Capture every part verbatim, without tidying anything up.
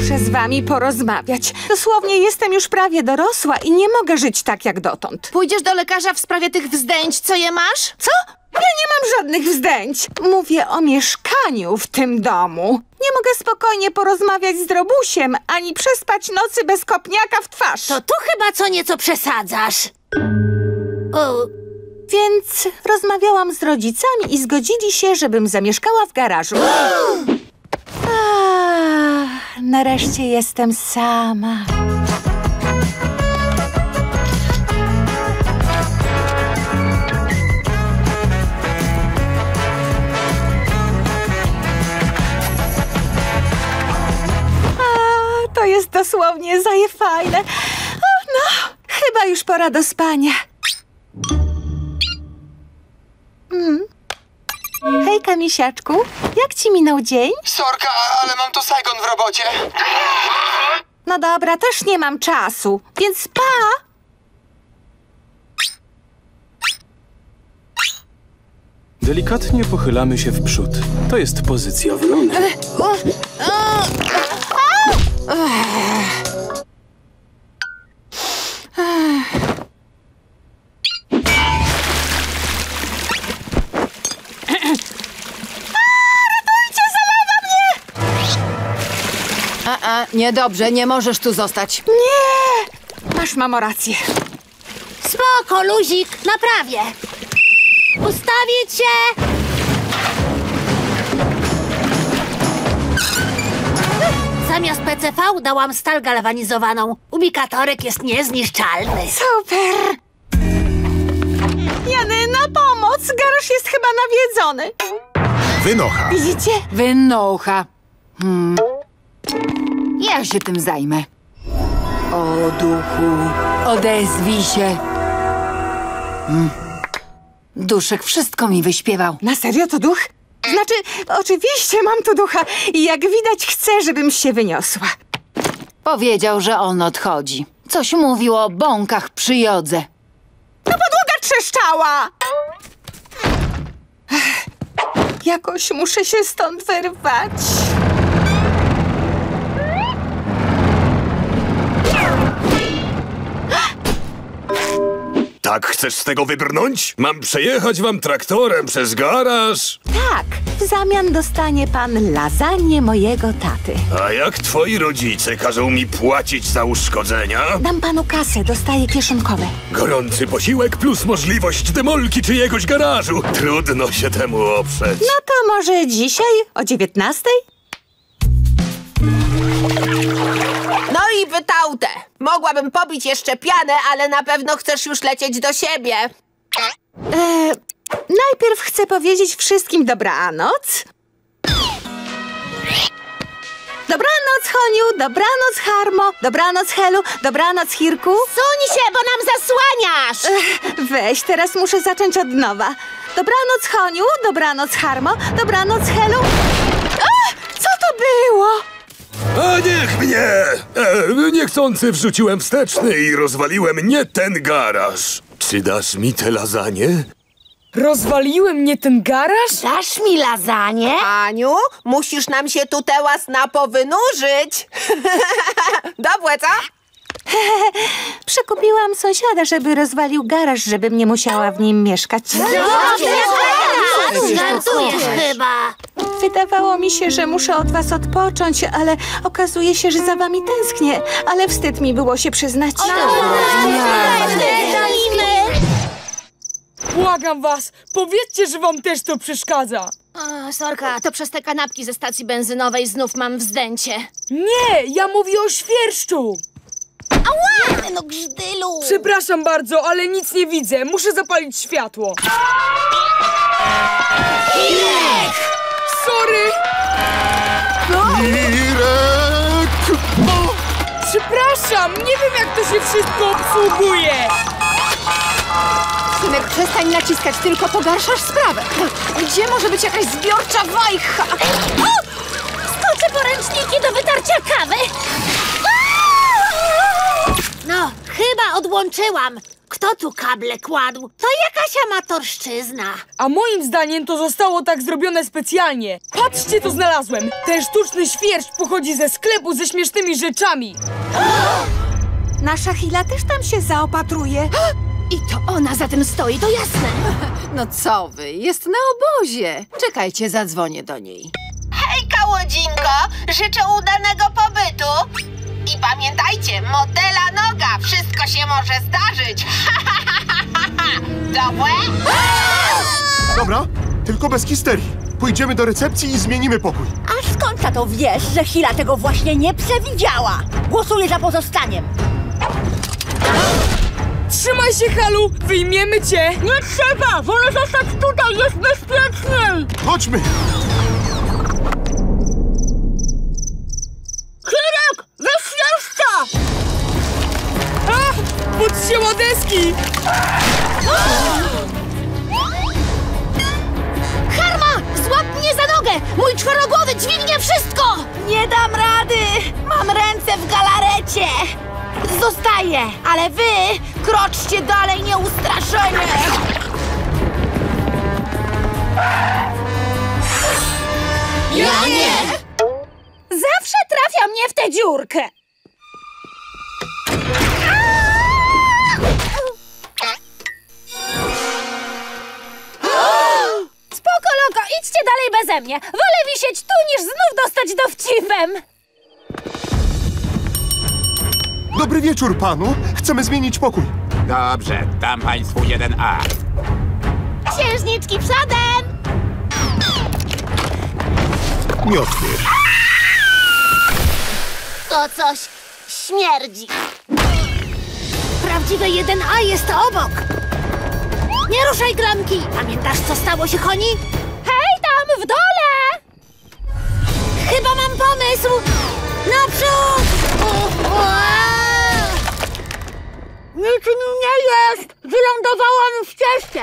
muszę z wami porozmawiać. Dosłownie jestem już prawie dorosła i nie mogę żyć tak jak dotąd. Pójdziesz do lekarza w sprawie tych wzdęć, co je masz? Co? Ja nie mam żadnych wzdęć. Mówię o mieszkaniu w tym domu. Nie mogę spokojnie porozmawiać z Drobusiem, ani przespać nocy bez kopniaka w twarz. To tu chyba co nieco przesadzasz. O... Więc rozmawiałam z rodzicami i zgodzili się, żebym zamieszkała w garażu. Ach, nareszcie jestem sama. A, to jest dosłownie zajefajne. O, no, chyba już pora do spania. Mm. Hejka, misiaczku. Jak ci minął dzień? Sorka, ale mam tu Saigon w robocie. No dobra, też nie mam czasu, więc pa! Delikatnie pochylamy się w przód. To jest pozycja w lądzie. Niedobrze, nie możesz tu zostać. Nie! Masz, mamo, rację. Spoko, luzik, naprawię. Ustawić się! Zamiast P C V dałam stal galwanizowaną. Ubikatorek jest niezniszczalny. Super! Janyna, pomoc! Garaż jest chyba nawiedzony. Wynocha. Widzicie? Wynocha. Hmm. Ja się tym zajmę. O duchu, odezwij się. Mm. Duszek wszystko mi wyśpiewał. Na serio to duch? Znaczy, oczywiście mam tu ducha i jak widać chce, żebym się wyniosła. Powiedział, że on odchodzi. Coś mówił o bąkach przy jodze. No podłoga trzeszczała! Ech, jakoś muszę się stąd wyrwać. Tak chcesz z tego wybrnąć? Mam przejechać wam traktorem przez garaż? Tak, w zamian dostanie pan lasagne mojego taty. A jak twoi rodzice każą mi płacić za uszkodzenia? Dam panu kasę, dostaję kieszonkowe. Gorący posiłek plus możliwość demolki czyjegoś garażu. Trudno się temu oprzeć. No to może dzisiaj o dziewiętnastej? No i wytałtę. Mogłabym pobić jeszcze pianę, ale na pewno chcesz już lecieć do siebie. Eee, najpierw chcę powiedzieć wszystkim dobranoc. Dobranoc, Honiu, dobranoc, Harmo, dobranoc, Helu, dobranoc, Hirku. Suń się, bo nam zasłaniasz! Eee, weź, teraz muszę zacząć od nowa. Dobranoc, Honiu, dobranoc, Harmo, dobranoc, Helu. Eee, co to było? A niech mnie! E, niechcący wrzuciłem wsteczny i rozwaliłem nie ten garaż. Czy dasz mi te lasagne? Rozwaliłem nie ten garaż? Dasz mi lasagne? Aniu, musisz nam się tu teraz napowynurzyć. Dobre, co? Przekupiłam sąsiada, żeby rozwalił garaż, żebym nie musiała w nim mieszkać. Żartujesz chyba. Wydawało mi się, że muszę od was odpocząć, ale okazuje się, że za wami tęsknię. Ale wstyd mi było się przyznać. Błagam was, powiedzcie, że wam też to przeszkadza. O, sorka, to przez te kanapki ze stacji benzynowej znów mam wzdęcie. Nie, ja mówię o świerszczu. Ała, no grzdylu. Przepraszam bardzo, ale nic nie widzę. Muszę zapalić światło. Irek! Sorry! No. Irek! O, przepraszam, nie wiem jak to się wszystko obsługuje. Synek, przestań naciskać, tylko pogarszasz sprawę. Gdzie może być jakaś zbiorcza wajcha? O! Skoczę poręczniki do wytarcia kawy. No, chyba odłączyłam. Kto tu kable kładł? To jakaś amatorszczyzna. A moim zdaniem to zostało tak zrobione specjalnie. Patrzcie, co znalazłem. Ten sztuczny świerszcz pochodzi ze sklepu ze śmiesznymi rzeczami. Nasza Hila też tam się zaopatruje. I to ona za tym stoi, to jasne. No co wy, jest na obozie. Czekajcie, zadzwonię do niej. Hej, Kałodzinko, życzę udanego pobytu. I pamiętajcie, motela noga, wszystko się może zdarzyć. Dobre? Dobra, tylko bez histerii. Pójdziemy do recepcji i zmienimy pokój. A skąd za to wiesz, że Hila tego właśnie nie przewidziała? Głosuję za pozostaniem. Trzymaj się, Halu! Wyjmiemy cię! Nie trzeba! Wolę zostać tutaj! Jest bezpieczniej! Chodźmy! Kirek! Wyśmieszcza! Ach! Podcięła deski! Harma! Złap mnie za nogę! Mój czworogłowy dźwignie wszystko! Nie dam rady! Mam ręce w galarecie! Zostaję, ale wy kroczcie dalej nieustraszenie! Ja nie! Zawsze trafia mnie w tę dziurkę! Spoko, Loko, idźcie dalej beze mnie! Wolę wisieć tu, niż znów dostać dowcipem! Dobry wieczór panu. Chcemy zmienić pokój. Dobrze, dam państwu jeden A. Księżniczki przodem! Miotły. To coś śmierdzi. Prawdziwe jeden A jest obok. Nie ruszaj klamki. Pamiętasz, co stało się, Honi? Hej, tam w dole! Chyba mam pomysł. Naprzód! Niczym nie jest! Wylądowałam w cieście!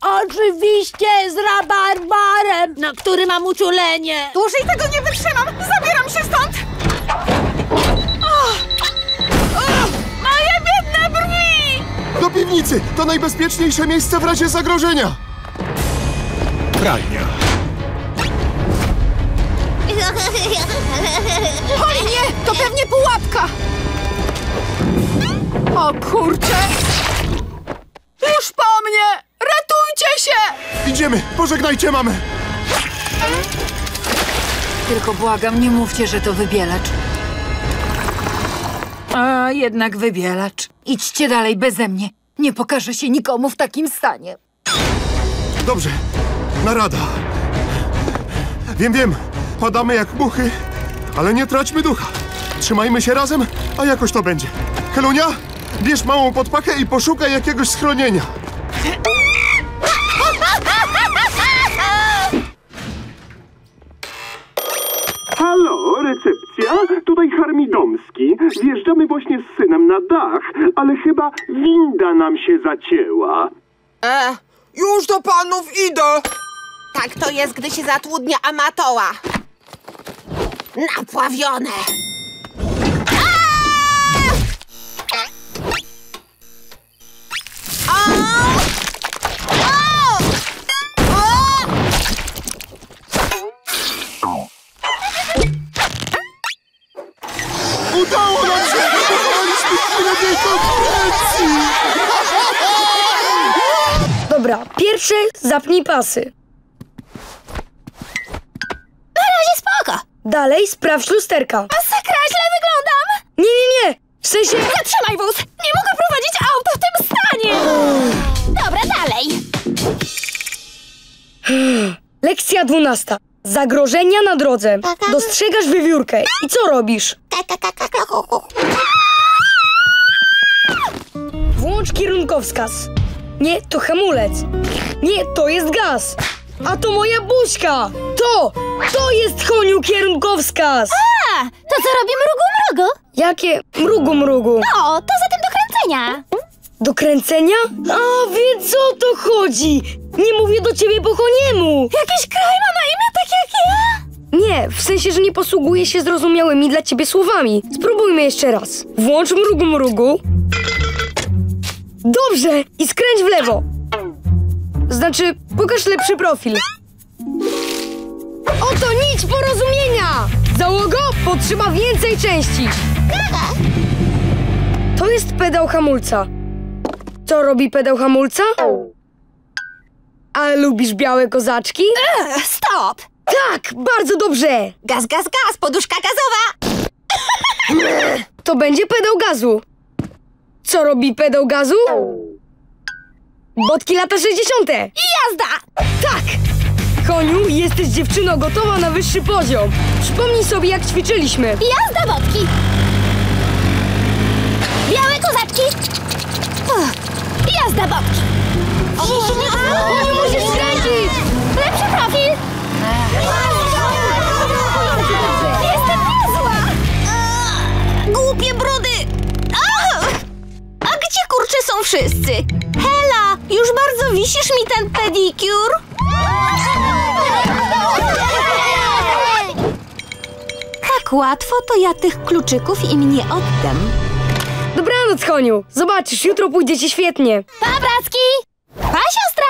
Oczywiście z rabarbarem, na który mam uczulenie! Dłużej tego nie wytrzymam! Zabieram się stąd! Oh. Oh. Moje biedne brwi! Do piwnicy! To najbezpieczniejsze miejsce w razie zagrożenia! Pralnia. Oj nie! To pewnie pułapka! O kurczę! Już po mnie! Ratujcie się! Idziemy! Pożegnajcie mamę! Tylko błagam, nie mówcie, że to wybielacz. A jednak wybielacz. Idźcie dalej beze mnie. Nie pokażę się nikomu w takim stanie. Dobrze. Narada. Wiem, wiem. Padamy jak muchy, ale nie traćmy ducha. Trzymajmy się razem, a jakoś to będzie. Helunia, bierz małą podpakę i poszukaj jakiegoś schronienia. Halo, recepcja? Tutaj Harmidomski. Zjeżdżamy właśnie z synem na dach, ale chyba winda nam się zacięła. E, już do panów idę. Tak to jest, gdy się zatłudnia amatoła. Napławione. Udało nam się! Wychowaliśmy chwilę tej konkurencji! Dobra, pierwszy zapnij pasy. Na razie spoko. Dalej sprawdź lusterka. Masakra, źle wyglądam! Nie, nie, nie! W sensie... Zatrzymaj wóz! Nie mogę prowadzić auto w tym stanie! Dobra, dalej. Lekcja dwunasta. Zagrożenia na drodze. Dostrzegasz wiewiórkę. I co robisz? Włącz kierunkowskaz. Nie, to hamulec. Nie, to jest gaz. A to moja buźka. To, to jest, Honiu, kierunkowskaz. A, to co robi mrugu-mrugu? Jakie mrugu-mrugu? No, to zatem do kręcenia. Do kręcenia? A, więc o to chodzi. Nie mówię do ciebie po Honiemu. Jakiś kraj ma na imię tak jak ja? Nie, w sensie, że nie posługuję się zrozumiałymi dla ciebie słowami. Spróbujmy jeszcze raz. Włącz mrugu-mrugu. Dobrze! I skręć w lewo! Znaczy, pokaż lepszy profil. Oto nić porozumienia! Załogo potrzyma więcej części. To jest pedał hamulca. Co robi pedał hamulca? A lubisz białe kozaczki? Ech, stop! Tak, bardzo dobrze! Gaz, gaz, gaz, poduszka gazowa! To będzie pedał gazu. Co robi pedał gazu? Botki lata sześćdziesiąte! I jazda! Tak! Koniu, jesteś dziewczyno gotowa na wyższy poziom. Przypomnij sobie, jak ćwiczyliśmy. Jazda botki! Białe kozaczki! Uch. Jazda botki! Nie musisz skręcić! Lepszy profil! Jestem niezła! Głupie brudy! A gdzie kurczę są wszyscy? Hela, już bardzo wisisz mi ten pedikur? Tak łatwo, to ja tych kluczyków im nie oddam. Dobranoc, Honiu. Zobaczysz, jutro pójdzie ci świetnie. Pa, bracki! Pa, siostra!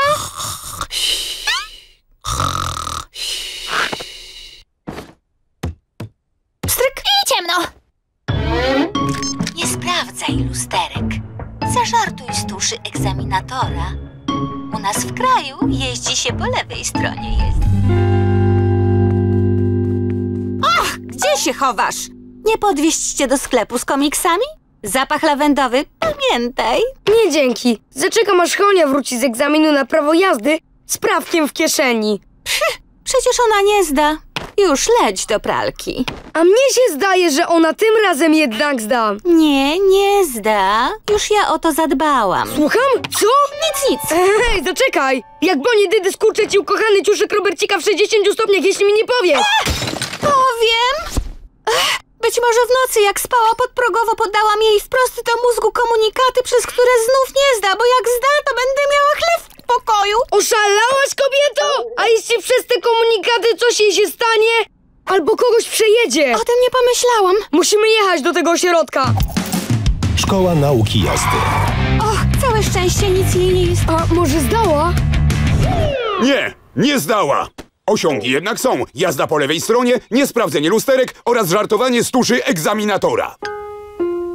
Pstryk! I ciemno! Nie sprawdzaj lusterek. Zażartuj z tuszy egzaminatora. U nas w kraju jeździ się po lewej stronie jezdni. Och, gdzie się chowasz? Nie podwieźć cię do sklepu z komiksami? Zapach lawendowy, pamiętaj. Nie dzięki. Zaczekam, aż Honia wróci z egzaminu na prawo jazdy z prawkiem w kieszeni. Psz, przecież ona nie zda. Już leć do pralki. A mnie się zdaje, że ona tym razem jednak zda. Nie, nie zda. Już ja o to zadbałam. Słucham? Co? Nic, nic. Hej, zaczekaj. Jak Bonnie Dydy skurczę ci ukochany ciuszek Robercika w sześćdziesięciu stopniach, jeśli mi nie powiesz. Powiem. Ech. Być może w nocy, jak spała podprogowo, podałam jej wprost do mózgu komunikaty, przez które znów nie zda, bo jak zda, to będę miała chleb w pokoju. Oszalałaś, kobieto? A jeśli przez te komunikaty coś jej się stanie? Albo kogoś przejedzie? O tym nie pomyślałam. Musimy jechać do tego ośrodka. Szkoła nauki jazdy. Och, całe szczęście, nic jej nie jest. A może zdała? Nie, nie zdała. Osiągi jednak są. Jazda po lewej stronie, niesprawdzenie lusterek oraz żartowanie z tuszy egzaminatora.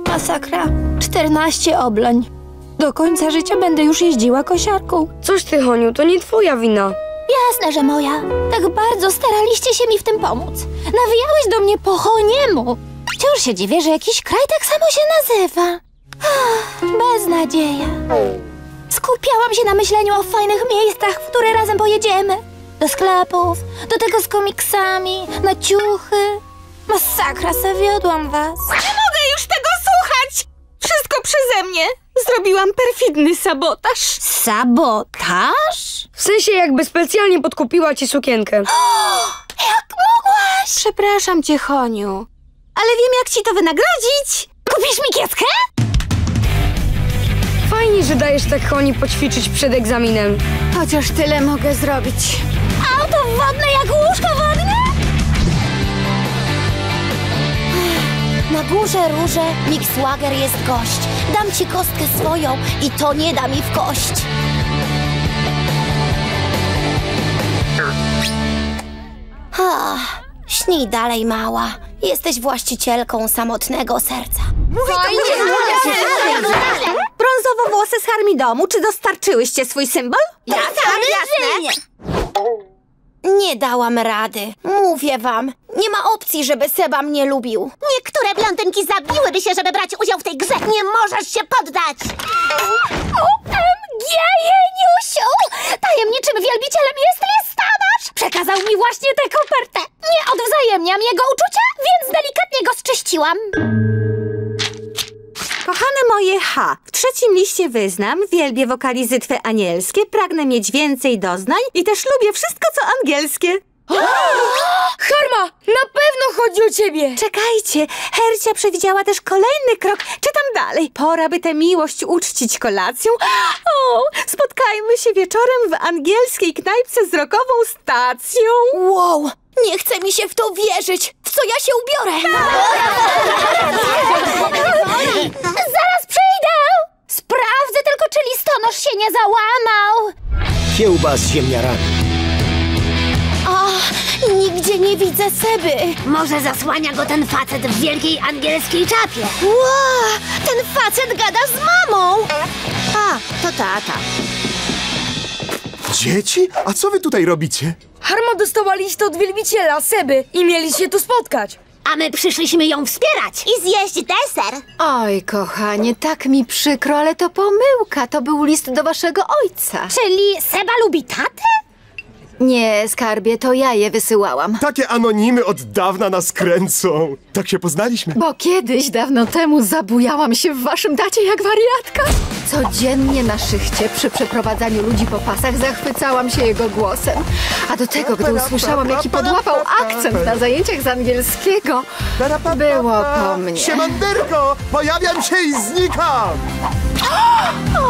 Masakra. czternaście oblań. Do końca życia będę już jeździła kosiarką. Coś ty, Honiu, to nie twoja wina. Jasne, że moja. Tak bardzo staraliście się mi w tym pomóc. Nawijałeś do mnie po Honiemu. Wciąż się dziwię, że jakiś kraj tak samo się nazywa. Beznadzieja. Skupiałam się na myśleniu o fajnych miejscach, w które razem pojedziemy. Do sklepów, do tego z komiksami, na ciuchy. Masakra, zawiodłam was. Nie mogę już tego słuchać! Wszystko przeze mnie. Zrobiłam perfidny sabotaż. Sabotaż? W sensie, jakby specjalnie podkupiła ci sukienkę. O, jak mogłaś? Przepraszam cię, Honiu, ale wiem, jak ci to wynagrodzić. Kupisz mi kieckę? Fajnie, że dajesz tak Honi poćwiczyć przed egzaminem. Chociaż tyle mogę zrobić. Auto wodne jak łóżko wodne? Na górze róże Mixwager jest gość. Dam ci kostkę swoją i to nie da mi w kość. Ha, śnij dalej, mała. Jesteś właścicielką samotnego serca. Brązowo-włosy z Harmidomu, czy dostarczyłyście swój symbol? Ja tak, jasne. Nie dałam rady. Mówię wam, nie ma opcji, żeby Seba mnie lubił. Niektóre blondynki zabiłyby się, żeby brać udział w tej grze. Nie możesz się poddać. O M G, Jeniusiu! Tajemniczym wielbicielem jest listonosz! Przekazał mi właśnie tę kopertę. Nie odwzajemniam jego uczucia, więc delikatnie go zczyściłam. Kochane moje H, w trzecim liście wyznam, wielbię wokalizytwy anielskie, pragnę mieć więcej doznań i też lubię wszystko, co angielskie. O! Harma, na pewno chodzi o ciebie. Czekajcie, Hercia przewidziała też kolejny krok. Czytam dalej. Pora, by tę miłość uczcić kolacją. O, spotkajmy się wieczorem w angielskiej knajpce z rokową stacją. Wow, nie chce mi się w to wierzyć. W co ja się ubiorę? Zaraz przyjdę! Sprawdzę tylko, mnie załamał! Kiełba z ziemniarami. O, nigdzie nie widzę Seby. Może zasłania go ten facet w wielkiej angielskiej czapie. Wow, ten facet gada z mamą. A, to tata. Dzieci? A co wy tutaj robicie? Harma dostała list od wielbiciela Seby i mieli się tu spotkać. A my przyszliśmy ją wspierać i zjeść deser. Oj, kochanie, tak mi przykro, ale to pomyłka. To był list do waszego ojca. Czyli Seba lubi tatę? Nie, skarbie, to ja je wysyłałam. Takie anonimy od dawna nas kręcą. Tak się poznaliśmy. Bo kiedyś, dawno temu, zabujałam się w waszym tacie jak wariatka. Codziennie na szychcie, przy przeprowadzaniu ludzi po pasach, zachwycałam się jego głosem. A do tego, gdy usłyszałam, jaki podłapał akcent na zajęciach z angielskiego, było po mnie. Siemanderko, pojawiam się i znikam! O!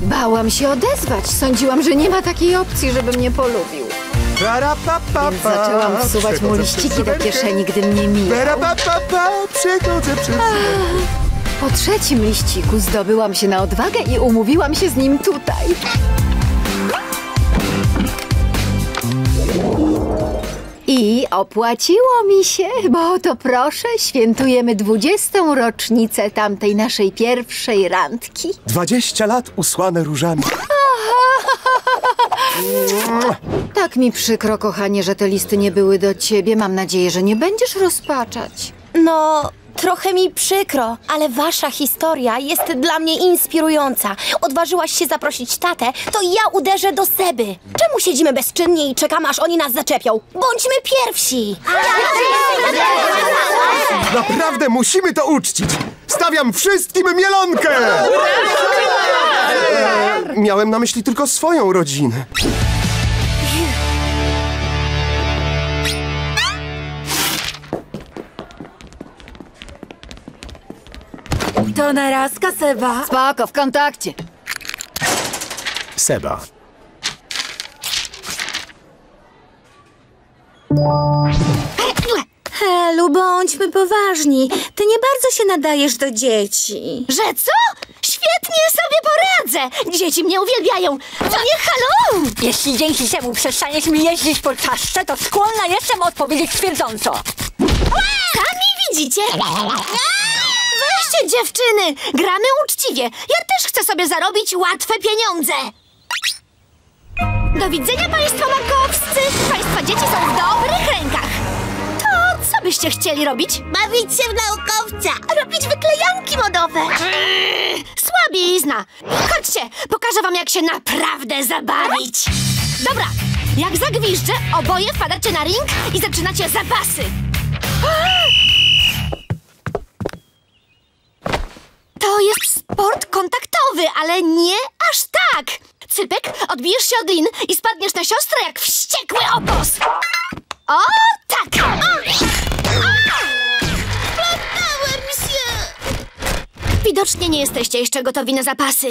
Bałam się odezwać. Sądziłam, że nie ma takiej opcji, żeby mnie polubił. Więc zaczęłam wsuwać mu liściki do kieszeni, gdy mnie mijał. Po trzecim liściku zdobyłam się na odwagę i umówiłam się z nim tutaj. I opłaciło mi się, bo to proszę, świętujemy dwudziestą rocznicę tamtej naszej pierwszej randki. Dwadzieścia lat usłane różami. Tak mi przykro, kochanie, że te listy nie były do ciebie. Mam nadzieję, że nie będziesz rozpaczać. No, trochę mi przykro, ale wasza historia jest dla mnie inspirująca. Odważyłaś się zaprosić tatę, to ja uderzę do Seby. Czemu siedzimy bezczynnie i czekamy, aż oni nas zaczepią? Bądźmy pierwsi! Naprawdę musimy to uczcić! Stawiam wszystkim mielonkę! E, miałem na myśli tylko swoją rodzinę. To narazka, Seba. Spoko, w kontakcie. Seba. Helu, bądźmy poważni. Ty nie bardzo się nadajesz do dzieci. Że co? Świetnie sobie poradzę. Dzieci mnie uwielbiają. To nie halo! Jeśli dzięki temu przestaniesz mi jeździć po czaszce, to skłonna jestem odpowiedzieć twierdząco. Sami widzicie? Weźcie, dziewczyny! Gramy uczciwie! Ja też chcę sobie zarobić łatwe pieniądze! Do widzenia, państwo Makowscy! Państwa dzieci są w dobrych rękach! To co byście chcieli robić? Bawić się w naukowca! Robić wyklejanki modowe! Słabizna! Chodźcie, pokażę wam, jak się naprawdę zabawić! Dobra, jak zagwiżdżę, oboje wpadacie na ring i zaczynacie zapasy! To jest sport kontaktowy, ale nie aż tak! Cypek, odbijesz się od lin i spadniesz na siostrę jak wściekły obóz! O, tak! Splątałem się! Widocznie nie jesteście jeszcze gotowi na zapasy,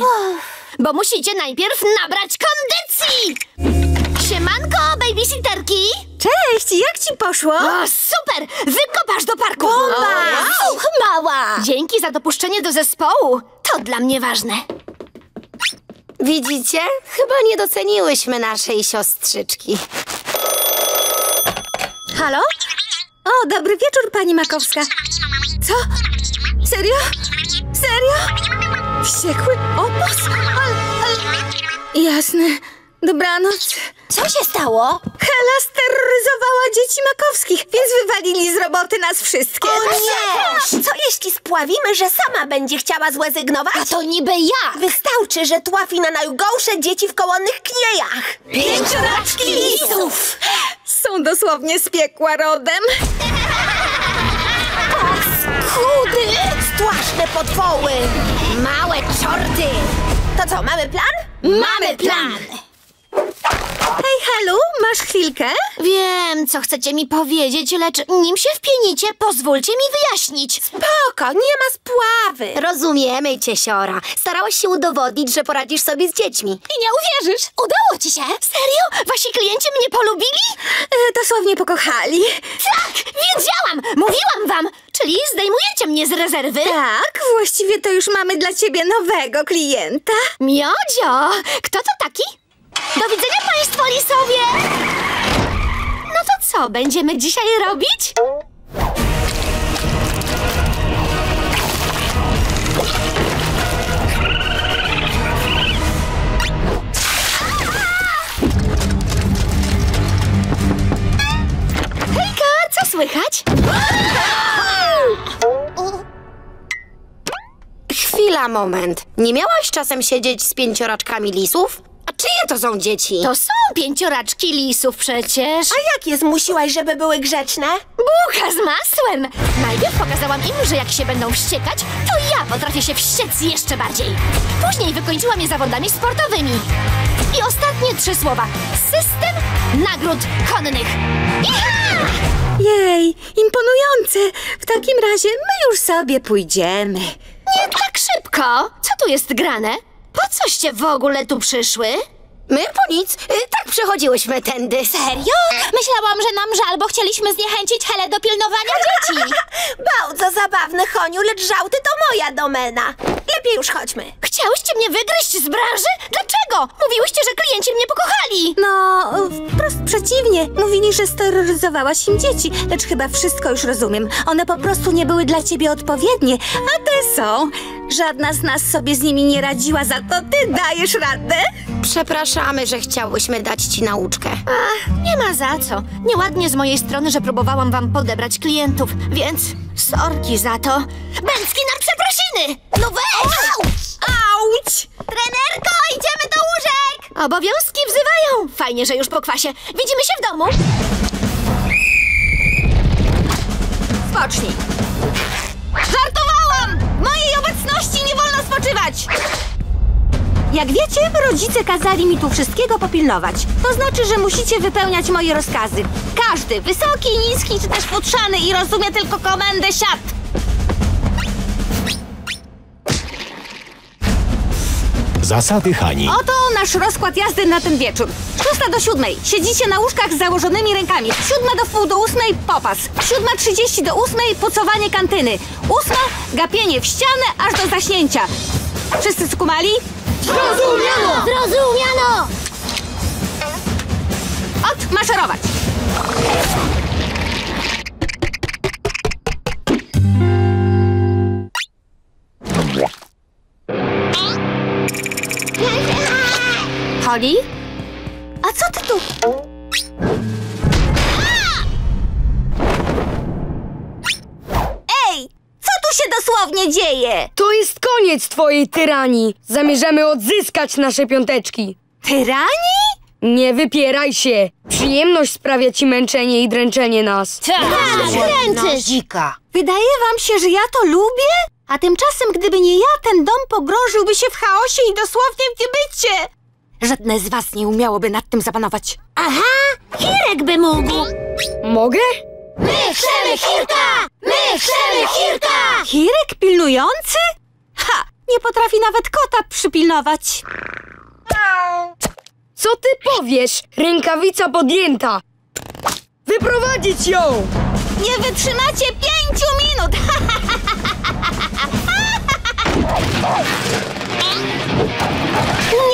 bo musicie najpierw nabrać kondycji! Siemanko, babysitterki! Cześć, jak ci poszło? O, super! Wykopasz do parku! Bomba! Wow, mała! Dzięki za dopuszczenie do zespołu. To dla mnie ważne. Widzicie? Chyba nie doceniłyśmy naszej siostrzyczki. Halo? O, dobry wieczór, pani Makowska. Co? Serio? Serio? Wściekły opos? Ale, ale... Jasne. Dobranoc. Co się stało? Hela steroryzowała dzieci Makowskich, więc wywalili z roboty nas wszystkie. O nie! Co jeśli spławimy, że sama będzie chciała zrezygnować? A to niby jak? Wystarczy, że tłafi na najgorsze dzieci w Koronnych Gniejach. Pięcioraczki Lisów! Są dosłownie z piekła rodem. Paskudy! Straszne potwoły! Małe czorty! To co, mamy plan? Mamy plan! Hej, Helu, masz chwilkę? Wiem, co chcecie mi powiedzieć, lecz nim się wpienicie, pozwólcie mi wyjaśnić. Spoko, nie ma spławy. Rozumiemy cię, siora. Starałaś się udowodnić, że poradzisz sobie z dziećmi. I nie uwierzysz, udało ci się. Serio? Wasi klienci mnie polubili? E, dosłownie pokochali. Tak, wiedziałam, mówiłam wam. Czy Czyli zdejmujecie mnie z rezerwy? Tak, właściwie to już mamy dla ciebie nowego klienta. Miodzio, kto to taki? Do widzenia państwo lisowie! No to co będziemy dzisiaj robić? Co słychać? Chwila, moment. Nie miałaś czasem siedzieć z pięcioraczkami lisów? A czyje to są dzieci? To są pięcioraczki lisów przecież. A jak je zmusiłaś, żeby były grzeczne? Bułka z masłem. Najpierw pokazałam im, że jak się będą wściekać, to ja potrafię się wściec jeszcze bardziej. Później wykończyłam je zawodami sportowymi. I ostatnie trzy słowa. System nagród konnych. Iha! Jej, imponujące. W takim razie my już sobie pójdziemy. Nie tak szybko. Co tu jest grane? Po coście w ogóle tu przyszły? My po nic. Tak przechodziłyśmy tędy. Serio? Myślałam, że nam żal, bo chcieliśmy zniechęcić Helę do pilnowania dzieci. Bardzo zabawne, Honiu, lecz żałty to moja domena. Lepiej już chodźmy. Chciałyście mnie wygryźć z branży? Dlaczego? Mówiłyście, że klienci mnie pokochali. No, wprost przeciwnie. Mówili, że steroryzowałaś im dzieci, lecz chyba wszystko już rozumiem. One po prostu nie były dla ciebie odpowiednie, a te są. Żadna z nas sobie z nimi nie radziła, za to ty dajesz radę. Przepraszamy, że chciałyśmy dać ci nauczkę. Ach, nie ma za co. Nieładnie z mojej strony, że próbowałam wam podebrać klientów, więc sorki za to. Bęcki na przeprosiny! No weź! Auć! Trenerko, idziemy do łóżek! Obowiązki wzywają. Fajnie, że już po kwasie. Widzimy się w domu. Spocznij. Żartowałam! Mojej obecności nie wolno spoczywać! Jak wiecie, rodzice kazali mi tu wszystkiego popilnować. To znaczy, że musicie wypełniać moje rozkazy. Każdy, wysoki, niski czy też futrzany i rozumie tylko komendę siad. Zasady Hani. Oto nasz rozkład jazdy na ten wieczór. Szósta do siódmej. Siedzicie na łóżkach z założonymi rękami. Siódma do wpół do ósmej. Popas. Siódma trzydzieści do ósmej. Pucowanie kantyny. Ósma. Gapienie w ścianę aż do zaśnięcia. Wszyscy skumali? Zrozumiano! Zrozumiano! Ot, maszerować! Holly? A co ty tu? Co się dosłownie dzieje? To jest koniec twojej tyranii. Zamierzamy odzyskać nasze piąteczki. Tyranii? Nie wypieraj się. Przyjemność sprawia ci męczenie i dręczenie nas. Tak, dręczysz. Wydaje wam się, że ja to lubię? A tymczasem, gdyby nie ja, ten dom pogrążyłby się w chaosie i dosłownie w niebycie. Żadne z was nie umiałoby nad tym zapanować. Aha, Hirek by mógł. Mogę? My chcemy Hirka! My chcemy Hirka! Hirek pilnujący? Ha! Nie potrafi nawet kota przypilnować. Co ty powiesz? Rękawica podjęta. Wyprowadzić ją! Nie wytrzymacie pięciu minut!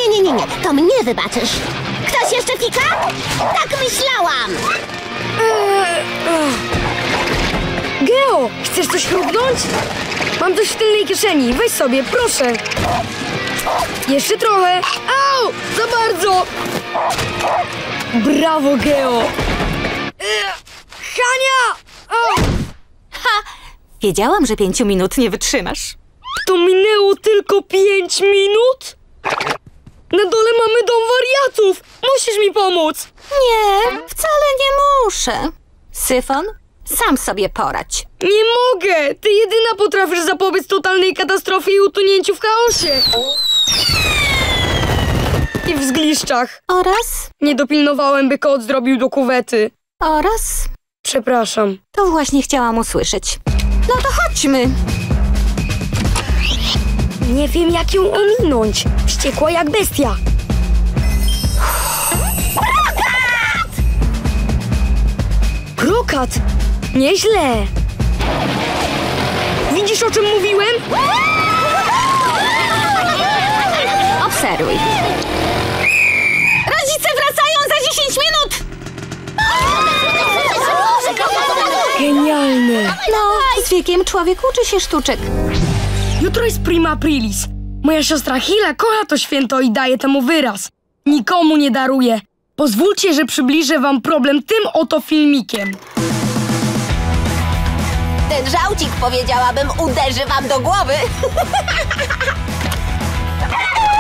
Nie, nie, nie, nie. To mnie wybaczysz. Ktoś jeszcze pika? Tak myślałam! Eee, eee. Geo, chcesz coś chrupnąć? Mam coś w tylnej kieszeni. Weź sobie, proszę. Jeszcze trochę. Au! Za bardzo! Brawo, Geo! Eee, Hania! Au. Ha! Wiedziałam, że pięciu minut nie wytrzymasz. To minęło tylko pięć minut? Na dole mamy dom wariatów! Musisz mi pomóc! Nie, wcale nie muszę. Syfon, sam sobie poradź. Nie mogę! Ty jedyna potrafisz zapobiec totalnej katastrofie i utonięciu w chaosie. I w zgliszczach. Oraz? Nie dopilnowałem, by kot zrobił do kuwety. Oraz? Przepraszam. To właśnie chciałam usłyszeć. No to chodźmy. Nie wiem, jak ją ominąć. Wściekła jak bestia. Brokat! Brokat! Nieźle. Wiesz, o czym mówiłem? Obserwuj. Rodzice wracają za dziesięć minut! Genialny! No, z wiekiem człowiek uczy się sztuczek. Jutro jest prima aprilis. Moja siostra Hila kocha to święto i daje temu wyraz. Nikomu nie daruje. Pozwólcie, że przybliżę wam problem tym oto filmikiem. Ten żałcik, powiedziałabym, uderzy wam do głowy.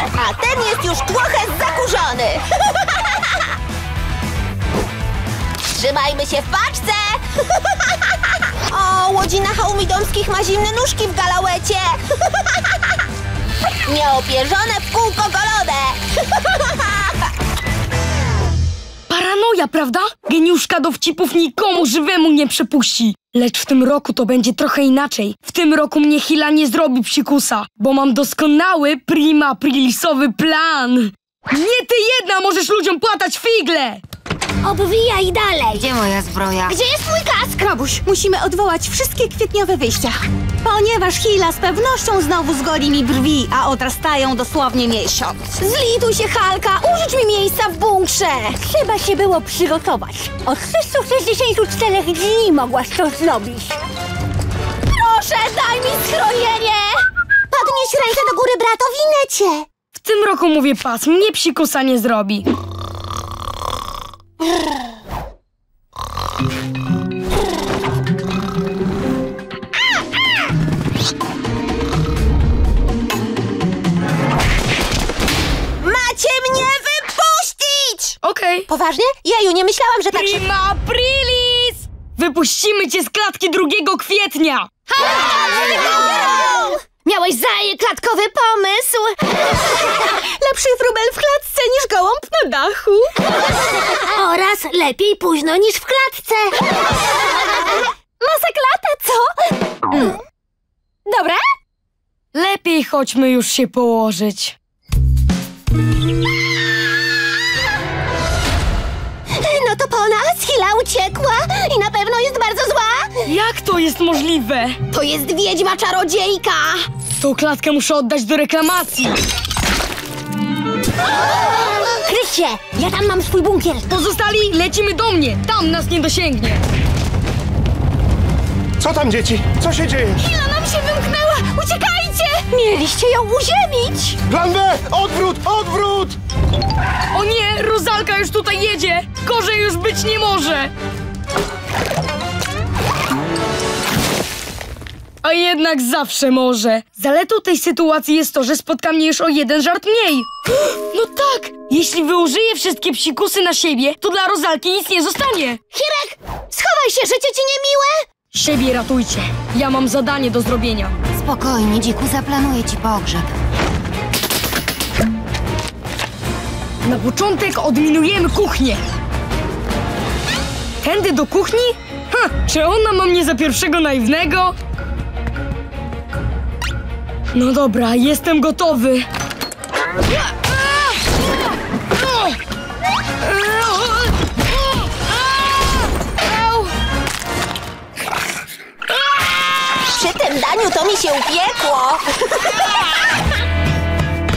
A ten jest już trochę zakurzony. Trzymajmy się w paczce. O, łodzina Harmidomskich ma zimne nóżki w galałecie. Nieopierzone w kółko golone. Paranoja, prawda? Geniuszka dowcipów nikomu żywemu nie przepuści. Lecz w tym roku to będzie trochę inaczej. W tym roku mnie Hila nie zrobi psikusa, bo mam doskonały prima aprilisowy plan. Nie ty jedna możesz ludziom płatać figle! Obwijaj dalej! Gdzie moja zbroja? Gdzie jest mój kask? Robuś, musimy odwołać wszystkie kwietniowe wyjścia. Ponieważ Hila z pewnością znowu zgoli mi brwi, a odrastają dosłownie miesiąc. Zlituj się, Halka! Użycz mi miejsca w bunkrze! Trzeba się było przygotować. Od trzystu sześćdziesięciu czterech dni mogłaś to zrobić. Proszę, daj mi schronienie! Podnieś rękę do góry, brato, winę cię! W tym roku, mówię, pas, mnie psikusa nie zrobi. Okej. Okay. Poważnie? Jaju, nie myślałam, że tak się... Prima aprilis! Wypuścimy cię z klatki drugiego kwietnia! Miałeś zajeklatkowy pomysł! Lepszy wróbel w klatce niż gołąb na dachu! Oraz lepiej późno niż w klatce! Masa klata, co? Mm. Dobra? Lepiej chodźmy już się położyć. No to po nas Hila uciekła i na pewno jest bardzo zła. Jak to jest możliwe? To jest wiedźma czarodziejka. Tą klatkę muszę oddać do reklamacji. Krycie, ja tam mam swój bunkier. Pozostali lecimy do mnie. Tam nas nie dosięgnie. Co tam, dzieci? Co się dzieje? Hila nam się wymknęła. Uciekajcie! Mieliście ją uziemić. Plan B! Odwrót! Odwrót! O nie! Rozalka już tutaj jedzie! Gorzej już być nie może! A jednak zawsze może. Zaletą tej sytuacji jest to, że spotka mnie już o jeden żart mniej. No tak! Jeśli wyużyję wszystkie psikusy na siebie, to dla Rozalki nic nie zostanie. Hirek! Schowaj się, życie ci niemiłe! Siebie ratujcie. Ja mam zadanie do zrobienia. Spokojnie, dziku, zaplanuję ci pogrzeb. Na początek odminujemy kuchnię. Tędy do kuchni? Ha! Czy ona ma mnie za pierwszego naiwnego? No dobra, jestem gotowy. Przy tym daniu to mi się upiekło.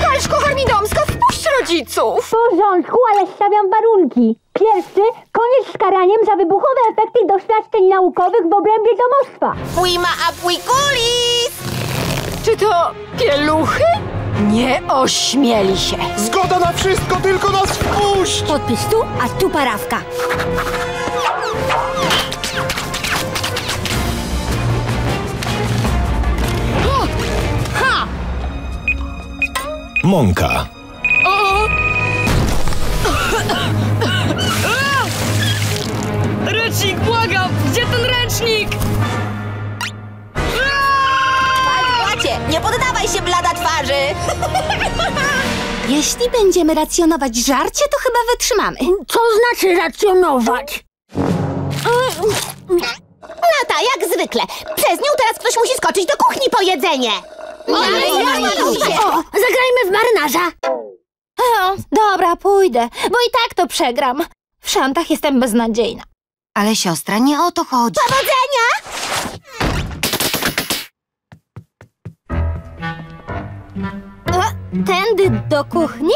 Halszko Harmidomska, wpuść rodziców! W porządku, ale stawiam warunki. Pierwszy, koniec z karaniem za wybuchowe efekty doświadczeń naukowych w obrębie domostwa. Prima aprilis! Czy to pieluchy? Nie ośmieli się. Zgoda na wszystko, tylko nas wpuść! Podpis tu, a tu parawka. Mąka. O! Ręcznik, błagam! Gdzie ten ręcznik? Macie, nie poddawaj się, blada twarzy! Jeśli będziemy racjonować żarcie, to chyba wytrzymamy. Co znaczy racjonować? Lata, jak zwykle. Przez nią teraz ktoś musi skoczyć do kuchni po jedzenie. Ale ja się. O, zagrajmy w marynarza. O, dobra, pójdę, bo i tak to przegram. W szantach jestem beznadziejna. Ale siostra, nie o to chodzi. Powodzenia! Tędy do kuchni?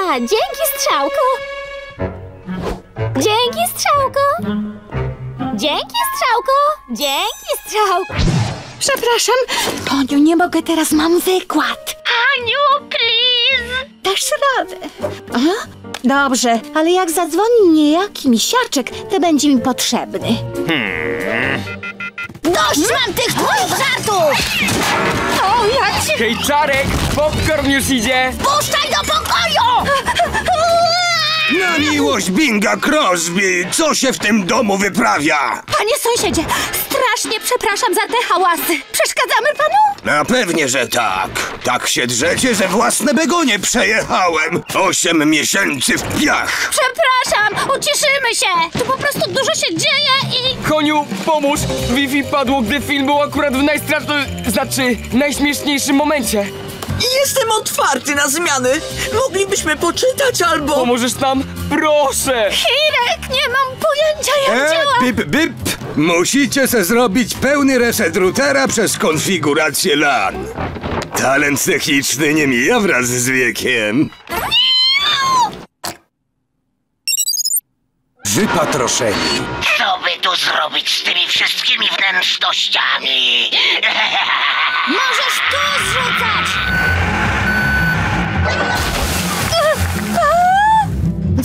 A, dzięki, strzałko! Dzięki, strzałko! Dzięki, strzałko! Dzięki, strzałko! Przepraszam, Toniu, nie mogę, teraz mam wykład. Aniu, please! Dasz radę. Aha. Dobrze, ale jak zadzwoni niejaki misiaczek, to będzie mi potrzebny. Hmm. Dość mam tych twoich żartów! O, jak się... Hej, Czarek, popcorn już idzie! Puszczaj do pokoju! Na miłość Binga Crosby, co się w tym domu wyprawia? Panie sąsiedzie, strasznie przepraszam za te hałasy. Przeszkadzamy panu? Na pewnie, że tak. Tak się drzecie, że własne begonie przejechałem. Osiem miesięcy w piach. Przepraszam, uciszymy się. Tu po prostu dużo się dzieje i... Koniu, pomóż. Wi-Fi padło, gdy film był akurat w najstraszniejszym... Znaczy, najśmieszniejszym momencie. Jestem otwarty na zmiany. Moglibyśmy poczytać albo... Pomożesz nam? Proszę! Hirek, nie mam pojęcia jak e, działa... Bip, bip! Musicie se zrobić pełny reset routera przez konfigurację LAN. Talent techniczny nie mija wraz z wiekiem. Wypatroszeni. Co by tu zrobić z tymi wszystkimi wnętrznościami? Możesz tu zrzucać!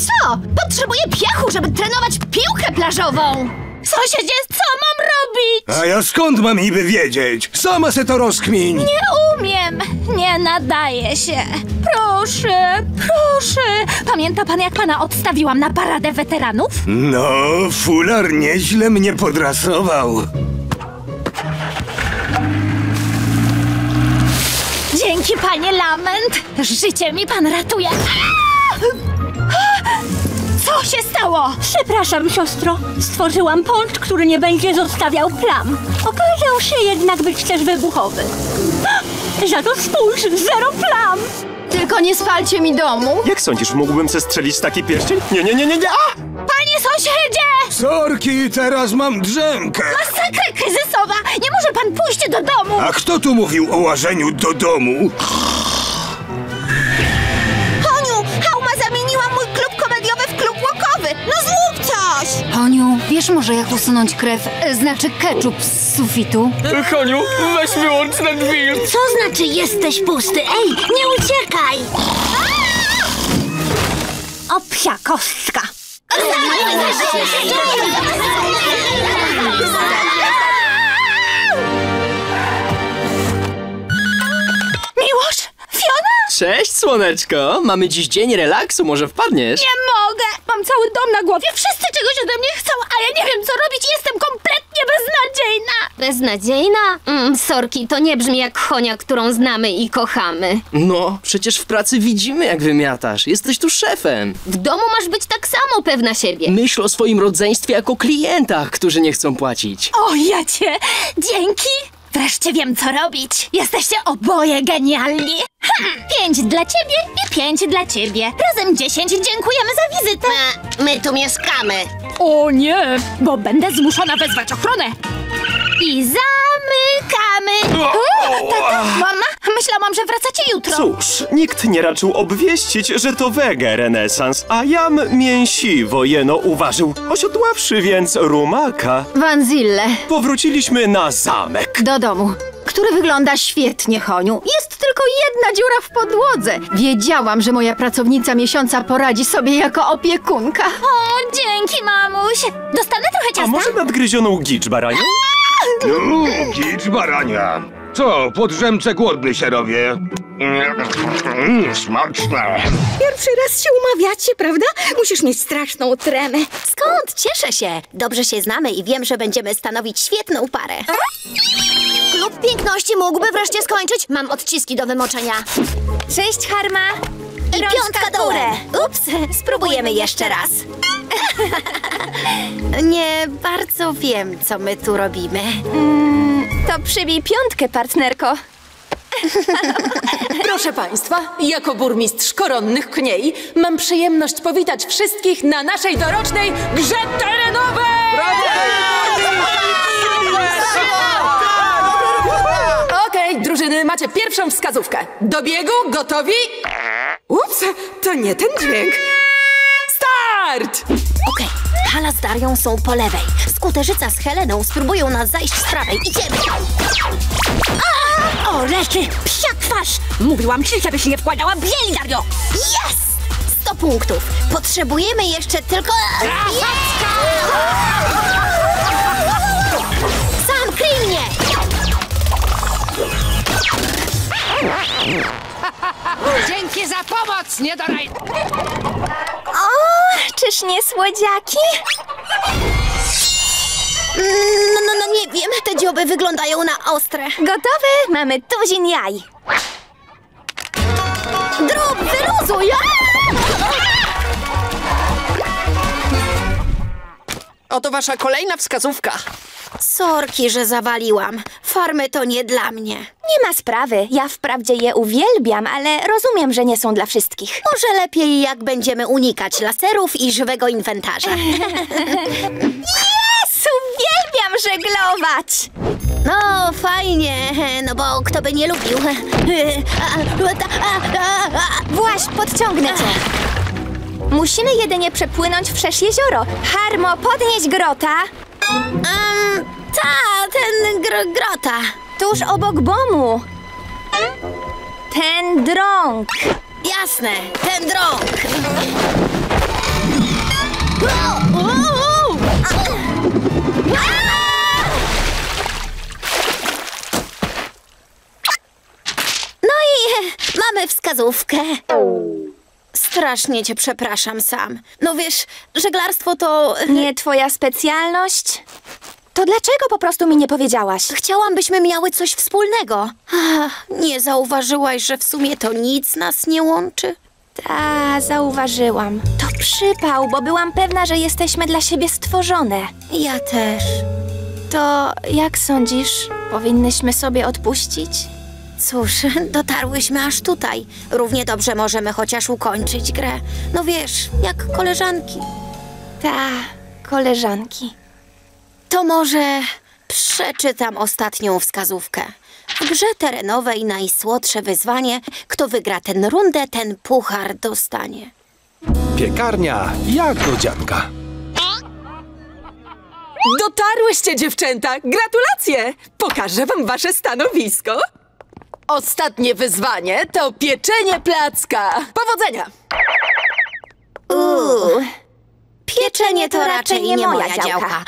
Co? Potrzebuję piachu, żeby trenować piłkę plażową! Sąsiedzie, co mam robić? A ja skąd mam niby wiedzieć? Sama se to rozkmin! Nie umiem! Nie nadaje się! Proszę, proszę! Pamięta pan, jak pana odstawiłam na paradę weteranów? No, fular nieźle mnie podrasował. Dzięki, panie Lament! Życie mi pan ratuje! Co się stało? Przepraszam, siostro. Stworzyłam pącz, który nie będzie zostawiał plam. Okazał się jednak być też wybuchowy. Za to spójrz, zero plam! Tylko nie spalcie mi domu. Jak sądzisz, mógłbym zestrzelić taki pierścień? Nie, nie, nie, nie, nie! A! Panie sąsiedzie! Sorki, teraz mam drzemkę. Masakra kryzysowa! Nie może pan pójść do domu! A kto tu mówił o łażeniu do domu? Honiu, wiesz może jak usunąć krew, znaczy ketchup z sufitu? Honiu, weź wyłącz na drzwi! Co znaczy jesteś pusty? Ej, nie uciekaj! O psia kostka! Miłosz? Fiona? Cześć, słoneczko! Mamy dziś dzień relaksu, może wpadniesz? Nie mogę! Mam cały dom na głowie, wszyscy czegoś ode mnie chcą, a ja nie wiem co robić, jestem kompletnie beznadziejna! Beznadziejna? Mm, sorki, to nie brzmi jak Chonia, którą znamy i kochamy. No, przecież w pracy widzimy jak wymiatasz, jesteś tu szefem. W domu masz być tak samo pewna siebie. Myśl o swoim rodzeństwie jako klientach, którzy nie chcą płacić. O, ja cię! Dzięki! Wreszcie wiem, co robić. Jesteście oboje genialni. Hm. Pięć dla ciebie i pięć dla ciebie. Razem dziesięć. Dziękujemy za wizytę. My, my tu mieszkamy. O nie, bo będę zmuszona wezwać ochronę. I zamykamy. O, tata, mama, myślałam, że wracacie jutro. Cóż, nikt nie raczył obwieścić, że to wege renesans, a jam mięsiwo jeno uważał, osiodławszy więc rumaka. Wanzille. Powróciliśmy na zamek. Do domu, który wygląda świetnie, Honiu. Jest tylko jedna dziura w podłodze. Wiedziałam, że moja pracownica miesiąca poradzi sobie jako opiekunka. O, dzięki, mamuś. Dostanę trochę ciasta? A może nadgryzioną gicz baranią? No, gicz barania. Co, po drzemce głodny się robię. Mm, smaczne. Pierwszy raz się umawiacie, prawda? Musisz mieć straszną tremę. Skąd? Cieszę się. Dobrze się znamy i wiem, że będziemy stanowić świetną parę. Klub piękności mógłby wreszcie skończyć. Mam odciski do wymoczenia. Cześć, Harma. I Rączka piątka do górę. Ups, spróbujemy jeszcze raz. Nie bardzo wiem, co my tu robimy. Mm, to przybij piątkę, partnerko. Proszę Państwa, jako burmistrz Koronnych Gniej mam przyjemność powitać wszystkich na naszej dorocznej grze terenowej! Brawo! Okej, drużyny, macie Macie pierwszą wskazówkę. Do biegu, gotowi? Ups, to nie ten dźwięk. Start! Okej, okay. Hala z Darią są po lewej. Skuterzyca z Heleną spróbują nas zajść z prawej. Idziemy! A! O, rety! Psia twarz! Mówiłam ci, żebyś nie wkładała bieli, Dario! Yes! sto punktów. Potrzebujemy jeszcze tylko... Jacka! Sam kryj mnie! Dzięki za pomoc, niedoraj... O, czyż nie słodziaki? No, no, no, nie wiem. Te dzioby wyglądają na ostre. Gotowe? Mamy tuzin jaj. Drób, wyluzuj! Oto wasza kolejna wskazówka. Sorki, że zawaliłam. Farmy to nie dla mnie. Nie ma sprawy. Ja wprawdzie je uwielbiam, ale rozumiem, że nie są dla wszystkich. Może lepiej, jak będziemy unikać laserów i żywego inwentarza. Yes! Uwielbiam żeglować! No, fajnie, no bo kto by nie lubił. Właśnie, podciągnę cię. Musimy jedynie przepłynąć wszerz jezioro. Harmo, podnieś grota. Um, ta, ten gr grota. Tuż obok bomu. Ten drąg. Jasne, ten drąg. No i mamy wskazówkę. Strasznie cię przepraszam, Sam. No wiesz, żeglarstwo to... Nie twoja specjalność? To dlaczego po prostu mi nie powiedziałaś? Chciałam, byśmy miały coś wspólnego. Ach, nie zauważyłaś, że w sumie to nic nas nie łączy? Ta, zauważyłam. To przypał, bo byłam pewna, że jesteśmy dla siebie stworzone. Ja też. To jak sądzisz, powinnyśmy sobie odpuścić? Cóż, dotarłyśmy aż tutaj. Równie dobrze możemy chociaż ukończyć grę. No wiesz, jak koleżanki. Ta, koleżanki. To może przeczytam ostatnią wskazówkę. W grze terenowej najsłodsze wyzwanie. Kto wygra tę rundę, ten puchar dostanie. Piekarnia Jagodzianka. Dotarłyście, dziewczęta! Gratulacje! Pokażę wam wasze stanowisko. Ostatnie wyzwanie to pieczenie placka. Powodzenia! Uuu, pieczenie to raczej nie moja działka.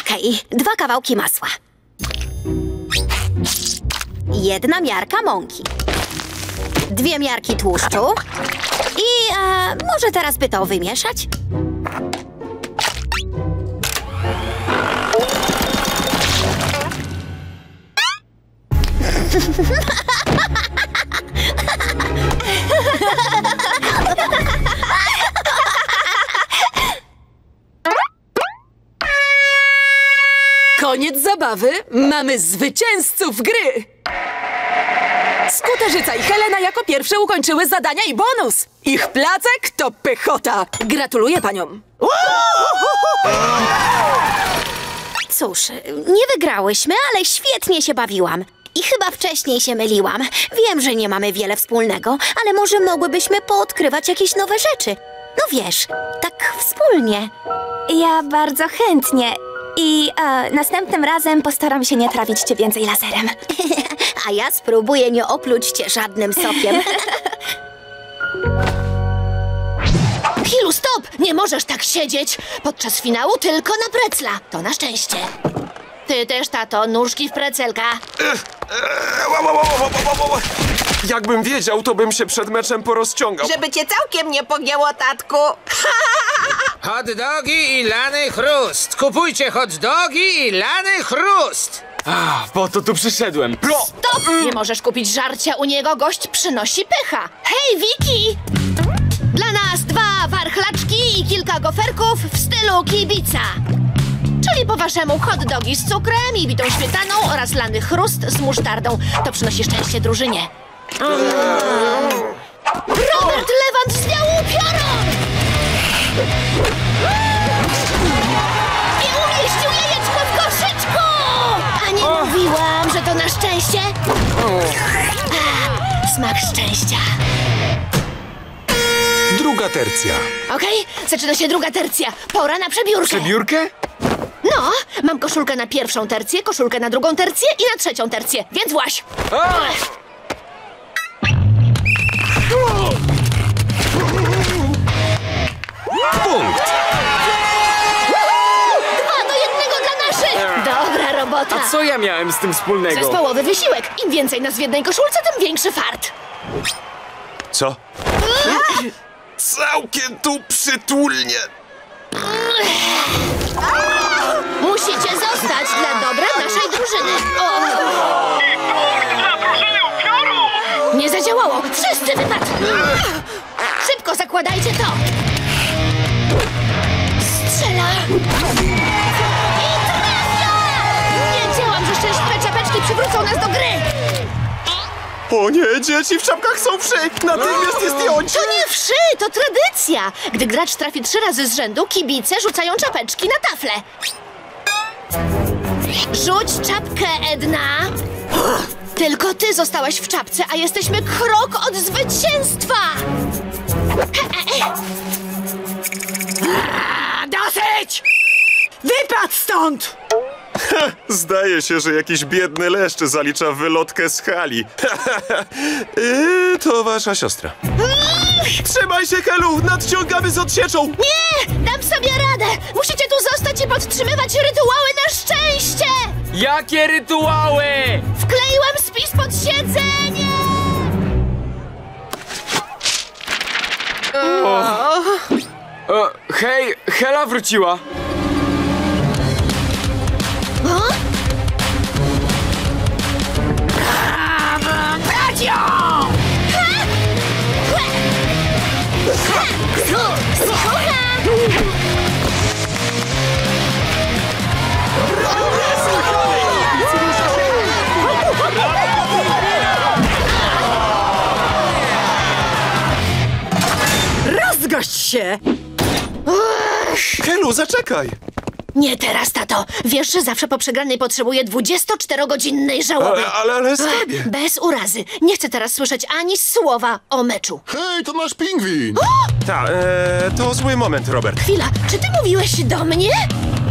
Okej, dwa kawałki masła. Jedna miarka mąki. Dwie miarki tłuszczu. I e, może teraz by to wymieszać? Koniec zabawy. Mamy zwycięzców gry. Skuterzyca i Helena jako pierwsze ukończyły zadania i bonus. Ich placek to pychota. Gratuluję paniom. Cóż, nie wygrałyśmy, ale świetnie się bawiłam. I chyba wcześniej się myliłam. Wiem, że nie mamy wiele wspólnego, ale może mogłybyśmy poodkrywać jakieś nowe rzeczy. No wiesz, tak wspólnie. Ja bardzo chętnie. I e, następnym razem postaram się nie trawić cię więcej laserem. A ja spróbuję nie opluć cię żadnym sokiem. Hilu, stop! Nie możesz tak siedzieć! Podczas finału tylko na precla. To na szczęście. Ty też, tato, nóżki w precelka. Jakbym wiedział, to bym się przed meczem porozciągał. Żeby cię całkiem nie pogięło, tatku. Hot dogi i lany chrust. Kupujcie hot dogi i lany chrust. A, po to tu przyszedłem. Bro. Stop! Nie możesz kupić żarcia u niego, gość przynosi pycha. Hej, Wiki! Dla nas dwa warchlaczki i kilka goferków w stylu kibica. Czyli po waszemu hot dogi z cukrem i bitą śmietaną oraz lany chrust z musztardą. To przynosi szczęście drużynie. Robert Lewand zwiał upiorą! I umieścił jajeczko w koszyczku! A nie mówiłam, że to na szczęście? smak szczęścia. Druga tercja. Okej, okay, zaczyna się druga tercja. Pora na przebiórkę. Przebiórkę? No, mam koszulkę na pierwszą tercję, koszulkę na drugą tercję i na trzecią tercję, więc właśnie. Punkt! Dwa do jednego dla naszych! Dobra robota! A co ja miałem z tym wspólnego? Zespołowy wysiłek. Im więcej nas w jednej koszulce, tym większy fart. Co? A! Całkiem tu przytulnie. Musicie zostać dla dobra naszej drużyny. O! I punkt dla drużyny upiorów! Nie zadziałało. Wszyscy wypadli. Szybko zakładajcie to. Strzela. I trafia! Wiedziałam, że szczęśliwe czapeczki przywrócą nas do gry. O nie, dzieci w czapkach są wszy! Natychmiast je zdjąć! To nie wszy, to tradycja! Gdy gracz trafi trzy razy z rzędu, kibice rzucają czapeczki na taflę. Rzuć czapkę, Edna! Tylko ty zostałaś w czapce, a jesteśmy krok od zwycięstwa! Dosyć! Wypadł stąd! Ha, zdaje się, że jakiś biedny leszcz zalicza wylotkę z hali. yy, to wasza siostra. Trzymaj się, Helu! Nadciągamy z odsieczą! Nie! Dam sobie radę! Musicie tu zostać i podtrzymywać rytuały na szczęście! Jakie rytuały? Wkleiłam spis pod siedzenie! O. O, hej, Hela wróciła! Rozgość się! Helu, zaczekaj! Nie teraz, tato. Wiesz, że zawsze po przegranej potrzebuję dwudziestoczterogodzinnej żałoby. Ale, ale, ale skarbie. Bez urazy. Nie chcę teraz słyszeć ani słowa o meczu. Hej, to nasz pingwin! O! Ta, e, to zły moment, Robert. Chwila, czy ty mówiłeś do mnie?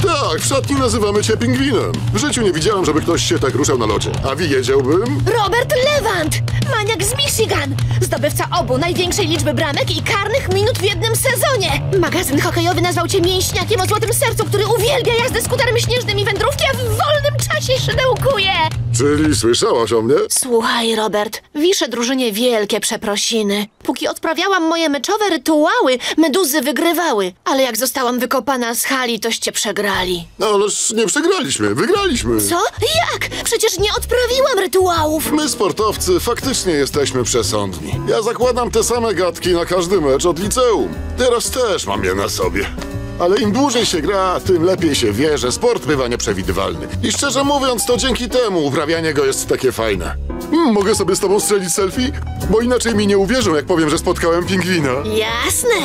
Tak, w szatni nazywamy cię pingwinem. W życiu nie widziałam, żeby ktoś się tak ruszał na locie. A wiedziałbym... Robert Lewand! Maniak z Michigan! Zdobywca obu największej liczby bramek i karnych minut w jednym sezonie! Magazyn hokejowy nazwał cię mięśniakiem o złotym sercu, który uwielbia jazdę skuterem śnieżnym i wędrówki, a w wolnym czasie szydełkuje! Czyli słyszałaś o mnie? Słuchaj, Robert, wiszę drużynie wielkie przeprosiny. Póki odprawiałam moje meczowe rytuały, meduzy wygrywały. Ale jak zostałam wykopana z hali, toście przegrali. No, ależ nie przegraliśmy, wygraliśmy. Co? Jak? Przecież nie odprawiłam rytuałów. My, sportowcy, faktycznie jesteśmy przesądni. Ja zakładam te same gadki na każdy mecz od liceum. Teraz też mam je na sobie. Ale im dłużej się gra, tym lepiej się wie, że sport bywa nieprzewidywalny. I szczerze mówiąc, to dzięki temu uprawianie go jest takie fajne. Hmm, mogę sobie z tobą strzelić selfie? Bo inaczej mi nie uwierzą, jak powiem, że spotkałem pingwina. Jasne!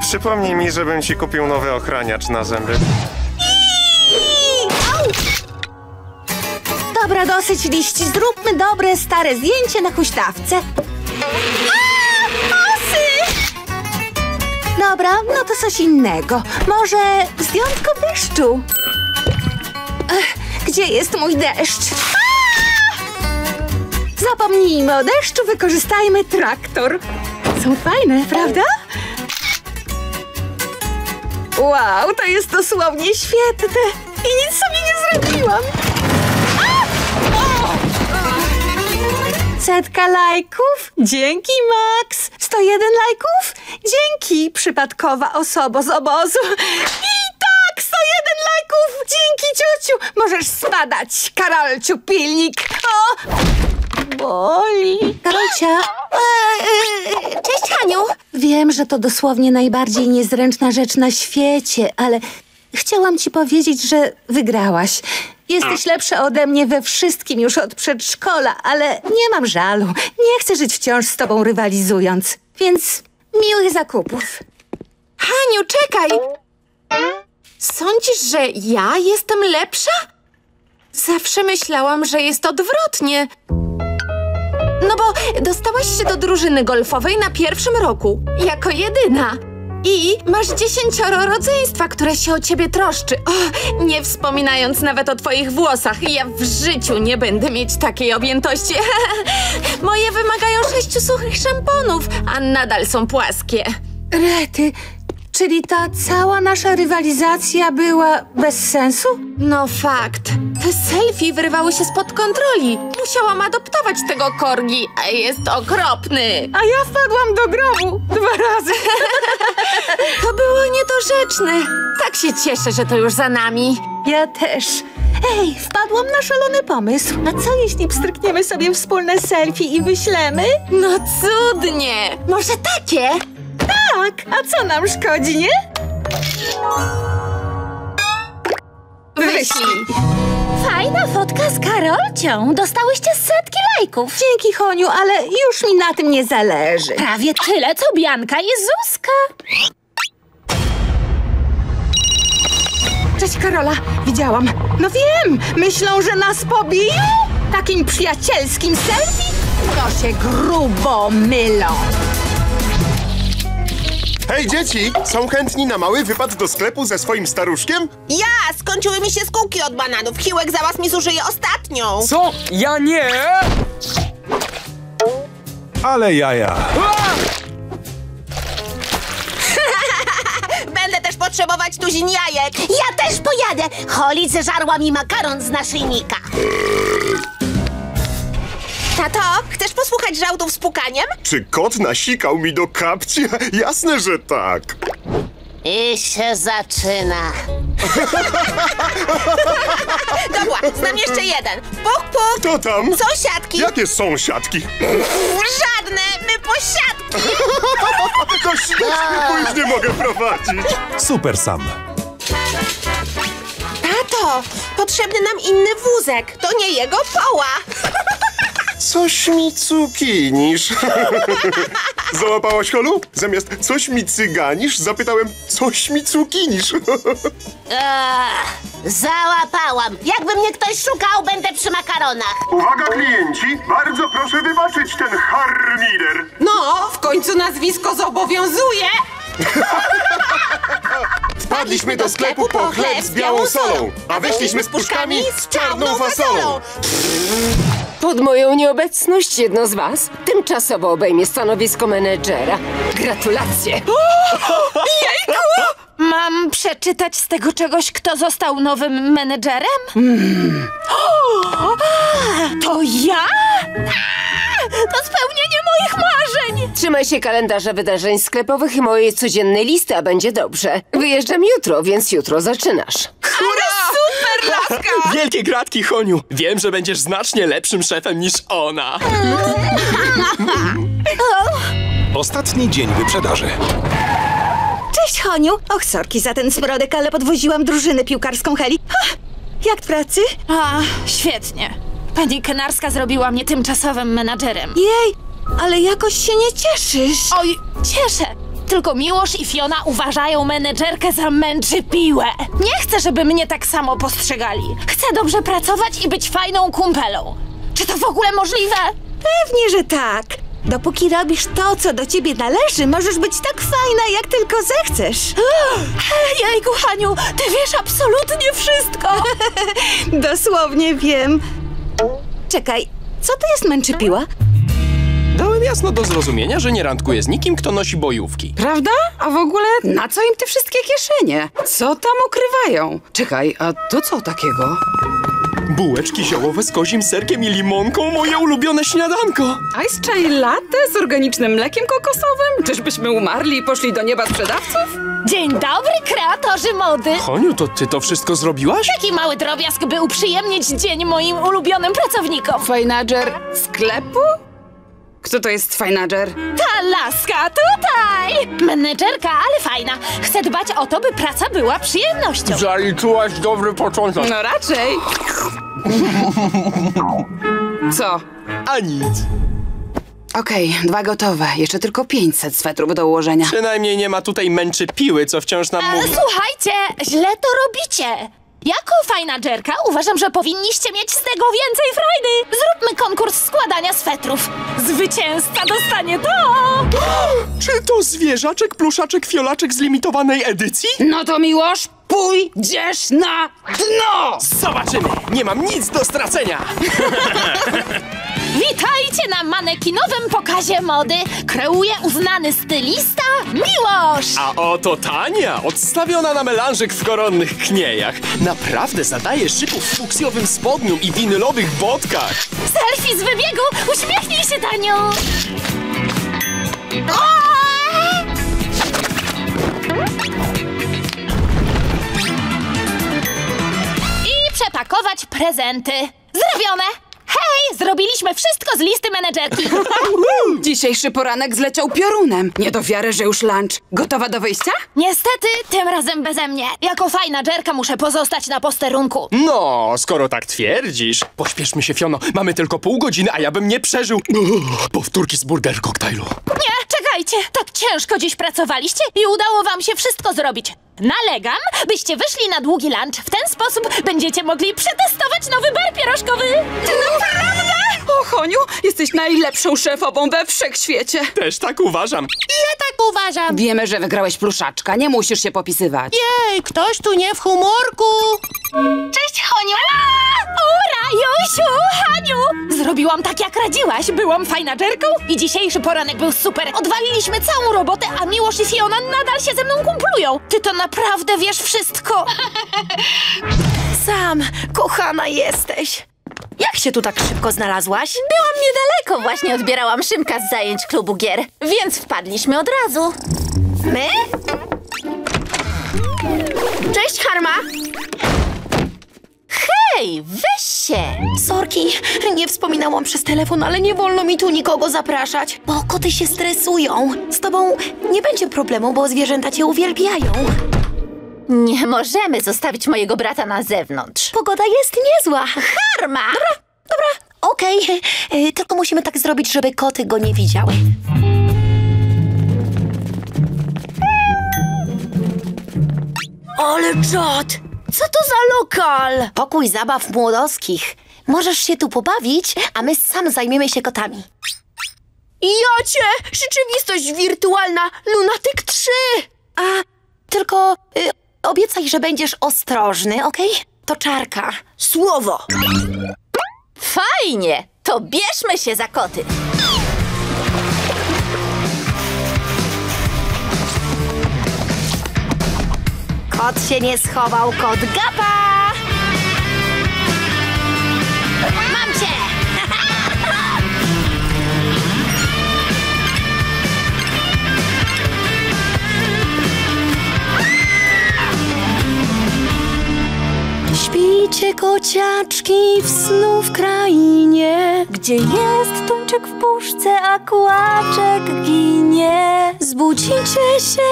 Przypomnij mi, żebym ci kupił nowy ochraniacz na zęby. Dobra, dosyć liści. Zróbmy dobre, stare zdjęcie na huśtawce. Dobra, no to coś innego. Może zdjątko deszczu? Ech, gdzie jest mój deszcz? Aaaa! Zapomnijmy o deszczu, wykorzystajmy traktor. Są fajne, prawda? Wow, to jest dosłownie świetne. I nic sobie nie zrobiłam. Setka lajków? Dzięki, Max! sto jeden lajków? Dzięki, przypadkowa osoba z obozu. I tak, sto jeden lajków! Dzięki, ciociu! Możesz spadać, Karolciu Pilnik. O! Boli. Karolcia. E, e, cześć, Haniu. Wiem, że to dosłownie najbardziej niezręczna rzecz na świecie, ale chciałam ci powiedzieć, że wygrałaś. Jesteś lepsza ode mnie we wszystkim już od przedszkola, ale nie mam żalu. Nie chcę żyć wciąż z tobą rywalizując, więc miłych zakupów. Haniu, czekaj! Sądzisz, że ja jestem lepsza? Zawsze myślałam, że jest odwrotnie. No bo dostałaś się do drużyny golfowej na pierwszym roku. Jako jedyna. I masz dziesięcioro rodzeństwa, które się o ciebie troszczy. O, nie wspominając nawet o twoich włosach. Ja w życiu nie będę mieć takiej objętości. Moje wymagają sześciu suchych szamponów, a nadal są płaskie. Rety, czyli ta cała nasza rywalizacja była bez sensu? No fakt. Te selfie wyrwały się spod kontroli. Musiałam adoptować tego korgi, a jest okropny. A ja wpadłam do grobu dwa razy. To było niedorzeczne. Tak się cieszę, że to już za nami. Ja też. Ej, wpadłam na szalony pomysł. A co jeśli pstrykniemy sobie wspólne selfie i wyślemy? No cudnie. Może takie? Tak, a co nam szkodzi, nie? Wyślij. Fajna fotka z Karolcią. Dostałyście setki lajków. Dzięki, Honiu, ale już mi na tym nie zależy. Prawie tyle, co Bianka i Zuzka. Cześć, Karola. Widziałam. No wiem, myślą, że nas pobiją? Takim przyjacielskim selfie? To się grubo mylą. Hej, dzieci! Są chętni na mały wypad do sklepu ze swoim staruszkiem? Ja! Skończyły mi się skółki od bananów. Chiłek za was mi zużyje ostatnią. Co? Ja nie! Ale jaja. Będę też potrzebować tuzin jajek. Ja też pojadę. Holly zeżarła mi makaron z naszyjnika. Tato, chcesz posłuchać żałtów z pukaniem? Czy kot nasikał mi do kapcia? Jasne, że tak. I się zaczyna. Dobra, znam jeszcze jeden. Puk, puk. Kto tam? Sąsiadki. Jakie sąsiadki? Żadne, my posiadki. To śmieszne, bo już nie mogę prowadzić. Super sam. Tato, potrzebny nam inny wózek. To nie jego poła. Coś mi cukinisz. Załapałaś, Holu? Zamiast coś mi cyganisz, zapytałem, coś mi cukinisz. eee, załapałam. Jakby mnie ktoś szukał, będę przy makaronach. Uwaga, klienci, bardzo proszę wybaczyć ten harmider. No, w końcu nazwisko zobowiązuje. Wpadliśmy do sklepu po chleb z białą solą, a wyszliśmy z puszkami z czarną fasolą. Pod moją nieobecność jedno z was tymczasowo obejmie stanowisko menedżera. Gratulacje! O, jejku! Mam przeczytać z tego czegoś, kto został nowym menedżerem? Mm. O, to ja? A, to spełnienie moich marzeń! Trzymaj się kalendarza wydarzeń sklepowych i mojej codziennej listy, a będzie dobrze. Wyjeżdżam jutro, więc jutro zaczynasz. Hurra! Laska. Wielkie gratki, Honiu! Wiem, że będziesz znacznie lepszym szefem niż ona. Ostatni dzień wyprzedaży. Cześć, Honiu! Och, sorki za ten smrodek, ale podwoziłam drużynę piłkarską Heli. Ha, jak w pracy? A, świetnie. Pani Kenarska zrobiła mnie tymczasowym menadżerem. Jej, ale jakoś się nie cieszysz. Oj, cieszę! Tylko Miłosz i Fiona uważają menedżerkę za męczypiłę. Nie chcę, żeby mnie tak samo postrzegali. Chcę dobrze pracować i być fajną kumpelą. Czy to w ogóle możliwe? Pewnie, że tak. Dopóki robisz to, co do ciebie należy, możesz być tak fajna, jak tylko zechcesz. Jejku, Haniu, ty wiesz absolutnie wszystko. Dosłownie wiem. Czekaj, co to jest męczypiła? Dałem jasno do zrozumienia, że nie randkuję z nikim, kto nosi bojówki. Prawda? A w ogóle na co im te wszystkie kieszenie? Co tam ukrywają? Czekaj, a to co takiego? Bułeczki ziołowe z kozim serkiem i limonką, moje ulubione śniadanko. Ice chai latte z organicznym mlekiem kokosowym? Czyżbyśmy umarli i poszli do nieba sprzedawców? Dzień dobry, kreatorzy mody. Honiu, to ty to wszystko zrobiłaś? Taki mały drobiazg, by uprzyjemnić dzień moim ulubionym pracownikom. Fajnadżer sklepu? Kto to jest fajnadżer? Ta laska tutaj! Menedżerka, ale fajna. Chce dbać o to, by praca była przyjemnością. Zaliczyłaś dobry początek. No raczej. Co? A nic. Okej, okay, dwa gotowe. Jeszcze tylko pięćset swetrów do ułożenia. Przynajmniej nie ma tutaj męczypiły, co wciąż nam mówi. Ale słuchajcie, źle to robicie. Jako fajnagerka uważam, że powinniście mieć z tego więcej frajdy. Zróbmy konkurs składania swetrów. Zwycięzca dostanie to! Czy to zwierzaczek, pluszaczek, fiolaczek z limitowanej edycji? No to Miłosz, pójdziesz na dno! Zobaczymy! Nie mam nic do stracenia! Witajcie na manekinowym pokazie mody. Kreuje uznany stylista Miłosz. A oto Tania, odstawiona na melanżyk w Koronnych Gniejach. Naprawdę zadaje szyku w fuksjowym spodniu i winylowych botkach. Selfie z wybiegu! Uśmiechnij się, Taniu! O! I przepakować prezenty. Zrobione! Hej! Zrobiliśmy wszystko z listy menedżerki. Dzisiejszy poranek zleciał piorunem. Nie do wiary, że już lunch. Gotowa do wyjścia? Niestety, tym razem beze mnie. Jako fajnagerka muszę pozostać na posterunku. No, skoro tak twierdzisz. Pośpieszmy się, Fiono. Mamy tylko pół godziny, a ja bym nie przeżył Uff, powtórki z burger koktajlu. Nie, czekajcie. Tak ciężko dziś pracowaliście i udało wam się wszystko zrobić. Nalegam, byście wyszli na długi lunch. W ten sposób będziecie mogli przetestować nowy bar pierożkowy. Ty naprawdę? O, Honiu, jesteś najlepszą szefową we wszechświecie. Też tak uważam. Ja tak uważam. Wiemy, że wygrałeś pluszaczka. Nie musisz się popisywać. Jej, ktoś tu nie w humorku. Cześć, Honiu. Ura, Jusiu, Haniu. Zrobiłam tak, jak radziłaś. Byłam fajnagerką i dzisiejszy poranek był super. Odwaliliśmy całą robotę, a Miłosz i Fiona nadal się ze mną kumplują. Ty to naprawdę wiesz wszystko. Sam, kochana jesteś. Jak się tu tak szybko znalazłaś? Byłam niedaleko, właśnie odbierałam Szymka z zajęć klubu gier, więc wpadliśmy od razu. My? Cześć, Harma! Hej, weź się! Sorki, nie wspominałam przez telefon, ale nie wolno mi tu nikogo zapraszać, bo koty się stresują. Z tobą nie będzie problemu, bo zwierzęta cię uwielbiają. Nie możemy zostawić mojego brata na zewnątrz. Pogoda jest niezła. Harma! Dobra, dobra, okej. Okay. Yy, tylko musimy tak zrobić, żeby koty go nie widziały. Ale czad! Co to za lokal? Pokój zabaw młodowskich. Możesz się tu pobawić, a my sam zajmiemy się kotami. Jocie! Rzeczywistość wirtualna! Lunatyk trzy! A... Tylko y, obiecaj, że będziesz ostrożny, okej? Okay? To czarka. Słowo. Fajnie! To bierzmy się za koty. Kot się nie schował, kot gapa! Mam cię! Śpijcie, kociaczki, w snu w krainie, gdzie jest tuńczyk w puszce, a kłaczek ginie. Zbudzicie się,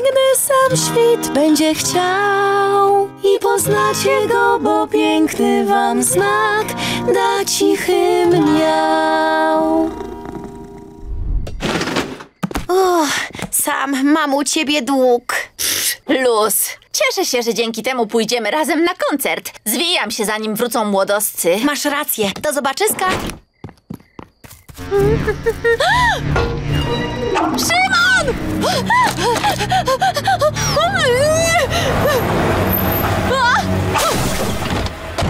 gdy sam świt będzie chciał i poznacie go, bo piękny wam znak da cichy miał. Uff, Sam, mam u ciebie dług. Luz. Cieszę się, że dzięki temu pójdziemy razem na koncert. Zwijam się, zanim wrócą młodoscy. Masz rację. Do zobaczyska. Szymon!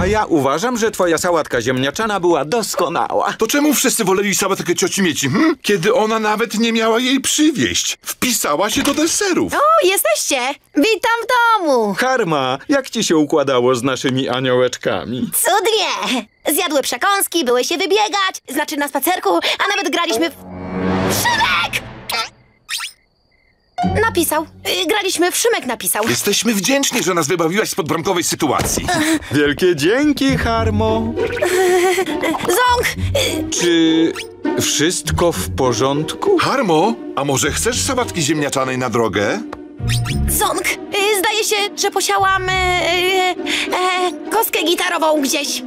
A ja uważam, że twoja sałatka ziemniaczana była doskonała. To czemu wszyscy woleli sałatkę cioci Mieci, hm? Kiedy ona nawet nie miała jej przywieźć? Wpisała się do deserów. O, jesteście! Witam w domu! Karma, jak ci się układało z naszymi aniołeczkami? Cudnie! Zjadły przekąski, były się wybiegać, znaczy na spacerku, a nawet graliśmy w... Szymek! Napisał. Graliśmy w Szymek napisał. Jesteśmy wdzięczni, że nas wybawiłaś spod bramkowej sytuacji. Wielkie dzięki, Harmo. Ząg! Czy wszystko w porządku? Harmo, a może chcesz sałatki ziemniaczanej na drogę? Ząg, zdaje się, że posiałam e, e, kostkę gitarową gdzieś.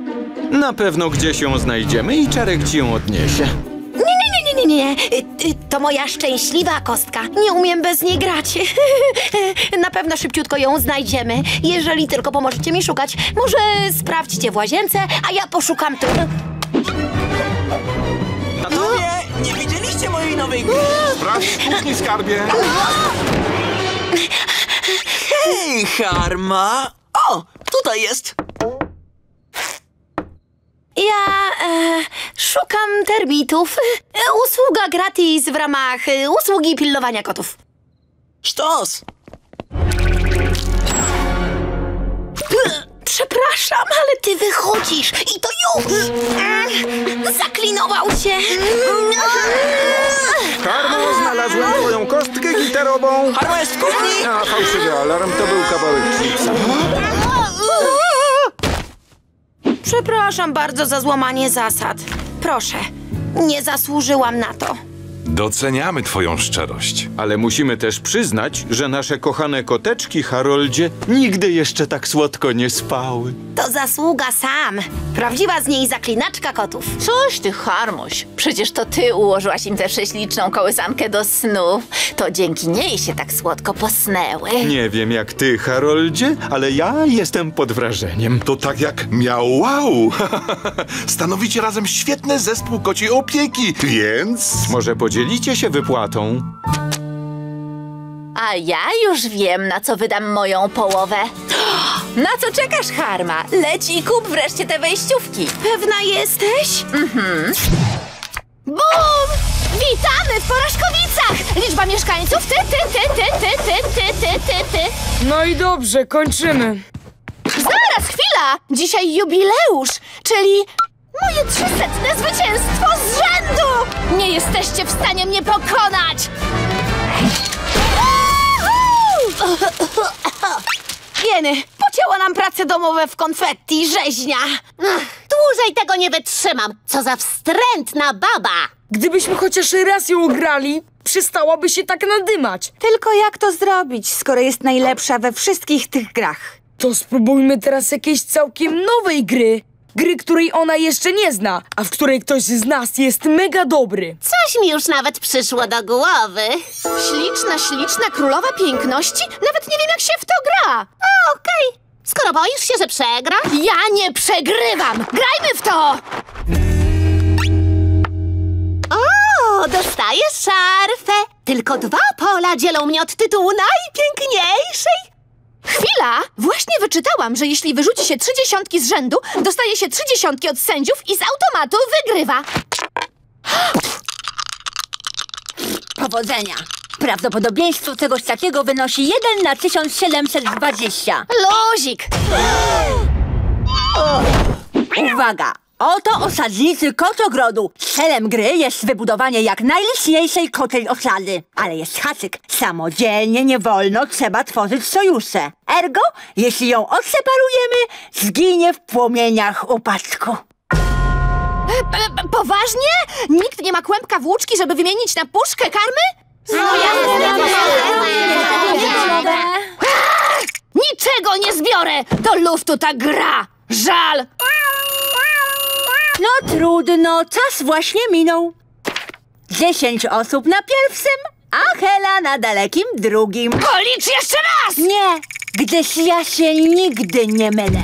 Na pewno gdzieś ją znajdziemy i Czarek ci ją odniesie. Nie, nie, nie, nie, Nie, to moja szczęśliwa kostka. Nie umiem bez niej grać. Na pewno szybciutko ją znajdziemy. Jeżeli tylko pomożecie mi szukać, może sprawdźcie w łazience, a ja poszukam tu. Tatowie, nie widzieliście mojej nowej gry? Sprawdź w kuchni, skarbie. Hej, Harma. O, tutaj jest. Ja e, szukam termitów. E, usługa gratis w ramach e, usługi pilnowania kotów. Sztos! Przepraszam, ale ty wychodzisz i to już! Zaklinował się! Harmo, znalazłem twoją kostkę gitarową. Harmo jest w kuchni! A, fałszywy alarm, to był kawałek chipsa. Przepraszam bardzo za złamanie zasad. Proszę, nie zasłużyłam na to. Doceniamy twoją szczerość. Ale musimy też przyznać, że nasze kochane koteczki, Haroldzie, nigdy jeszcze tak słodko nie spały. To zasługa Sam. Prawdziwa z niej zaklinaczka kotów. Coś ty, Harmuś. Przecież to ty ułożyłaś im tę prześliczną kołysankę do snu. To dzięki niej się tak słodko posnęły. Nie wiem jak ty, Haroldzie, ale ja jestem pod wrażeniem. To tak jak miał wow. Stanowicie razem świetny zespół kociej opieki, więc... Może podzielić Dzielicie się wypłatą. A ja już wiem, na co wydam moją połowę. Na co czekasz, Harma? Leć i kup wreszcie te wejściówki. Pewna jesteś? Mhm. Bum! Witamy w Porażkowicach! Liczba mieszkańców ty, ty, ty, ty, ty, ty, ty, ty, ty, ty. No i dobrze, kończymy. Zaraz, chwila! Dzisiaj jubileusz, czyli... Moje trzysetne zwycięstwo z rzędu! Nie jesteście w stanie mnie pokonać! Jeny, pocięła nam prace domowe w konfetti, rzeźnia! Dłużej tego nie wytrzymam! Co za wstrętna baba! Gdybyśmy chociaż raz ją grali, przestałaby się tak nadymać. Tylko jak to zrobić, skoro jest najlepsza we wszystkich tych grach? To spróbujmy teraz jakiejś całkiem nowej gry. Gry, której ona jeszcze nie zna, a w której ktoś z nas jest mega dobry. Coś mi już nawet przyszło do głowy. Śliczna, śliczna królowa piękności? Nawet nie wiem, jak się w to gra. A, okej. Okay. Skoro boisz się, że przegra? Ja nie przegrywam! Grajmy w to! O, dostaję szarfę. Tylko dwa pola dzielą mnie od tytułu najpiękniejszej. Chwila! Właśnie wyczytałam, że jeśli wyrzuci się trzy dziesiątki z rzędu, dostaje się trzy dziesiątki od sędziów i z automatu wygrywa. Powodzenia! Prawdopodobieństwo czegoś takiego wynosi jeden na tysiąc siedemset dwadzieścia. Luzik! Uwaga! Oto osadnicy kotogrodu. Celem gry jest wybudowanie jak najliczniejszej kotej osady. Ale jest haczyk. Samodzielnie nie wolno, trzeba tworzyć sojusze. Ergo, jeśli ją odseparujemy, zginie w płomieniach upadku. Poważnie? Nikt nie ma kłębka włóczki, żeby wymienić na puszkę karmy? Niczego nie zbiorę! Do luftu ta gra! Żal! No trudno, czas właśnie minął. Dziesięć osób na pierwszym, a Hela na dalekim drugim. Policz jeszcze raz! Nie, gdyż ja się nigdy nie mylę.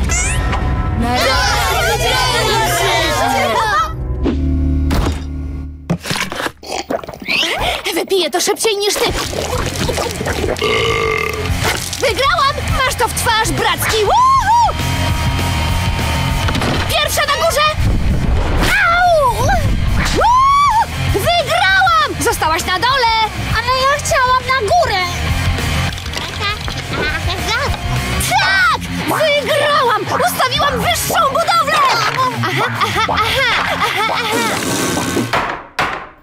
Wypiję to szybciej niż ty. Wygrałam! Masz to w twarz, bracki! Woohoo! Pierwsza na górze! Wygrałam! Zostałaś na dole! Ale ja chciałam na górę! Tak! Wygrałam! Ustawiłam wyższą budowlę! Aha, aha, aha, aha, aha.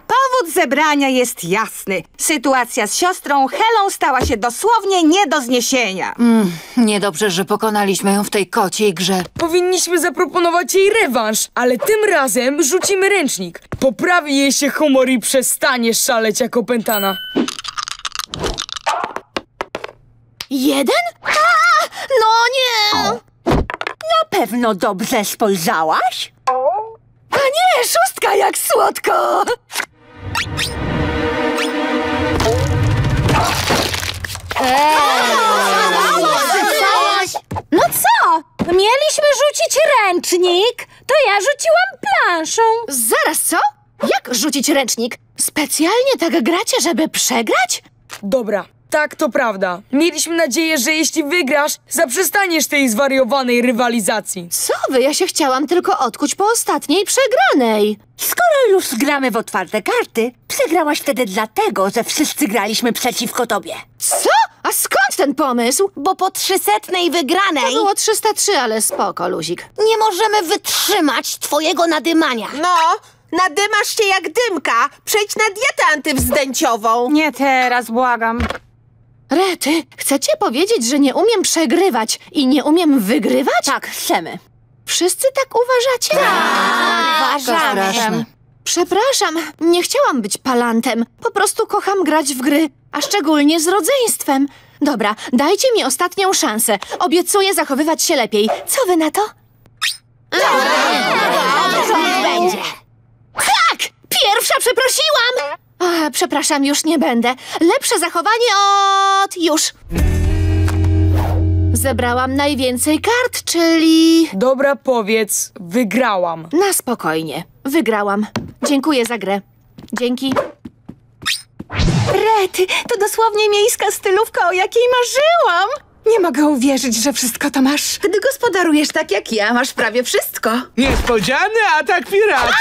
Powód zebrania jest jasny. Sytuacja z siostrą Helą stała się dosłownie nie do zniesienia. Mm, niedobrze, że pokonaliśmy ją w tej kociej grze. Powinniśmy zaproponować jej rewanż, ale tym razem rzucimy ręcznik. Poprawi jej się humor i przestanie szaleć jak opętana. Jeden? A, no nie! Na pewno dobrze spojrzałaś? A nie, szóstka jak słodko! No co? Mieliśmy rzucić ręcznik, to ja rzuciłam planszą. Zaraz, co? Jak rzucić ręcznik? Specjalnie tak gracie, żeby przegrać? Dobra, tak, to prawda. Mieliśmy nadzieję, że jeśli wygrasz, zaprzestaniesz tej zwariowanej rywalizacji. Co wy? Ja się chciałam tylko odkuć po ostatniej przegranej. Skoro już gramy w otwarte karty, przegrałaś wtedy dlatego, że wszyscy graliśmy przeciwko tobie. Co? A skąd ten pomysł? Bo po trzysetnej wygranej... To było trzysta trzy, ale spoko, luzik. Nie możemy wytrzymać twojego nadymania. No... Nadymasz się jak dymka! Przejdź na dietę antywzdęciową! Nie teraz, błagam. Rety, chcecie powiedzieć, że nie umiem przegrywać i nie umiem wygrywać? Tak, chcemy. Wszyscy tak uważacie? Tak, uważamy. Przepraszam, nie chciałam być palantem. Po prostu kocham grać w gry, a szczególnie z rodzeństwem. Dobra, dajcie mi ostatnią szansę. Obiecuję zachowywać się lepiej. Co wy na to? Będzie. Tak! Pierwsza przeprosiłam! Ach, przepraszam, już nie będę. Lepsze zachowanie od... już. Zebrałam najwięcej kart, czyli... Dobra, powiedz. Wygrałam. Na spokojnie. Wygrałam. Dziękuję za grę. Dzięki. Rety, to dosłownie miejska stylówka, o jakiej marzyłam! Nie mogę uwierzyć, że wszystko to masz. Gdy gospodarujesz tak jak ja, masz prawie wszystko. Niespodziany atak piracki.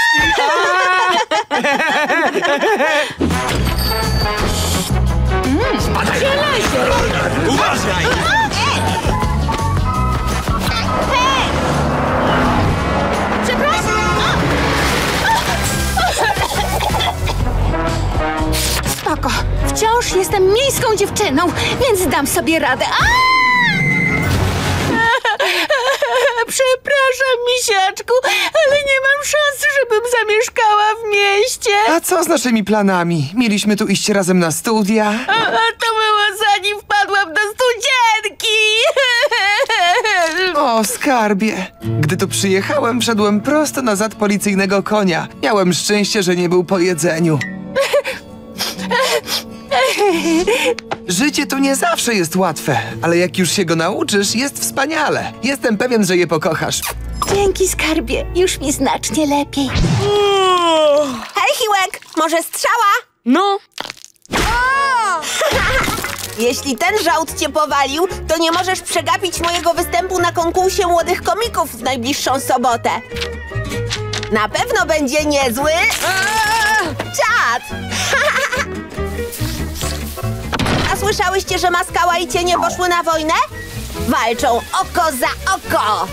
Spadaj! Uważaj! Hej! Przepraszam! Spoko. Wciąż jestem miejską dziewczyną, więc dam sobie radę. A! Przepraszam, misiaczku, ale nie mam szans, żebym zamieszkała w mieście. A co z naszymi planami? Mieliśmy tu iść razem na studia. A, a to było zanim wpadłam do studzienki. O, skarbie. Gdy tu przyjechałem, wszedłem prosto na zad policyjnego konia. Miałem szczęście, że nie był po jedzeniu. Życie tu nie zawsze jest łatwe, ale jak już się go nauczysz, jest wspaniale. Jestem pewien, że je pokochasz. Dzięki, skarbie. Już mi znacznie lepiej. Mm. Hej, Hiłek! Może strzała? No. O! Jeśli ten żałd cię powalił, to nie możesz przegapić mojego występu na konkursie młodych komików w najbliższą sobotę. Na pewno będzie niezły... czad! Słyszałyście, że Maskała i Cienie poszły na wojnę? Walczą oko za oko!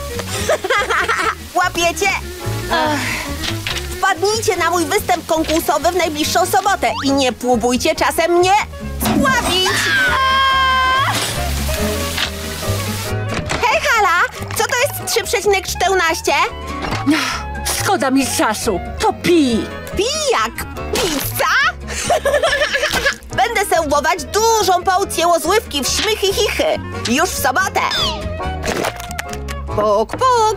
Łapiecie? Ach. Wpadnijcie na mój występ konkursowy w najbliższą sobotę i nie próbujcie czasem mnie spławić! Hej, Hala! Co to jest trzy przecinek czternaście? Szkoda mi czasu. To pi! Pi jak pizza? Będę serwować dużą porcję łozływki w śmychy chichy. Już w sobotę. Puk, puk.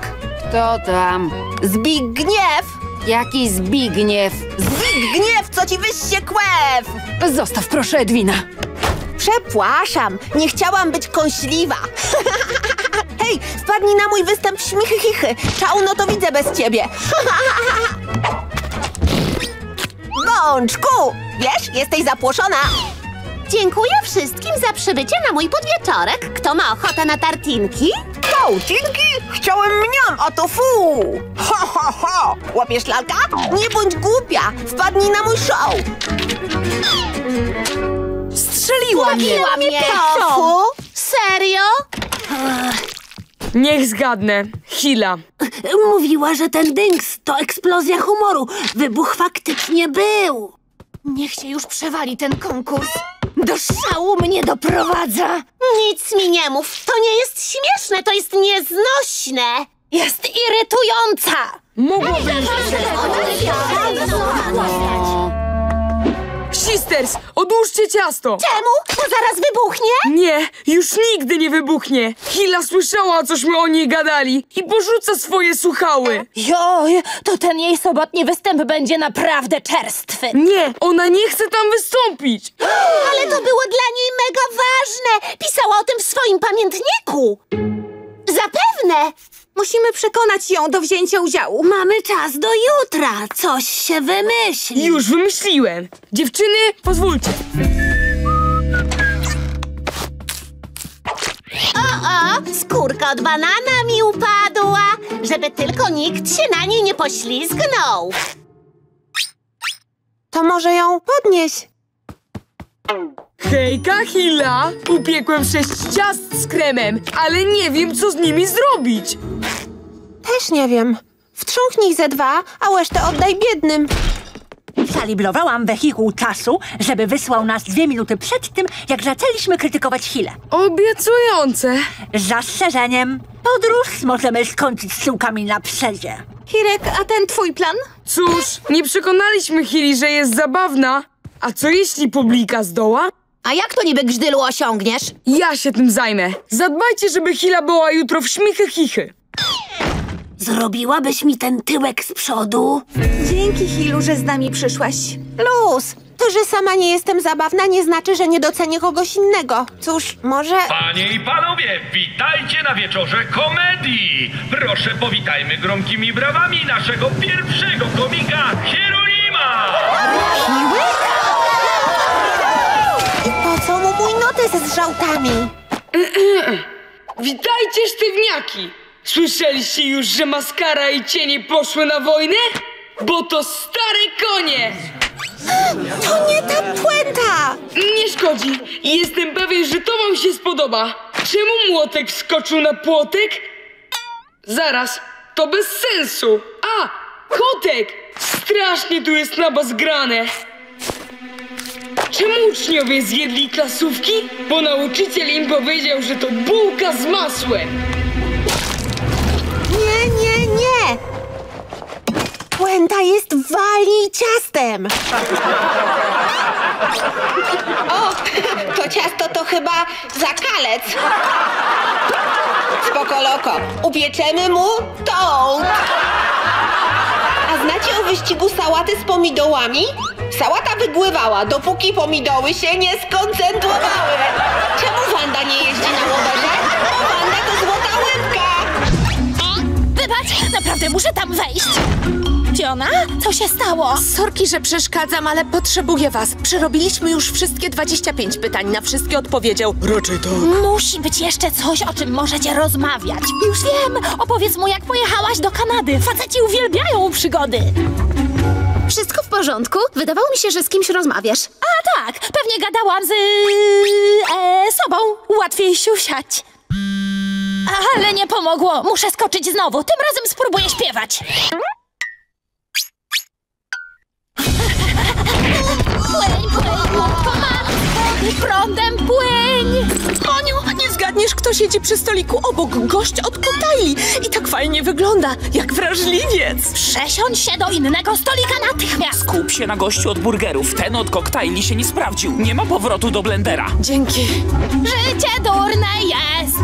Kto tam? Zbigniew. Jaki Zbigniew? Zbigniew, co ci wyście kłew? Zostaw proszę Edwina. Przepraszam, nie chciałam być kąśliwa. Hej, wpadnij na mój występ w śmichy chichy. Czał, no to widzę bez ciebie. Bączku! Wiesz, jesteś zapłoszona! Dziękuję wszystkim za przybycie na mój podwieczorek. Kto ma ochotę na tartinki? Tartinki? Chciałem mniam, a to fu! Ho, ho, ho! Łapiesz lalka? Nie bądź głupia! Wpadnij na mój show! Strzeliła mnie! mnie tofu? Serio? Niech zgadnę. Hila. Mówiła, że ten dynks to eksplozja humoru. Wybuch faktycznie był. Niech się już przewali ten konkurs. Do szału mnie doprowadza. Nic mi nie mów. To nie jest śmieszne, to jest nieznośne. Jest irytująca. Mogłabyś... Sisters, odłóżcie ciasto! Czemu? Bo zaraz wybuchnie? Nie, już nigdy nie wybuchnie! Hila słyszała, cośmy o niej gadali i porzuca swoje suchały! Joj, to ten jej sobotni występ będzie naprawdę czerstwy! Nie, ona nie chce tam wystąpić! Ale to było dla niej mega ważne! Pisała o tym w swoim pamiętniku! Zapewne! Musimy przekonać ją do wzięcia udziału. Mamy czas do jutra. Coś się wymyśli. Już wymyśliłem. Dziewczyny, pozwólcie. O, o, skórka od banana mi upadła, żeby tylko nikt się na niej nie poślizgnął. To może ją podnieś. Hejka, Hila! Upiekłem sześć ciast z kremem, ale nie wiem, co z nimi zrobić. Też nie wiem. Wtrząknij ze dwa, a resztę oddaj biednym. Zaliblowałam wehikuł czasu, żeby wysłał nas dwie minuty przed tym, jak zaczęliśmy krytykować Hilę. Obiecujące. Z zastrzeżeniem. Podróż możemy skończyć z tyłkami na przedzie. Hirek, a ten twój plan? Cóż, nie przekonaliśmy Hili, że jest zabawna. A co jeśli publika zdoła? A jak to niby grzdylu osiągniesz? Ja się tym zajmę. Zadbajcie, żeby Hila była jutro w śmichy chichy. Zrobiłabyś mi ten tyłek z przodu? Dzięki, Hilu, że z nami przyszłaś. Luz, to, że sama nie jestem zabawna, nie znaczy, że nie docenię kogoś innego. Cóż, może... Panie i panowie, witajcie na wieczorze komedii. Proszę, powitajmy gromkimi brawami naszego pierwszego komika, Hierolima! Miły? Co mu mój notes z żałtami? Witajcie, sztywniaki! Słyszeliście już, że maskara i cienie poszły na wojnę? Bo to stare konie! To nie ta puenta! Nie szkodzi. Jestem pewien, że to wam się spodoba. Czemu młotek wskoczył na płotek? Zaraz, to bez sensu. A, kotek! Strasznie tu jest na was grane. Czemu uczniowie zjedli klasówki? Bo nauczyciel im powiedział, że to bułka z masłem. Nie, nie, nie! Puenta jest wali ciastem. O, to ciasto to chyba zakalec. Spoko loko, upieczemy mu tą. A znacie o wyścigu sałaty z pomidołami? Sałata wygływała, dopóki pomidoły się nie skoncentrowały. Czemu Wanda nie jeździ na rowerze? Wanda to złota łebka. Wybacz, naprawdę muszę tam wejść. Fiona, co się stało? Sorki, że przeszkadzam, ale potrzebuję was. Przerobiliśmy już wszystkie dwadzieścia pięć pytań, na wszystkie odpowiedział. Raczej tak. Musi być jeszcze coś, o czym możecie rozmawiać. Już wiem, opowiedz mu, jak pojechałaś do Kanady. Faceci uwielbiają przygody. Wszystko w porządku? Wydawało mi się, że z kimś rozmawiasz. A tak, pewnie gadałam z... E, sobą. Łatwiej siusiać. Ale nie pomogło. Muszę skoczyć znowu. Tym razem spróbuję śpiewać. Płyń, płyń, łódko ma. Prądem płyń. Moniu, nie zgadniesz, kto siedzi przy stoliku obok. Gość od Kotai. I tak fajnie wygląda, jak wrażliwiec. Przesiądź się do innego stolika natychmiast. Skup się na gościu od burgerów. Ten od koktajli się nie sprawdził. Nie ma powrotu do blendera. Dzięki. Życie durne jest.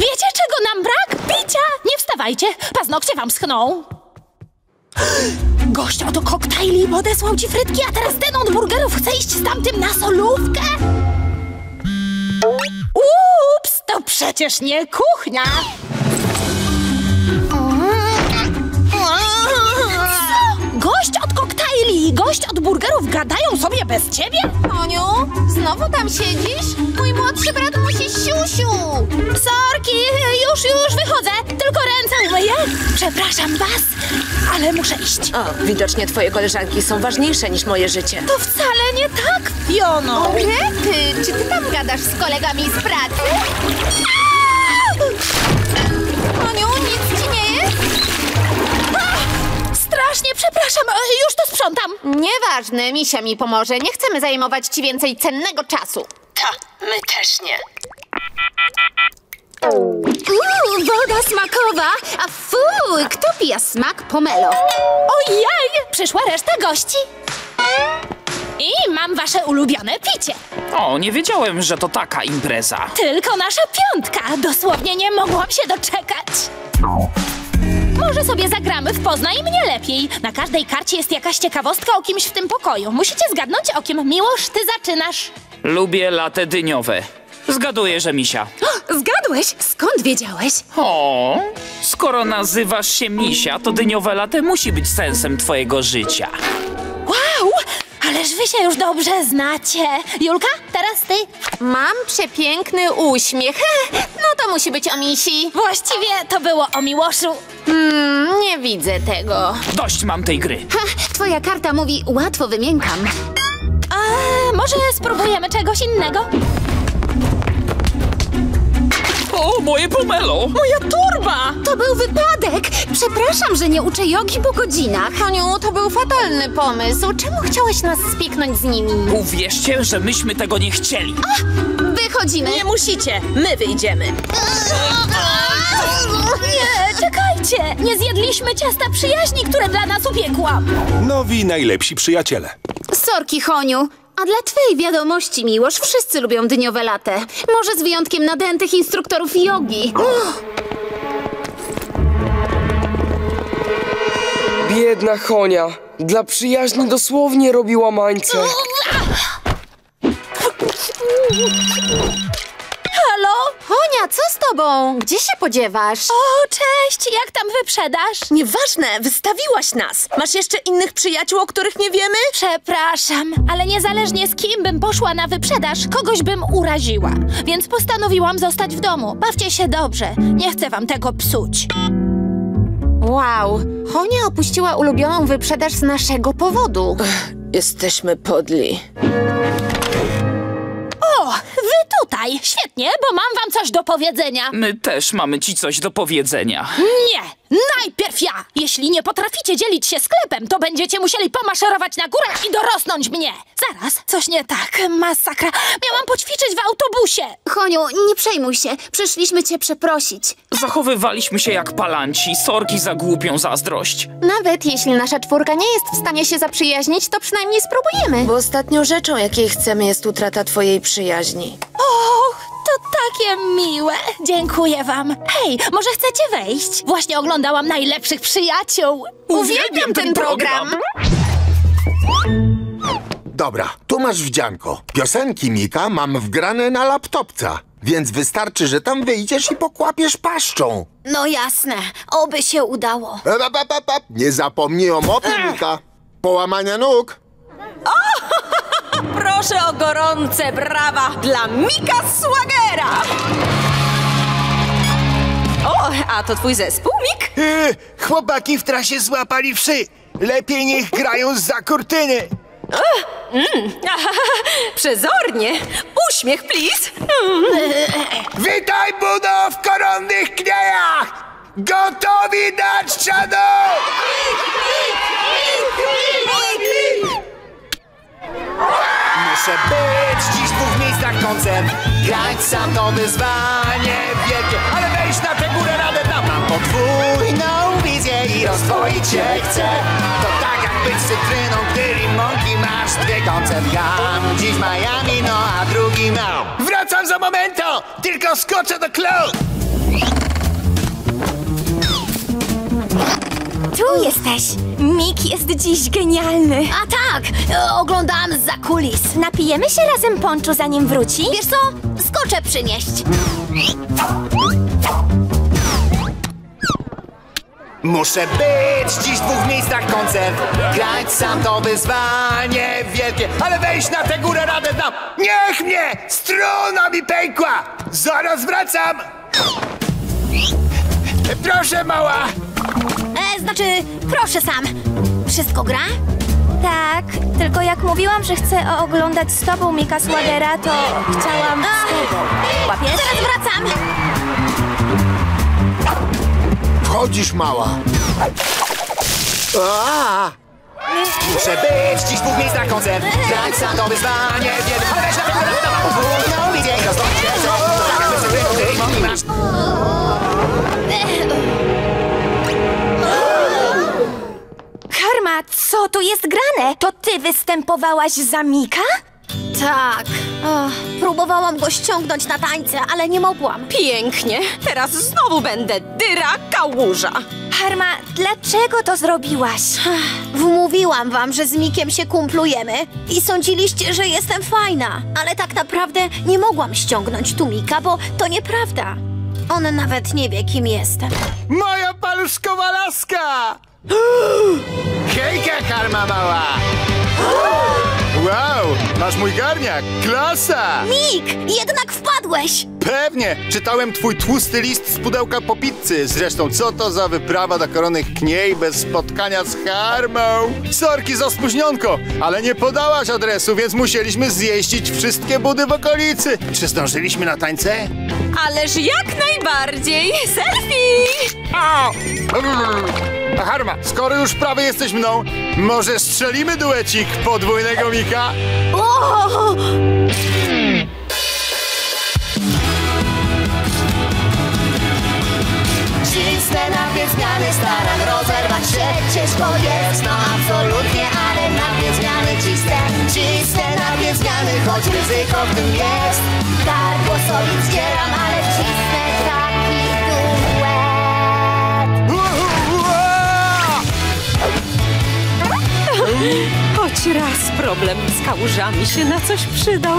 Wiecie, czego nam brak? Picia. Nie wstawajcie, paznokcie wam schną. Gość od koktajli odesłał ci frytki, a teraz ten od burgerów chce iść z tamtym na solówkę? Ups, to przecież nie kuchnia! Co? Gość od koktajli i gość od burgerów gadają sobie bez ciebie? Oniu, znowu tam siedzisz? Mój młodszy brat musi siusiu! Sorki, już, już wychodzę, tylko ręce umyję. Przepraszam was, ale muszę iść. O, widocznie twoje koleżanki są ważniejsze niż moje życie. To wcale nie tak, Fiono. O, ty, czy ty tam gadasz z kolegami z pracy? Oniu, nic ci nie jest? Strasznie, przepraszam, już to sprzątam. Nieważne, misia mi pomoże. Nie chcemy zajmować ci więcej cennego czasu. Ta, my też nie. Uuu, woda smakowa! A fuj, kto pija smak pomelo? Ojej, przyszła reszta gości. I mam wasze ulubione picie. O, nie wiedziałem, że to taka impreza. Tylko nasza piątka. Dosłownie nie mogłam się doczekać. Może sobie zagramy w Poznaj mnie lepiej. Na każdej karcie jest jakaś ciekawostka o kimś w tym pokoju. Musicie zgadnąć, o kim. Miłosz, ty zaczynasz. Lubię latte dyniowe. Zgaduję, że misia. Zgadłeś? Skąd wiedziałeś? O, skoro nazywasz się misia, to dyniowe latte musi być sensem twojego życia. Wow! Ależ wy się już dobrze znacie. Julka, teraz ty. Mam przepiękny uśmiech. No to musi być o misi. Właściwie to było o Miłoszu. Mm, nie widzę tego. Dość mam tej gry. Ha, twoja karta mówi, łatwo wymiękam. A może spróbujemy czegoś innego? O, moje pomelo! Moja turba! To był wypadek! Przepraszam, że nie uczę jogi po godzinach. Haniu, to był fatalny pomysł. Czemu chciałeś nas spieknąć z nimi? Uwierzcie, że myśmy tego nie chcieli. A, wychodzimy. Nie musicie. My wyjdziemy. Nie, czekajcie! Nie zjedliśmy ciasta przyjaźni, które dla nas upiekłam. Nowi najlepsi przyjaciele. Sorki, Honiu. A dla twojej wiadomości, Miłosz, wszyscy lubią dyniowe latte. Może z wyjątkiem nadętych instruktorów jogi. Uff. Biedna Honia. Dla przyjaźni dosłownie robi łamańce. Halo? Honia, co z tobą? Gdzie się podziewasz? O, cześć! Jak tam wyprzedaż? Nieważne, wystawiłaś nas. Masz jeszcze innych przyjaciół, o których nie wiemy? Przepraszam, ale niezależnie z kim bym poszła na wyprzedaż, kogoś bym uraziła. Więc postanowiłam zostać w domu. Bawcie się dobrze. Nie chcę wam tego psuć. Wow, Honia opuściła ulubioną wyprzedaż z naszego powodu. Ech, jesteśmy podli. O, wy tutaj! Świetnie, bo mam wam coś do powiedzenia. My też mamy ci coś do powiedzenia. Nie! Najpierw ja! Jeśli nie potraficie dzielić się sklepem, to będziecie musieli pomaszerować na górę i dorosnąć mnie. Zaraz, coś nie tak. Masakra. Miałam poćwiczyć w autobusie. Honiu, nie przejmuj się. Przyszliśmy cię przeprosić. Zachowywaliśmy się jak palanci. Sorki za głupią zazdrość. Nawet jeśli nasza czwórka nie jest w stanie się zaprzyjaźnić, to przynajmniej spróbujemy. Bo ostatnią rzeczą, jakiej chcemy, jest utrata twojej przyjaźni. O, to takie miłe. Dziękuję wam. Hej, może chcecie wejść? Właśnie oglądałam najlepszych przyjaciół. Uwielbiam, Uwielbiam ten, ten program. program. Dobra, tu masz wdzianko. Piosenki Mika mam wgrane na laptopca, więc wystarczy, że tam wyjdziesz i pokłapiesz paszczą. No jasne, oby się udało. Ba, ba, ba, ba. Nie zapomnij o mopie, Mika. Połamania nóg. O! Proszę o gorące brawa dla Mika Słagera! O, a to twój zespół, Mik? Yy, chłopaki w trasie złapali wszy. Lepiej niech grają zza kurtyny. Mm. Przezornie. Uśmiech, please. Mm. Witaj, Budo, w Koronnych Gniejach! Gotowi dać czadu! Muszę być dziś w dwóch miejscach koncert. Grać sam to wyzwanie wielkie. Ale wejść na tę górę radę dam. Mam podwójną wizję i rozwoić się chcę. To tak jak być cytryną, gdy limonki masz. Dwie koncert gram, dziś w Miami, no a drugi no. Wracam za momento, tylko skoczę do club. Tu jesteś. Mik jest dziś genialny. A tak, e, oglądałam zza kulis. Napijemy się razem ponczu, zanim wróci? Wiesz co? Skoczę przynieść. Muszę być dziś w dwóch miejscach koncert. Grać sam to wyzwanie wielkie. Ale wejść na tę górę radę dam. Niech mnie! Struna mi pękła! Zaraz wracam! Proszę, mała! Znaczy, proszę sam. Wszystko gra? Tak, tylko jak mówiłam, że chcę oglądać z tobą Mika Słagera, to chciałam z tobą. Łapiesz? Teraz wracam. Wchodzisz, mała. A! Muszę być dziś w dwóch miejscach koncert. Grać sam to wyzwanie, wiele. Ale weź na pewno, że to mam podwójną wizję. Rozpocznie, co? Tak, jak my sobie tutaj, bo mi masz. Co tu jest grane? To ty występowałaś za Mika? Tak. Ach, próbowałam go ściągnąć na tańce, ale nie mogłam. Pięknie. Teraz znowu będę dyra kałuża. Harma, dlaczego to zrobiłaś? Ach, wmówiłam wam, że z Mikiem się kumplujemy i sądziliście, że jestem fajna. Ale tak naprawdę nie mogłam ściągnąć tu Mika, bo to nieprawda. On nawet nie wie, kim jestem. Moja paluszkowa laska! Hejka, Harma mała! Wow, masz mój garniak! Klasa! Mik, jednak wpadłeś! Pewnie! Czytałem twój tłusty list z pudełka po pizzy. Zresztą co to za wyprawa do Koronnych Gniej bez spotkania z Harmą? Sorki za spóźnionko, ale nie podałaś adresu, więc musieliśmy zjeździć wszystkie budy w okolicy. Czy zdążyliśmy na tańce? Ależ jak najbardziej! Selfie! O! Harma, skoro już prawie jesteś mną, może strzelimy duecik podwójnego Mika? O! Cisnę na pięzmiany, staram rozerwać się, ciężko jest, no absolutnie, ale na pięzmiany cisnę, cisnę na pięzmiany, choć ryzyko w tym jest, tak głosowi zdzieram, ale wcisnę taki duet. Choć raz problem z kałużami się na coś przydał.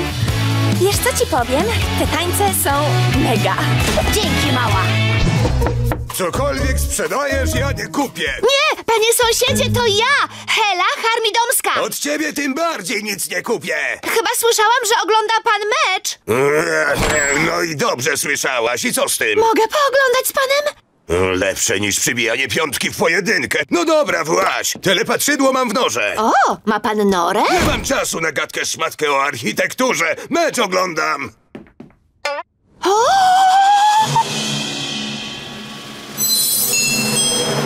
Wiesz, co ci powiem? Te tańce są mega. Dzięki, mała. Cokolwiek sprzedajesz, ja nie kupię. Nie, panie sąsiedzie, to ja, Hela Harmidomska. Od ciebie tym bardziej nic nie kupię. Chyba słyszałam, że ogląda pan mecz. No i dobrze słyszałaś. I co z tym? Mogę pooglądać z panem? Lepsze niż przybijanie piątki w pojedynkę. No dobra, właś. Telepatrzydło mam w norze. O, ma pan norę? Nie mam czasu na gadkę szmatkę o architekturze. Mecz oglądam. O!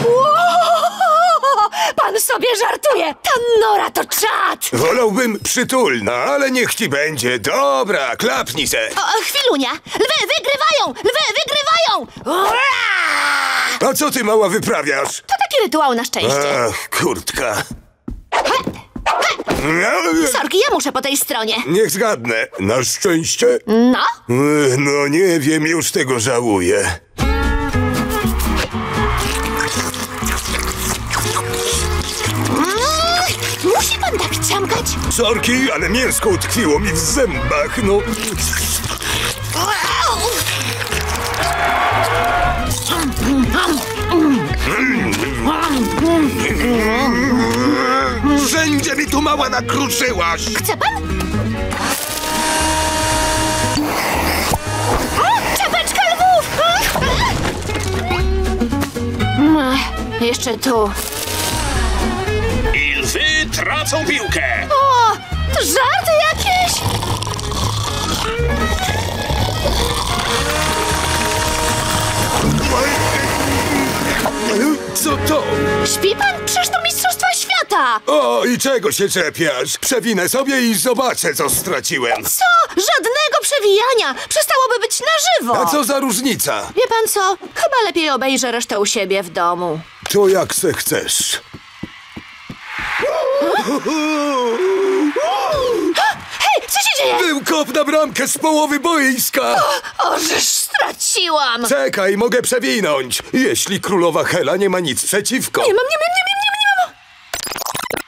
Wow! Pan sobie żartuje. Ta nora to czad. Wolałbym przytulna, ale niech ci będzie. Dobra, klapnij se. O, chwilunia. Lwy wygrywają! Lwy wygrywają! Ura! A co ty, mała, wyprawiasz? To taki rytuał na szczęście. Ach, kurtka. Sorki, ja muszę po tej stronie. Niech zgadnę. Na szczęście? No. No nie wiem, już tego żałuję. Musi pan tak ciamkać? Sorki, ale mięsko utkwiło mi w zębach, no. Wszędzie mi tu mała nakruszyłaś. Chce pan? O, czapeczka lwów! Jeszcze tu. I lwy tracą piłkę. O, to żarty jakieś? Co to? Śpi pan? Przecież to mistrzostwa świata! O, i czego się czepiasz? Przewinę sobie i zobaczę, co straciłem. Co? Żadnego przewijania! Przestałoby być na żywo! A co za różnica? Wie pan co? Chyba lepiej obejrzę resztę u siebie w domu. To jak se chcesz. Hej, co się dzieje? Był kop na bramkę z połowy boiska! O, o żeż... Straciłam! Czekaj, mogę przewinąć, jeśli królowa Hela nie ma nic przeciwko. Nie mam, nie mam, nie mam, nie mam, nie mam!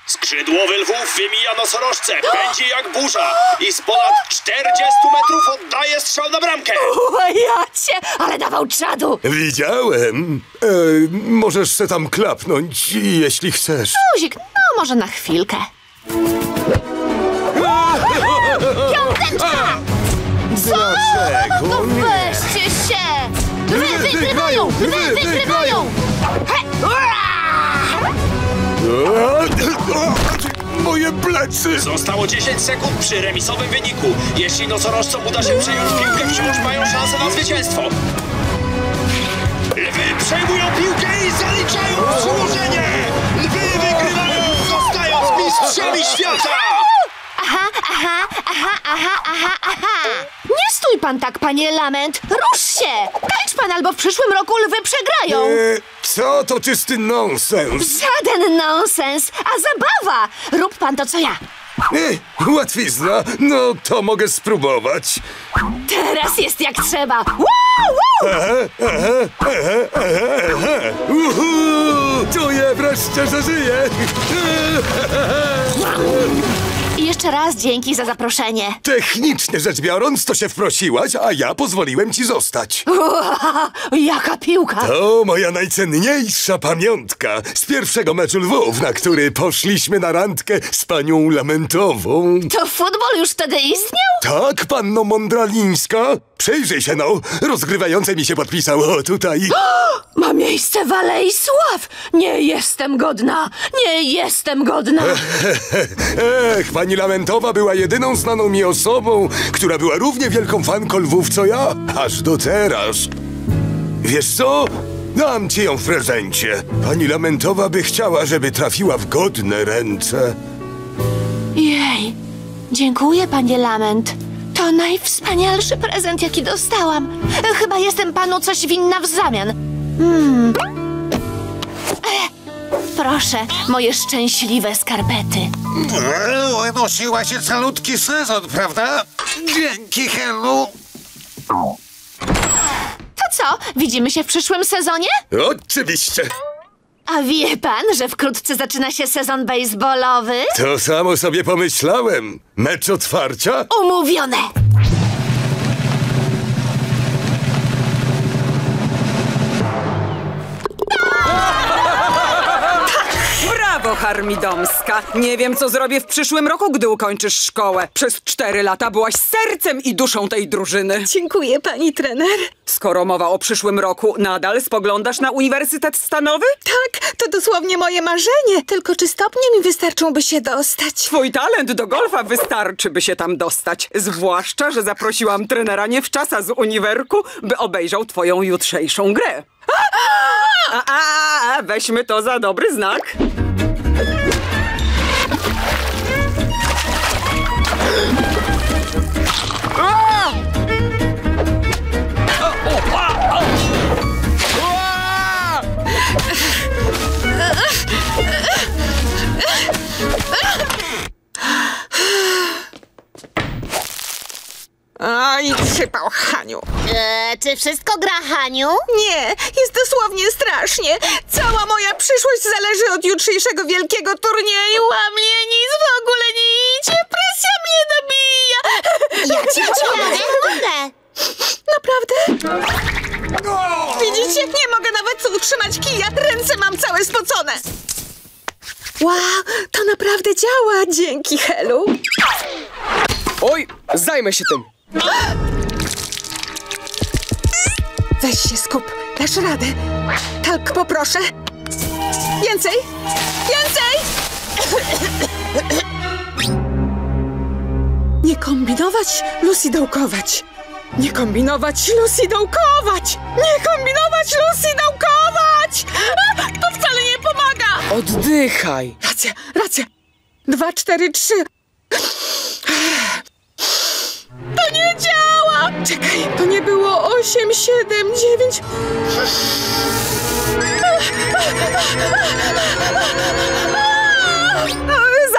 Skrzydłowy lwów wymija nosorożce, pędzi jak burza i z ponad czterdziestu metrów oddaje strzał na bramkę. Ujacie, ale dawał czadu! Widziałem. E, możesz se tam klapnąć, jeśli chcesz. Luzik, no może na chwilkę. Piąteczka! Co? No weźcie się! Lwy wygrywają! Lwy wygrywają! Moje plecy! Zostało dziesięć sekund przy remisowym wyniku. Jeśli nosorożcom uda się przejąć piłkę, wciąż mają szansę na zwycięstwo. Lwy przejmują piłkę i zaliczają przyłożenie! Lwy wygrywają, zostając mistrzami świata! Aha, aha, aha, aha, aha, aha! Nie stój pan tak, panie Lament! Rusz się! Tańcz pan, albo w przyszłym roku lwy przegrają! Eee, Co? To czysty nonsens. Żaden nonsens, a zabawa. Rób pan to, co ja. E, łatwizna. No to mogę spróbować. Teraz jest jak trzeba. Woo, woo! Aha, aha, aha, aha, aha. Uhu, czuję wreszcie, że żyję. I jeszcze raz dzięki za zaproszenie. Technicznie rzecz biorąc, to się wprosiłaś, a ja pozwoliłem ci zostać. Uuu, jaka piłka! To moja najcenniejsza pamiątka z pierwszego meczu Lwów, na który poszliśmy na randkę z panią Lamentową. To futbol już wtedy istniał? Tak, panno Mondralińska. Przyjrzyj się, no. Rozgrywające mi się podpisało tutaj. O, ma miejsce Walejsław! Nie jestem godna! Nie jestem godna! Ech, pani Lamentowa była jedyną znaną mi osobą, która była równie wielką fanką Lwów co ja, aż do teraz. Wiesz co? Dam ci ją w prezencie. Pani Lamentowa by chciała, żeby trafiła w godne ręce. Jej, dziękuję, panie Lament. To najwspanialszy prezent, jaki dostałam. Chyba jestem panu coś winna w zamian. Hmm. Proszę, moje szczęśliwe skarpety. Nosiła się calutki sezon, prawda? Dzięki, Helu. To co? Widzimy się w przyszłym sezonie? Oczywiście. A wie pan, że wkrótce zaczyna się sezon bejsbolowy? To samo sobie pomyślałem. Mecz otwarcia? Umówione! Brawo, Harmidomska. Nie wiem, co zrobię w przyszłym roku, gdy ukończysz szkołę. Przez cztery lata byłaś sercem i duszą tej drużyny. Dziękuję, pani trener. Skoro mowa o przyszłym roku, nadal spoglądasz na Uniwersytet Stanowy? Tak, to dosłownie moje marzenie. Tylko czy stopnie mi wystarczą, by się dostać? Twój talent do golfa wystarczy, by się tam dostać. Zwłaszcza, że zaprosiłam trenera niewczasa z uniwerku, by obejrzał twoją jutrzejszą grę. A, a, a, weźmy to za dobry znak. Aj, sypał Haniu. Eee, czy wszystko gra, Haniu? Nie, jest dosłownie strasznie. Cała moja przyszłość zależy od jutrzejszego wielkiego turnieju, a mnie nic w ogóle nie idzie. Presja mnie nabija. Ja cię nie mogę. Naprawdę? Widzicie? Nie mogę nawet utrzymać kija. Ręce mam całe spocone. Wow, to naprawdę działa. Dzięki, Helu. Oj, zajmę się tym. Weź się skup, dasz radę. Tak, poproszę. Więcej! Więcej! Nie kombinować, Lucy dołkować. Nie kombinować, Lucy dołkować. Nie kombinować, Lucy dołkować. A, to wcale nie pomaga. Oddychaj. Racja, racja. Dwa, cztery, trzy. To nie działa! Czekaj, to nie było osiem, siedem, dziewięć...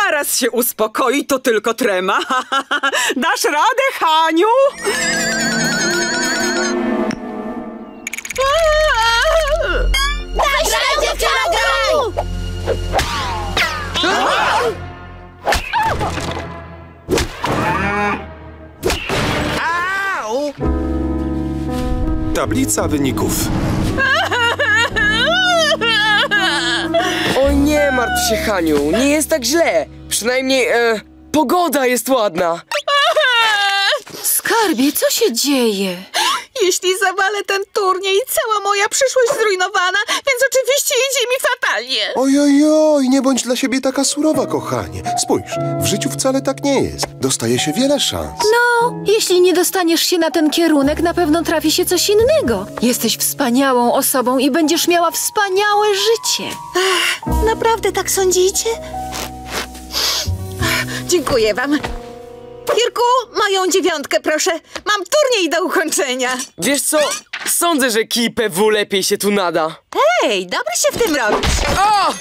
Zaraz się uspokoi, to tylko trema. Dasz radę, Haniu? Dasz radę, dziewczyna, graj! Tablica wyników. O nie, martw się, Haniu. Nie jest tak źle. Przynajmniej e, pogoda jest ładna. Skarbie, co się dzieje? Jeśli zawalę ten turniej, cała moja przyszłość zrujnowana, więc oczywiście idzie mi fatalnie. Oj, oj, oj, nie bądź dla siebie taka surowa, kochanie. Spójrz, w życiu wcale tak nie jest. Dostaje się wiele szans. No, jeśli nie dostaniesz się na ten kierunek, na pewno trafi się coś innego. Jesteś wspaniałą osobą i będziesz miała wspaniałe życie. Ach, naprawdę tak sądzicie? Ach, dziękuję wam. Kirku, moją dziewiątkę, proszę. Mam turniej do ukończenia. Wiesz co? Sądzę, że kij P W lepiej się tu nada. Hej, dobrze się w tym robisz. O!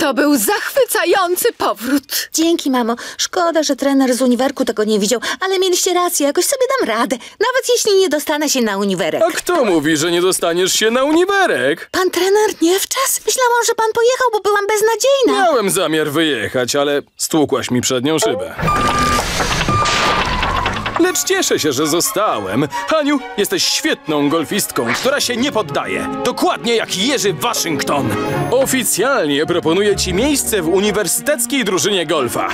To był zachwycający powrót. Dzięki, mamo. Szkoda, że trener z uniwerku tego nie widział, ale mieliście rację, jakoś sobie dam radę. Nawet jeśli nie dostanę się na uniwerek. A kto mówi, że nie dostaniesz się na uniwerek? Pan trener nie wczas? Myślałam, że pan pojechał, bo byłam beznadziejna. Miałem zamiar wyjechać, ale stłukłaś mi przednią szybę. Lecz cieszę się, że zostałem. Haniu, jesteś świetną golfistką, która się nie poddaje. Dokładnie jak Jerzy Waszyngton. Oficjalnie proponuję ci miejsce w uniwersyteckiej drużynie golfa.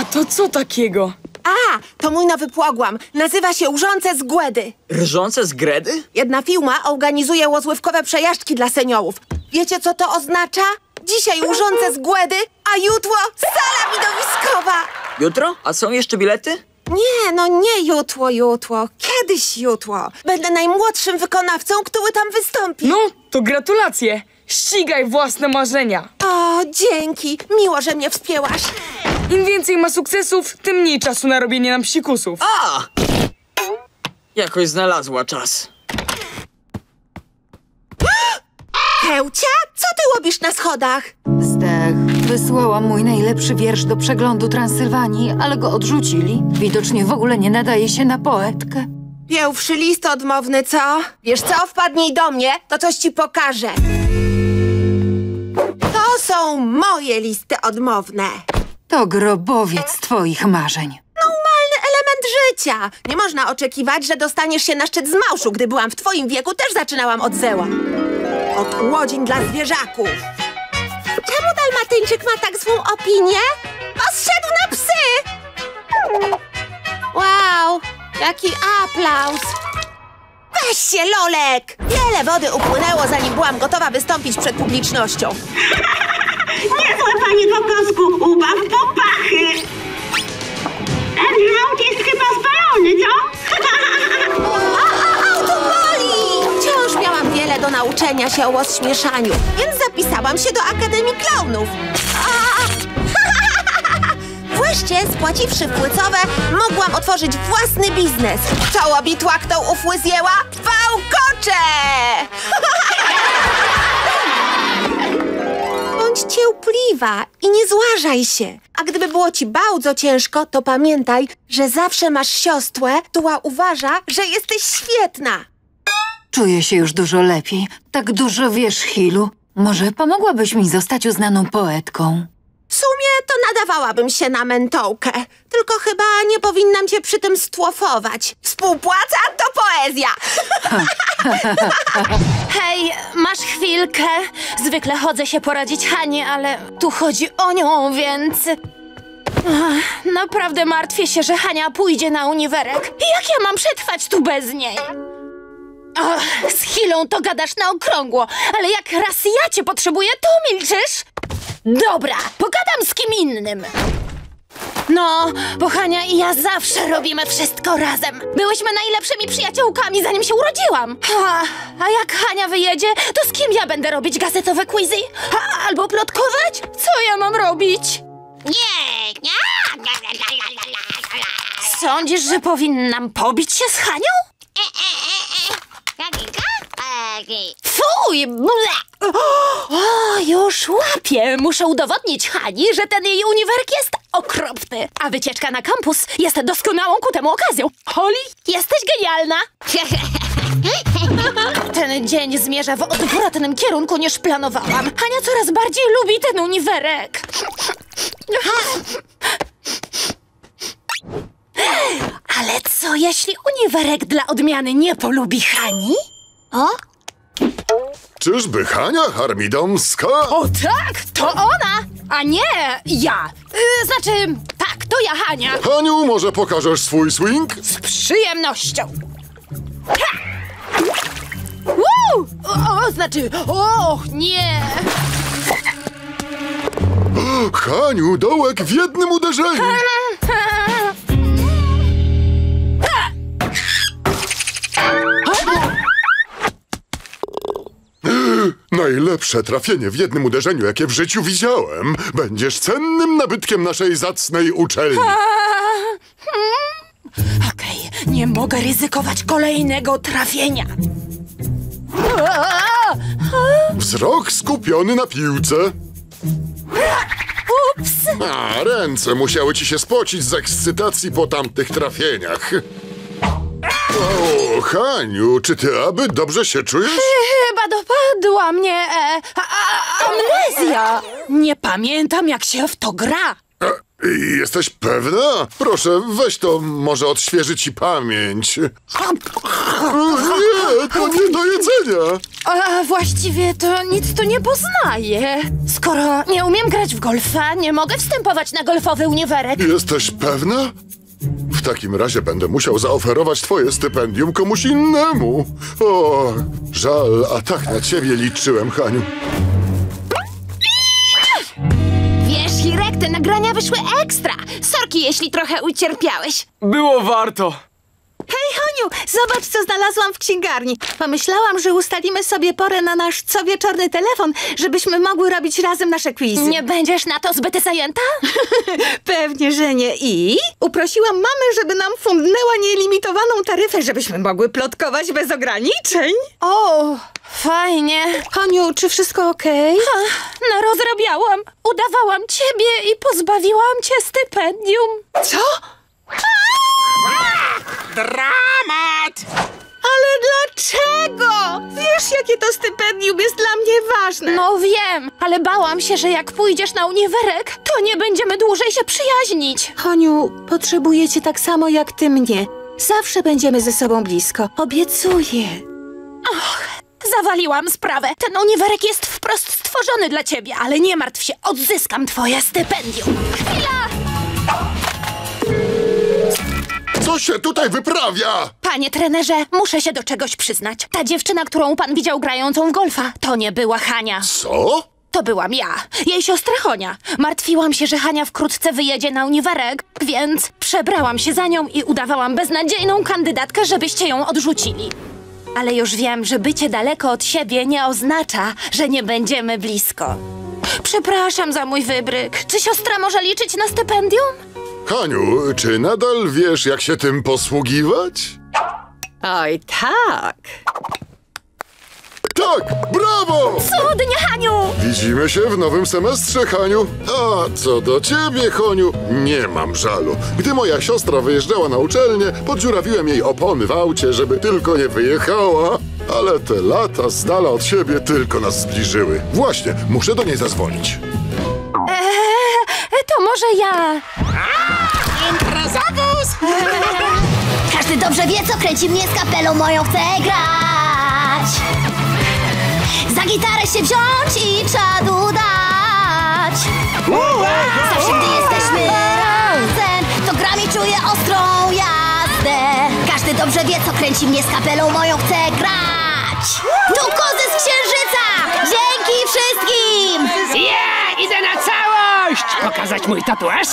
A to co takiego? A, to mój nowy płogłam. Nazywa się Rżące Zgłedy. Rżące Zgredy? Jedna firma organizuje łozływkowe przejażdżki dla seniorów. Wiecie, co to oznacza? Dzisiaj Urządze Zgłedy, a jutro sala widowiskowa! Jutro? A są jeszcze bilety? Nie, no nie jutro, jutro. Kiedyś jutro. Będę najmłodszym wykonawcą, który tam wystąpi. No, to gratulacje. Ścigaj własne marzenia. O, dzięki. Miło, że mnie wspięłaś. Im więcej ma sukcesów, tym mniej czasu na robienie nam psikusów. A! Jakoś znalazła czas. Hełcia? Co ty łobisz na schodach? Zdech. Wysłałam mój najlepszy wiersz do przeglądu Transylwanii, ale go odrzucili. Widocznie w ogóle nie nadaje się na poetkę. Pierwszy list odmowny, co? Wiesz co? Wpadnij do mnie, to coś ci pokażę. To są moje listy odmowne. To grobowiec twoich marzeń. Normalny element życia. Nie można oczekiwać, że dostaniesz się na szczyt z małszu. Gdy byłam w twoim wieku, też zaczynałam od zeła. Od łodziń dla zwierzaków. Czemu dalmatyńczyk ma tak złą opinię? Bo zszedł na psy! Wow, jaki aplauz! Weź się, Lolek! Wiele wody upłynęło, zanim byłam gotowa wystąpić przed publicznością. Niezła pani Wokosku, ubaw popachy! Ten żółt jest chyba spalony, co? Do nauczenia się o rozśmieszaniu, więc zapisałam się do Akademii Klaunów. Wreszcie, spłaciwszy płycowe, mogłam otworzyć własny biznes. Cała bitła, kto ufły zjęła? Wałkocze! Bądź cierpliwa i nie złażaj się. A gdyby było ci bardzo ciężko, to pamiętaj, że zawsze masz siostrę, która uważa, że jesteś świetna. Czuję się już dużo lepiej. Tak dużo wiesz, Hilu. Może pomogłabyś mi zostać uznaną poetką? W sumie to nadawałabym się na mentołkę. Tylko chyba nie powinnam cię przy tym stłofować. Współpłaca to poezja! Hej, masz chwilkę? Zwykle chodzę się poradzić Hanie, ale tu chodzi o nią, więc... Ach, naprawdę martwię się, że Hania pójdzie na uniwerek. Jak ja mam przetrwać tu bez niej? Och, z Hilą to gadasz na okrągło, ale jak raz ja cię potrzebuję, to milczysz? Dobra, pogadam z kim innym. No, bo Hania i ja zawsze robimy wszystko razem. Byłyśmy najlepszymi przyjaciółkami, zanim się urodziłam. A, a jak Hania wyjedzie, to z kim ja będę robić gazetowe quizy? A, albo plotkować? Co ja mam robić? Nie, nie. Sądzisz, że powinnam pobić się z Hanią? Fuj! Ble. O, już łapię! Muszę udowodnić Hani, że ten jej uniwerk jest okropny. A wycieczka na kampus jest doskonałą ku temu okazją. Holly, jesteś genialna! Ten dzień zmierza w odwrotnym kierunku niż planowałam. Hania coraz bardziej lubi ten uniwerek. Ale co, jeśli uniwerek dla odmiany nie polubi Hani? O? Czyżby Hania Harmidomska? O tak, to ona, a nie ja. Yy, znaczy, tak, to ja, Hania. Haniu, może pokażesz swój swing? Z przyjemnością. Ha! Woo! O, o, znaczy, o, nie. Haniu, dołek w jednym uderzeniu. Najlepsze trafienie w jednym uderzeniu, jakie w życiu widziałem. Będziesz cennym nabytkiem naszej zacnej uczelni. Okej, okay, nie mogę ryzykować kolejnego trafienia. Wzrok skupiony na piłce. Ups! A, ręce musiały ci się spocić z ekscytacji po tamtych trafieniach. O, Haniu, czy ty aby dobrze się czujesz? Chyba dopadła mnie e, a, a, amnezja. Nie pamiętam, jak się w to gra. E, jesteś pewna? Proszę, weź to, może odświeży ci pamięć. Nie, to nie do jedzenia. A, właściwie to nic tu nie poznaję. Skoro nie umiem grać w golfa, nie mogę wstępować na golfowy uniwerek. Jesteś pewna? W takim razie będę musiał zaoferować twoje stypendium komuś innemu. O, żal, a tak na ciebie liczyłem, Haniu. Wiesz, Hirek, te nagrania wyszły ekstra. Sorki, jeśli trochę ucierpiałeś. Było warto. Hej, Honiu, zobacz, co znalazłam w księgarni. Pomyślałam, że ustalimy sobie porę na nasz cowieczorny telefon, żebyśmy mogły robić razem nasze quizy. Nie będziesz na to zbyt zajęta? Pewnie, że nie. I uprosiłam mamę, żeby nam fundnęła nielimitowaną taryfę, żebyśmy mogły plotkować bez ograniczeń. O, fajnie. Honiu, czy wszystko okej? Okay? No, rozrabiałam. Udawałam ciebie i pozbawiłam cię stypendium. Co? Dramat! Ale dlaczego? Wiesz, jakie to stypendium jest dla mnie ważne. No wiem, ale bałam się, że jak pójdziesz na uniwerek, to nie będziemy dłużej się przyjaźnić. Honiu, potrzebuję cię tak samo jak ty mnie. Zawsze będziemy ze sobą blisko. Obiecuję. Och, zawaliłam sprawę. Ten uniwerek jest wprost stworzony dla ciebie, ale nie martw się, odzyskam twoje stypendium. Chwila! Co się tutaj wyprawia? Panie trenerze, muszę się do czegoś przyznać. Ta dziewczyna, którą pan widział grającą w golfa, to nie była Hania. Co? To byłam ja, jej siostra Honia. Martwiłam się, że Hania wkrótce wyjedzie na uniwerek, więc przebrałam się za nią i udawałam beznadziejną kandydatkę, żebyście ją odrzucili. Ale już wiem, że bycie daleko od siebie nie oznacza, że nie będziemy blisko. Przepraszam za mój wybryk. Czy siostra może liczyć na stypendium? Haniu, czy nadal wiesz, jak się tym posługiwać? Oj, tak. Tak, brawo! Cudnie, Haniu! Widzimy się w nowym semestrze, Haniu. A co do ciebie, Honiu, nie mam żalu. Gdy moja siostra wyjeżdżała na uczelnię, podziurawiłem jej opony w aucie, żeby tylko nie wyjechała. Ale te lata z dala od siebie tylko nas zbliżyły. Właśnie, muszę do niej zadzwonić. To może ja... Imprezowóz! Każdy dobrze wie, co kręci mnie z kapelą moją. Chcę grać, za gitarę się wziąć i czadu dać. Zawsze, gdy jesteśmy razem, to gram i czuję ostrą jazdę. Każdy dobrze wie, co kręci mnie z kapelą moją. Chcę grać, tu kozy z księżyca. Dzięki wszystkim! Yeah, idę na całą! Pokazać mój tatuaż?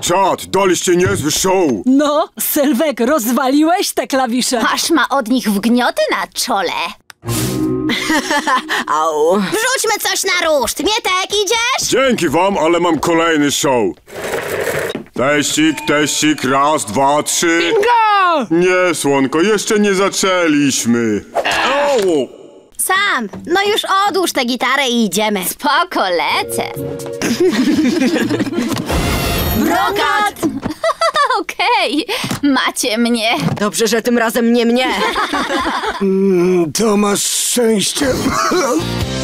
Czad, daliście niezły show! No, Sylwek, rozwaliłeś te klawisze! Aż ma od nich wgnioty na czole! Au. Wrzućmy coś na ruszt! Mietek, idziesz? Dzięki wam, ale mam kolejny show! Teścik, teścik, raz, dwa, trzy... Bingo! Nie, słonko, jeszcze nie zaczęliśmy! Au! Sam, no już odłóż tę gitarę i idziemy. Spoko, lecę. Brokat! Okej, okay. Macie mnie. Dobrze, że tym razem nie mnie. To masz szczęście.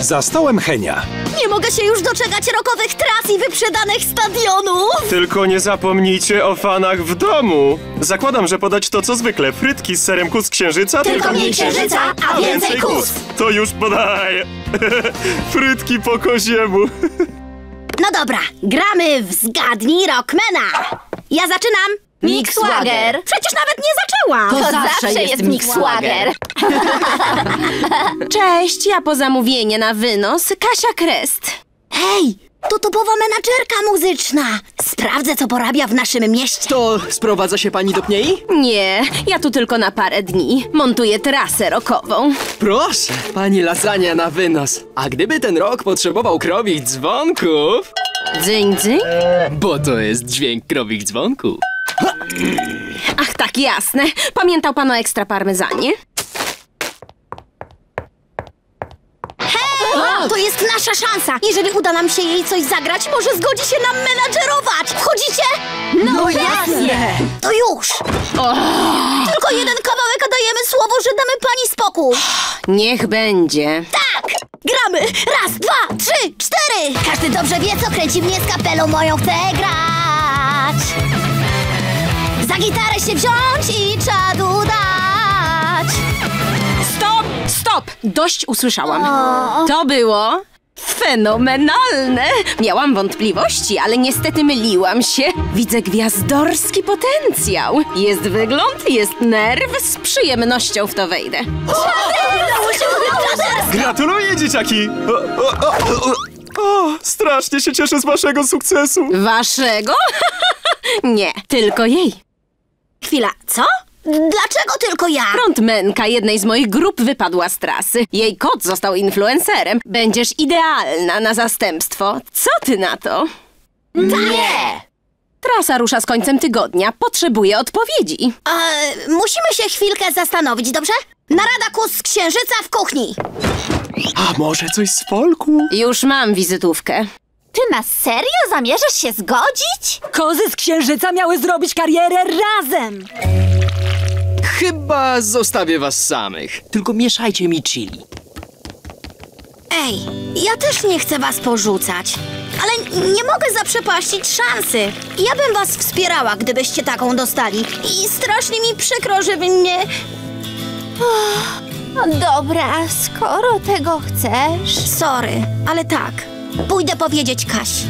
Zastałem Henia. Nie mogę się już doczekać rokowych tras i wyprzedanych stadionów! Tylko nie zapomnijcie o fanach w domu! Zakładam, że podać to co zwykle. Frytki z serem kus księżyca. Tylko, tylko mniej księżyca, a więcej kus! To już podaję! Frytki po koziemu! No dobra, gramy w Zgadnij Rockmana! Ja zaczynam! Mix Swagger! Przecież nawet nie zaczęłam! To, to zawsze, zawsze jest Mix Swagger! Cześć, ja po zamówienie na wynos, Kasia Krest. Hej, to topowa menadżerka muzyczna. Sprawdzę, co porabia w naszym mieście. To sprowadza się pani do Pniei? Nie, ja tu tylko na parę dni. Montuję trasę rokową. Proszę, pani lasagna na wynos. A gdyby ten rok potrzebował krowich dzwonków... Dzyń, dzyń? Bo to jest dźwięk krowich dzwonków. Ach, tak, jasne. Pamiętał pan o ekstra parmezanie? Hej! To jest nasza szansa! Jeżeli uda nam się jej coś zagrać, może zgodzi się nam menadżerować! Wchodzicie? No, no jasne. jasne! To już! Oh. Tylko jeden kawałek, a dajemy słowo, że damy pani spokój! Niech będzie. Tak! Gramy! Raz, dwa, trzy, cztery! Każdy dobrze wie, co kręci mnie z kapelą moją. Chcę grać! Za gitarę się wziąć i czadu dać. Stop, stop! Dość usłyszałam. O. To było fenomenalne. Miałam wątpliwości, ale niestety myliłam się. Widzę gwiazdorski potencjał. Jest wygląd, jest nerw. Z przyjemnością w to wejdę. O! Gratuluję, dzieciaki! O, o, o, o. O, strasznie się cieszę z waszego sukcesu. Waszego? Nie, tylko jej. Chwila, co? Dlaczego tylko ja? Frontmenka jednej z moich grup wypadła z trasy. Jej kot został influencerem. Będziesz idealna na zastępstwo. Co ty na to? Nie! Trasa rusza z końcem tygodnia. Potrzebuję odpowiedzi. E, musimy się chwilkę zastanowić, dobrze? Narada kus z księżyca w kuchni. A może coś z folku? Już mam wizytówkę. Ty na serio zamierzasz się zgodzić? Kozy z księżyca miały zrobić karierę razem! Chyba zostawię was samych. Tylko mieszajcie mi chili. Ej, ja też nie chcę was porzucać. Ale nie mogę zaprzepaścić szansy. Ja bym was wspierała, gdybyście taką dostali. I strasznie mi przykro, żeby mnie... Oh, dobra, skoro tego chcesz... Sorry, ale tak. Pójdę powiedzieć Kasi.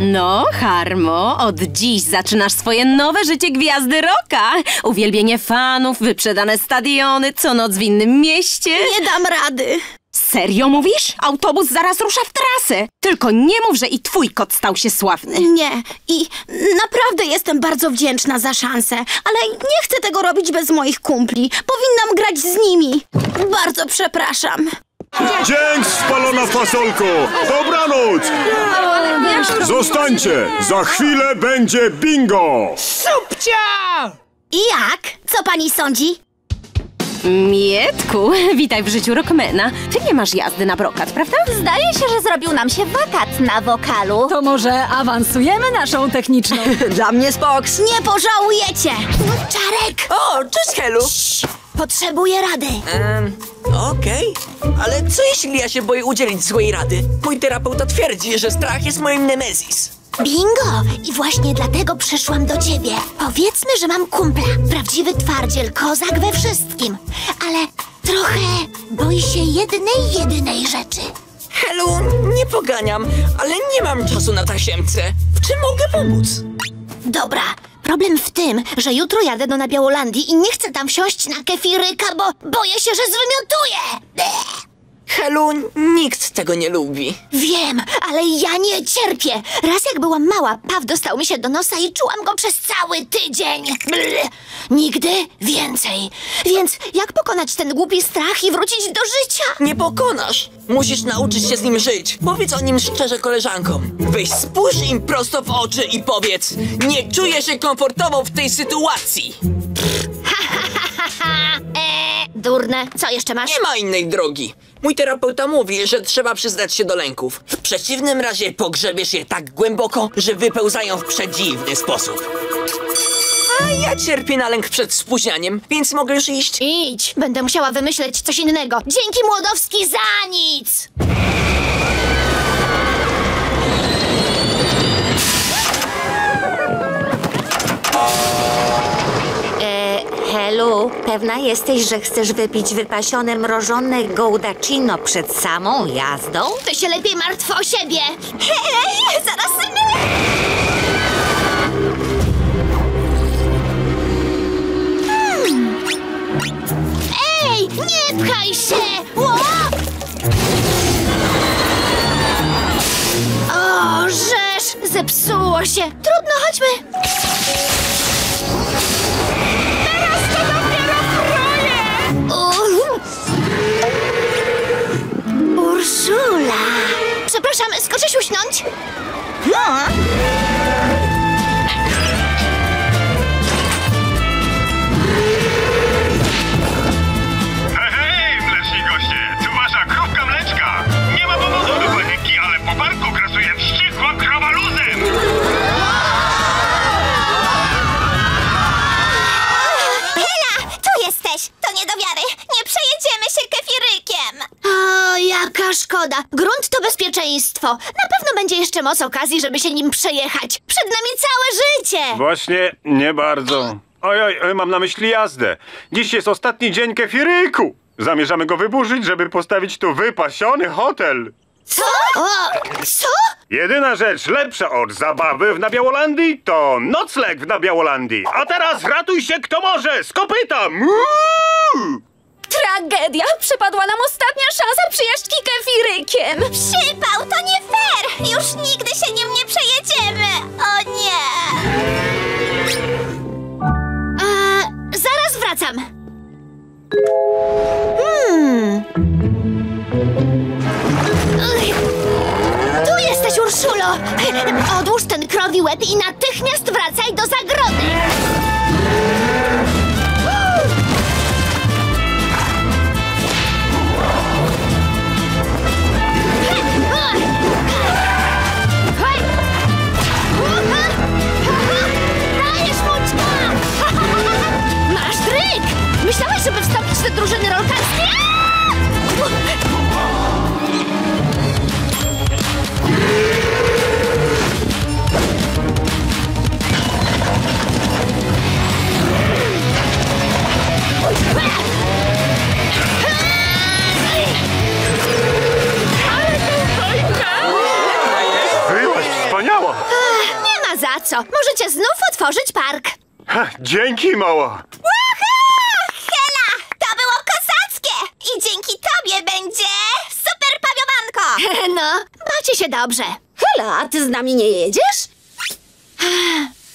No, Harmo, od dziś zaczynasz swoje nowe życie gwiazdy rocka. Uwielbienie fanów, wyprzedane stadiony, co noc w innym mieście. Nie dam rady. Serio mówisz? Autobus zaraz rusza w trasę. Tylko nie mów, że i twój kot stał się sławny. Nie. I naprawdę jestem bardzo wdzięczna za szansę. Ale nie chcę tego robić bez moich kumpli. Powinnam grać z nimi. Bardzo przepraszam. Dzięki, spalona fasolko! Dobranoc! Zostańcie! Za chwilę będzie bingo! Subcia! I jak? Co pani sądzi? Mietku, witaj w życiu rockmana. Ty nie masz jazdy na brokat, prawda? Zdaje się, że zrobił nam się wakat na wokalu. To może awansujemy naszą techniczną? Dla mnie spoks. Nie pożałujecie! Czarek! O, cześć Helu! Cii, potrzebuję rady. Um, Okej, okay. Ale co jeśli ja się boję udzielić złej rady? Mój terapeuta twierdzi, że strach jest moim nemesis. Bingo! I właśnie dlatego przyszłam do ciebie. Powiedzmy, że mam kumpla. Prawdziwy twardziel, kozak we wszystkim. Ale trochę boi się jednej, jedynej rzeczy. Helu, nie poganiam, ale nie mam czasu na tasiemce. W czym mogę pomóc? Dobra, problem w tym, że jutro jadę do Nabiałolandii i nie chcę tam wsiąść na kefiryka, bo boję się, że zwymiotuję. Bleh. Helu, nikt tego nie lubi. Wiem, ale ja nie cierpię. Raz jak byłam mała, paw dostał mi się do nosa i czułam go przez cały tydzień. Bl. Nigdy więcej. Więc jak pokonać ten głupi strach i wrócić do życia? Nie pokonasz. Musisz nauczyć się z nim żyć. Powiedz o nim szczerze koleżankom. Weź spójrz im prosto w oczy i powiedz: nie czuję się komfortowo w tej sytuacji. Eee, durne. Co jeszcze masz? Nie ma innej drogi. Mój terapeuta mówi, że trzeba przyznać się do lęków. W przeciwnym razie pogrzebiesz je tak głęboko, że wypełzają w przedziwny sposób. A ja cierpię na lęk przed spóźnianiem, więc mogę już iść. Idź! Będę musiała wymyśleć coś innego. Dzięki, Młodowski, za nic! Helu, pewna jesteś, że chcesz wypić wypasione mrożone gołdaccino przed samą jazdą? To się lepiej martw o siebie! Hej, zaraz my! Hmm. Ej, nie pchaj się! O! O, rzesz! Zepsuło się! Trudno, chodźmy! Ursula! Przepraszam, skoczysz uśnąć? No. Hej, hej, mleczni goście! Tu wasza krówka mleczka! Nie ma powodu do paniki, ale po parku grasuje wściekła krowa luzem! Hela, tu jesteś! To nie do wiary! Nie przejedziemy się kefirykiem! O, jaka szkoda. Grunt to bezpieczeństwo. Na pewno będzie jeszcze moc okazji, żeby się nim przejechać. Przed nami całe życie. Właśnie nie bardzo. Oj, oj, oj, mam na myśli jazdę. Dziś jest ostatni dzień kefiryku. Zamierzamy go wyburzyć, żeby postawić tu wypasiony hotel. Co? O, co? Jedyna rzecz lepsza od zabawy w Nabiałolandii to nocleg w Nabiałolandii. A teraz ratuj się kto może z kopyta. Muuu! Tragedia! Przepadła nam ostatnia szansa przyjaźni kefirykiem! Przypał, to nie fair! Już nigdy się nim nie przejedziemy! O nie! Eee, zaraz wracam! Hmm. Tu jesteś, Urszulo! Odłóż ten krowi łeb i natychmiast wracaj do zagrody! Myślałeś, żeby wstąpić do drużyny rolkarskiej? Ale to fajka! Byłaś wspaniała! Nie ma za co. Możecie znów otworzyć park. Ha, dzięki, mała. Będzie super pawiobanko! No, bawcie się dobrze. Hela, a ty z nami nie jedziesz?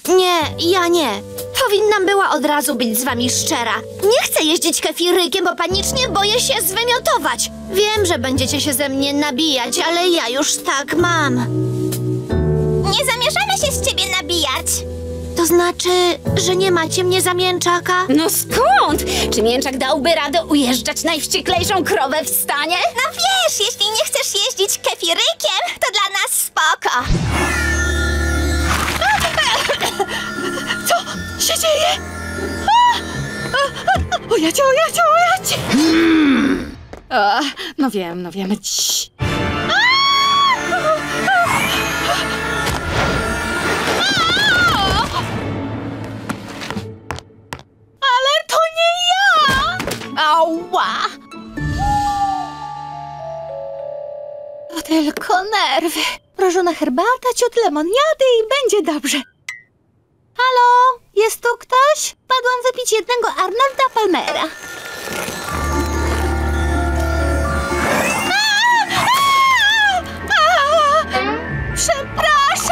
Nie, ja nie. Powinnam była od razu być z wami szczera. Nie chcę jeździć kefirykiem, bo panicznie boję się zwymiotować. Wiem, że będziecie się ze mnie nabijać, ale ja już tak mam. Nie zamierzamy się z ciebie nabijać. To znaczy, że nie macie mnie za mięczaka? No skąd? Czy mięczak dałby radę ujeżdżać najwścieklejszą krowę w stanie? No wiesz, jeśli nie chcesz jeździć kefirykiem, to dla nas spoko. Co się dzieje? O jacie, o jacie, o jacie! Hmm. O, no wiem, no wiem. Cii. Ała! To tylko nerwy. Mrożona herbata, ciut lemoniady i będzie dobrze. Halo? Jest tu ktoś? Padłam wypić jednego Arnolda Palmera. Przepraszam!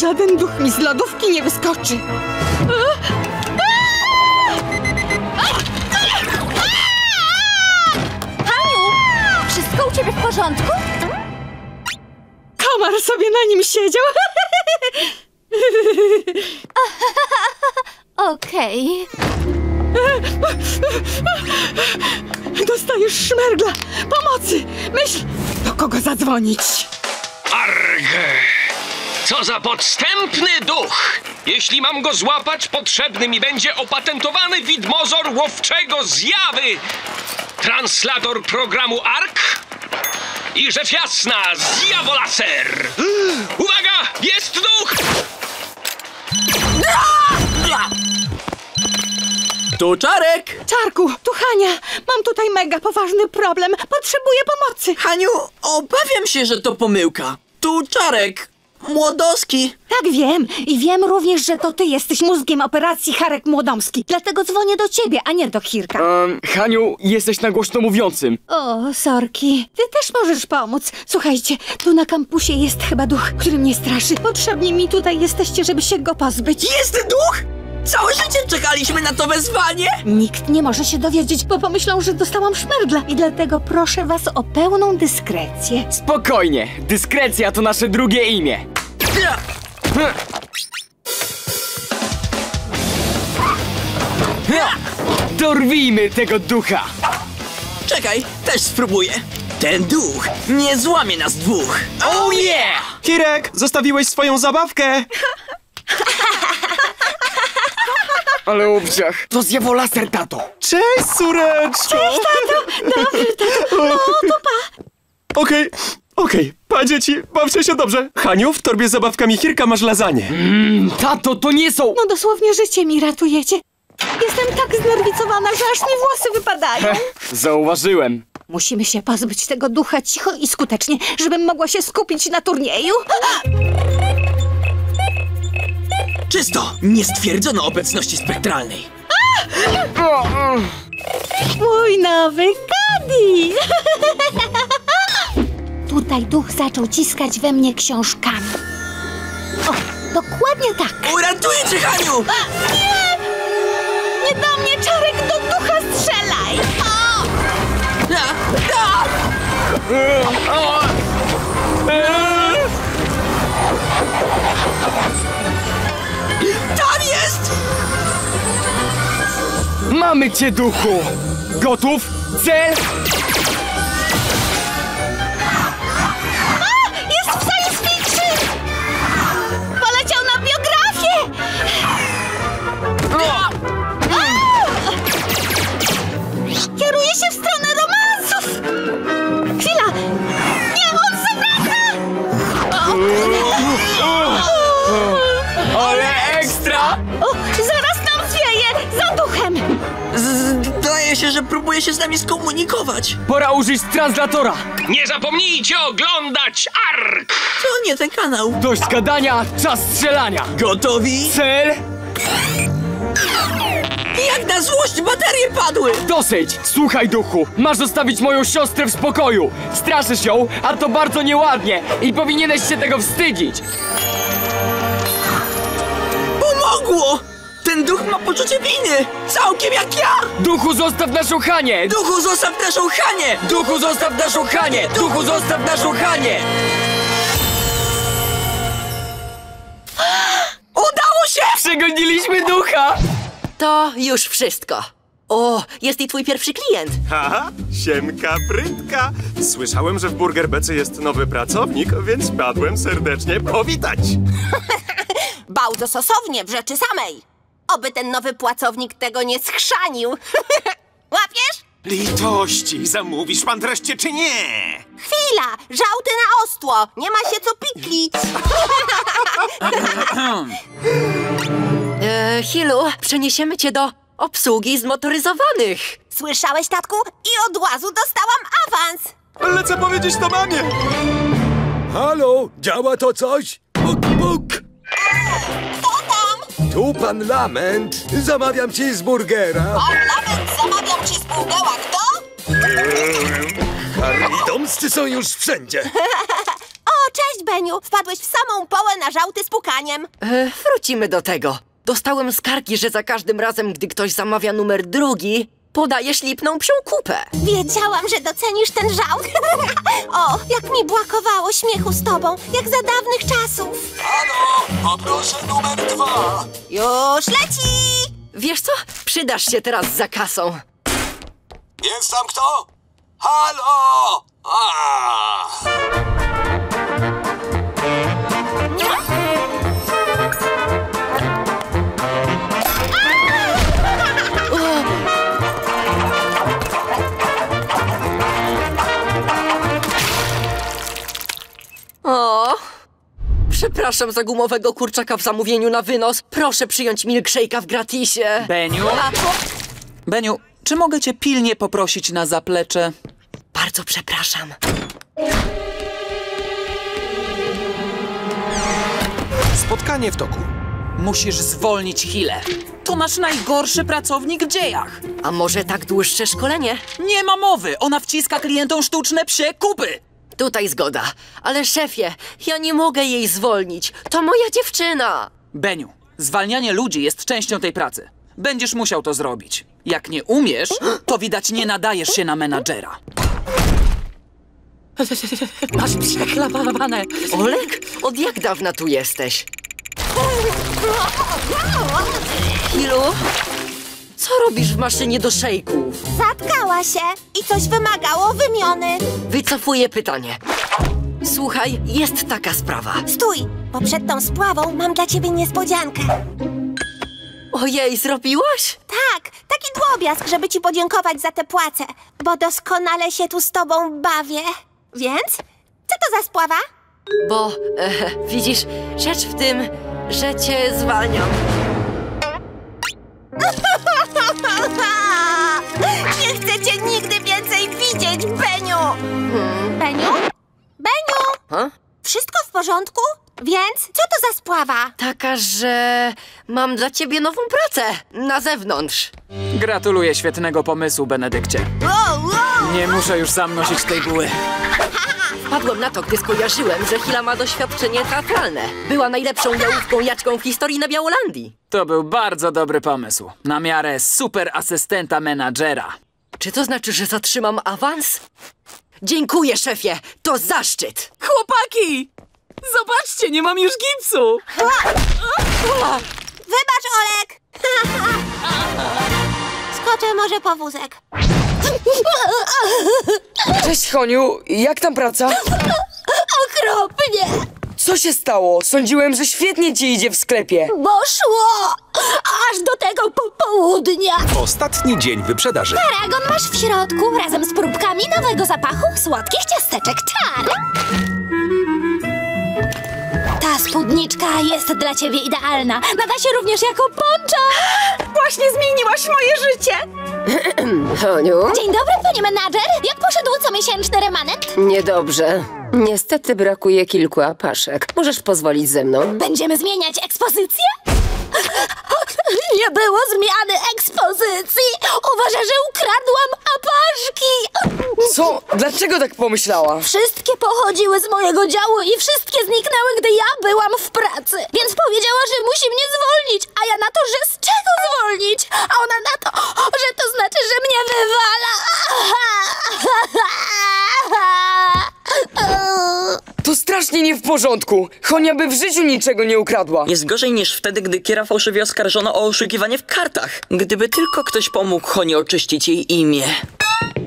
Żaden duch mi z lodówki nie wyskoczy. Haniu, wszystko u ciebie w porządku? Komar sobie na nim siedział. Okej. Okay. to już szmergla! Pomocy! Myśl, do kogo zadzwonić! Arg! Co za podstępny duch! Jeśli mam go złapać, potrzebny mi będzie opatentowany widmozor łowczego zjawy! Translator programu A R K? I rzecz jasna, zjawolaser! Uwaga! Jest duch! Tu Czarek! Czarku, tu Hania. Mam tutaj mega poważny problem. Potrzebuję pomocy. Haniu, obawiam się, że to pomyłka. Tu Czarek. Młodoski. Tak, wiem. I wiem również, że to ty jesteś mózgiem operacji Harek Młodomski. Dlatego dzwonię do ciebie, a nie do Hirka. Um, Haniu, jesteś na głośno mówiącym. O, sorki. Ty też możesz pomóc. Słuchajcie, tu na kampusie jest chyba duch, który mnie straszy. Potrzebni mi tutaj jesteście, żeby się go pozbyć. Jest duch? Całe życie czekaliśmy na to wezwanie! Nikt nie może się dowiedzieć, bo pomyślą, że dostałam szmerdla. I dlatego proszę was o pełną dyskrecję. Spokojnie, dyskrecja to nasze drugie imię. Dorwijmy tego ducha! Czekaj, też spróbuję. Ten duch nie złamie nas dwóch. Oh yeah! Hirek, zostawiłeś swoją zabawkę! Ale obciach. To zjawolaser, tato. Cześć, córeczko. Cześć, tato. Dobrze, tato. No, to pa. Okej, okej. Pa, dzieci. Bawcie się dobrze. Haniu, w torbie z zabawkami Hirka masz lasagne. Mm, tato, to nie są... No dosłownie życie mi ratujecie. Jestem tak znerwicowana, że aż mi włosy wypadają. Zauważyłem. Musimy się pozbyć tego ducha cicho i skutecznie, żebym mogła się skupić na turnieju. Czysto! Nie stwierdzono obecności spektralnej. Mój nowy Kadi! Tutaj duch zaczął ciskać we mnie książkami. O, dokładnie tak. Uratuję cię, Haniu! Nie! Nie do mnie, Czarek, do ducha strzelaj! O! Tam jest! Mamy cię, duchu! Gotów? Cel! A! Jest w science fiction! Poleciał na biografię! A! Kieruje się w stronę romansów! Chwila! Nie, on se wraca! O, zaraz nam zwieje! Za duchem! Zdaje się, że próbuje się z nami skomunikować. Pora użyć translatora. Nie zapomnijcie oglądać A R K! To nie ten kanał. Dość gadania, czas strzelania. Gotowi? Cel! Jak na złość baterie padły! Dosyć! Słuchaj, duchu, masz zostawić moją siostrę w spokoju. Straszysz ją, a to bardzo nieładnie i powinieneś się tego wstydzić. Ten duch ma poczucie winy! Całkiem jak ja! Duchu, zostaw naszą Hanię! Duchu, zostaw naszą Hanię! Duchu, zostaw naszą Hanię! Duchu, zostaw naszą Hanię! Udało się! Przegoniliśmy ducha! To już wszystko. O, jest i twój pierwszy klient. Haha, siemka Brytka. Słyszałem, że w Burger Becy jest nowy pracownik, więc padłem serdecznie powitać. Bardzo sosownie, w rzeczy samej. Oby ten nowy płacownik tego nie schrzanił. Łapiesz? Litości, zamówisz pan wreszcie czy nie? Chwila, żałty na ostło. Nie ma się co piklić. e, Hilu, przeniesiemy cię do obsługi zmotoryzowanych. Słyszałeś, tatku? I od razu dostałam awans. Lecę powiedzieć to mamie. Halo, działa to coś? Buk, buk. Tu pan Lament. Zamawiam cheeseburgera. Pan Lament, zamawiam cheeseburgera. Kto? Harmidomscy są już wszędzie. O, cześć, Beniu. Wpadłeś w samą połę na żałty z pukaniem. E, wrócimy do tego. Dostałem skargi, że za każdym razem, gdy ktoś zamawia numer drugi, podajesz lipną psią kupę. Wiedziałam, że docenisz ten żałt. O, jak mi błakowało śmiechu z tobą, jak za dawnych czasów. Halo, poproszę numer dwa. Już leci! Wiesz co? Przydasz się teraz za kasą. Jest tam kto? Halo! A! O! Przepraszam za gumowego kurczaka w zamówieniu na wynos. Proszę przyjąć milkshake'a w gratisie. Beniu? A, o... Beniu, czy mogę cię pilnie poprosić na zaplecze? Bardzo przepraszam. Spotkanie w toku. Musisz zwolnić Hillę. To nasz najgorszy pracownik w dziejach. A może tak dłuższe szkolenie? Nie ma mowy. Ona wciska klientom sztuczne psie kupy. Tutaj zgoda. Ale szefie, ja nie mogę jej zwolnić. To moja dziewczyna. Beniu, zwalnianie ludzi jest częścią tej pracy. Będziesz musiał to zrobić. Jak nie umiesz, to widać nie nadajesz się na menadżera. Masz przeklapowane. Olek, od jak dawna tu jesteś? Hilu, co robisz w maszynie do szejków? Zatkała się i coś wymagało wymiany. Wycofuję pytanie. Słuchaj, jest taka sprawa. Stój, bo przed tą spławą mam dla ciebie niespodziankę. Ojej, zrobiłaś? Tak, taki drobiazg, żeby ci podziękować za tę płacę, bo doskonale się tu z tobą bawię. Więc? Co to za spława? Bo, e, widzisz, rzecz w tym, że cię zwalniam. Nie chcę cię nigdy więcej widzieć, Beniu! Hmm. Beniu? Beniu! Ha? Wszystko w porządku? Więc co to za spława? Taka, że mam dla ciebie nową pracę na zewnątrz. Gratuluję świetnego pomysłu, Benedykcie. Wow, wow. Nie muszę już sam nosić tej buły. Padłem na to, gdy skojarzyłem, że Hila ma doświadczenie teatralne. Była najlepszą jałówką jaczką w historii Nabiałolandii. To był bardzo dobry pomysł. Na miarę super asystenta menadżera. Czy to znaczy, że zatrzymam awans? Dziękuję, szefie. To zaszczyt. Chłopaki! Zobaczcie, nie mam już gipsu! Wybacz, Olek! Skoczę może po wózek. Cześć, Honiu. Jak tam praca? Okropnie! Co się stało? Sądziłem, że świetnie ci idzie w sklepie. Bo szło! Aż do tego popołudnia! Ostatni dzień wyprzedaży. Paragon masz w środku razem z próbkami nowego zapachu słodkich ciasteczek czar. Ta spódniczka jest dla ciebie idealna. Nada się również jako poncho. Właśnie zmieniłaś moje życie. Honiu? Dzień dobry, panie menadżer. Jak poszedł comiesięczny remanent? Niedobrze. Niestety brakuje kilku apaszek. Możesz pozwolić ze mną? Będziemy zmieniać ekspozycję? Nie było zmiany ekspozycji. Uważa, że ukradłam apaszki. Co? Dlaczego tak pomyślała? Wszystkie pochodziły z mojego działu i wszystkie zniknęły, gdy ja byłam w pracy. Więc powiedziała, że musi mnie zwolnić. A ja na to, że z czego zwolnić? A ona na to, że to znaczy, że mnie wywala. To strasznie nie w porządku. Honia by w życiu niczego nie ukradła. Jest gorzej niż wtedy, gdy Kiera fałszywie oskarżono o oszukiwanie w kartach. Gdyby tylko ktoś pomógł Honi oczyścić jej imię.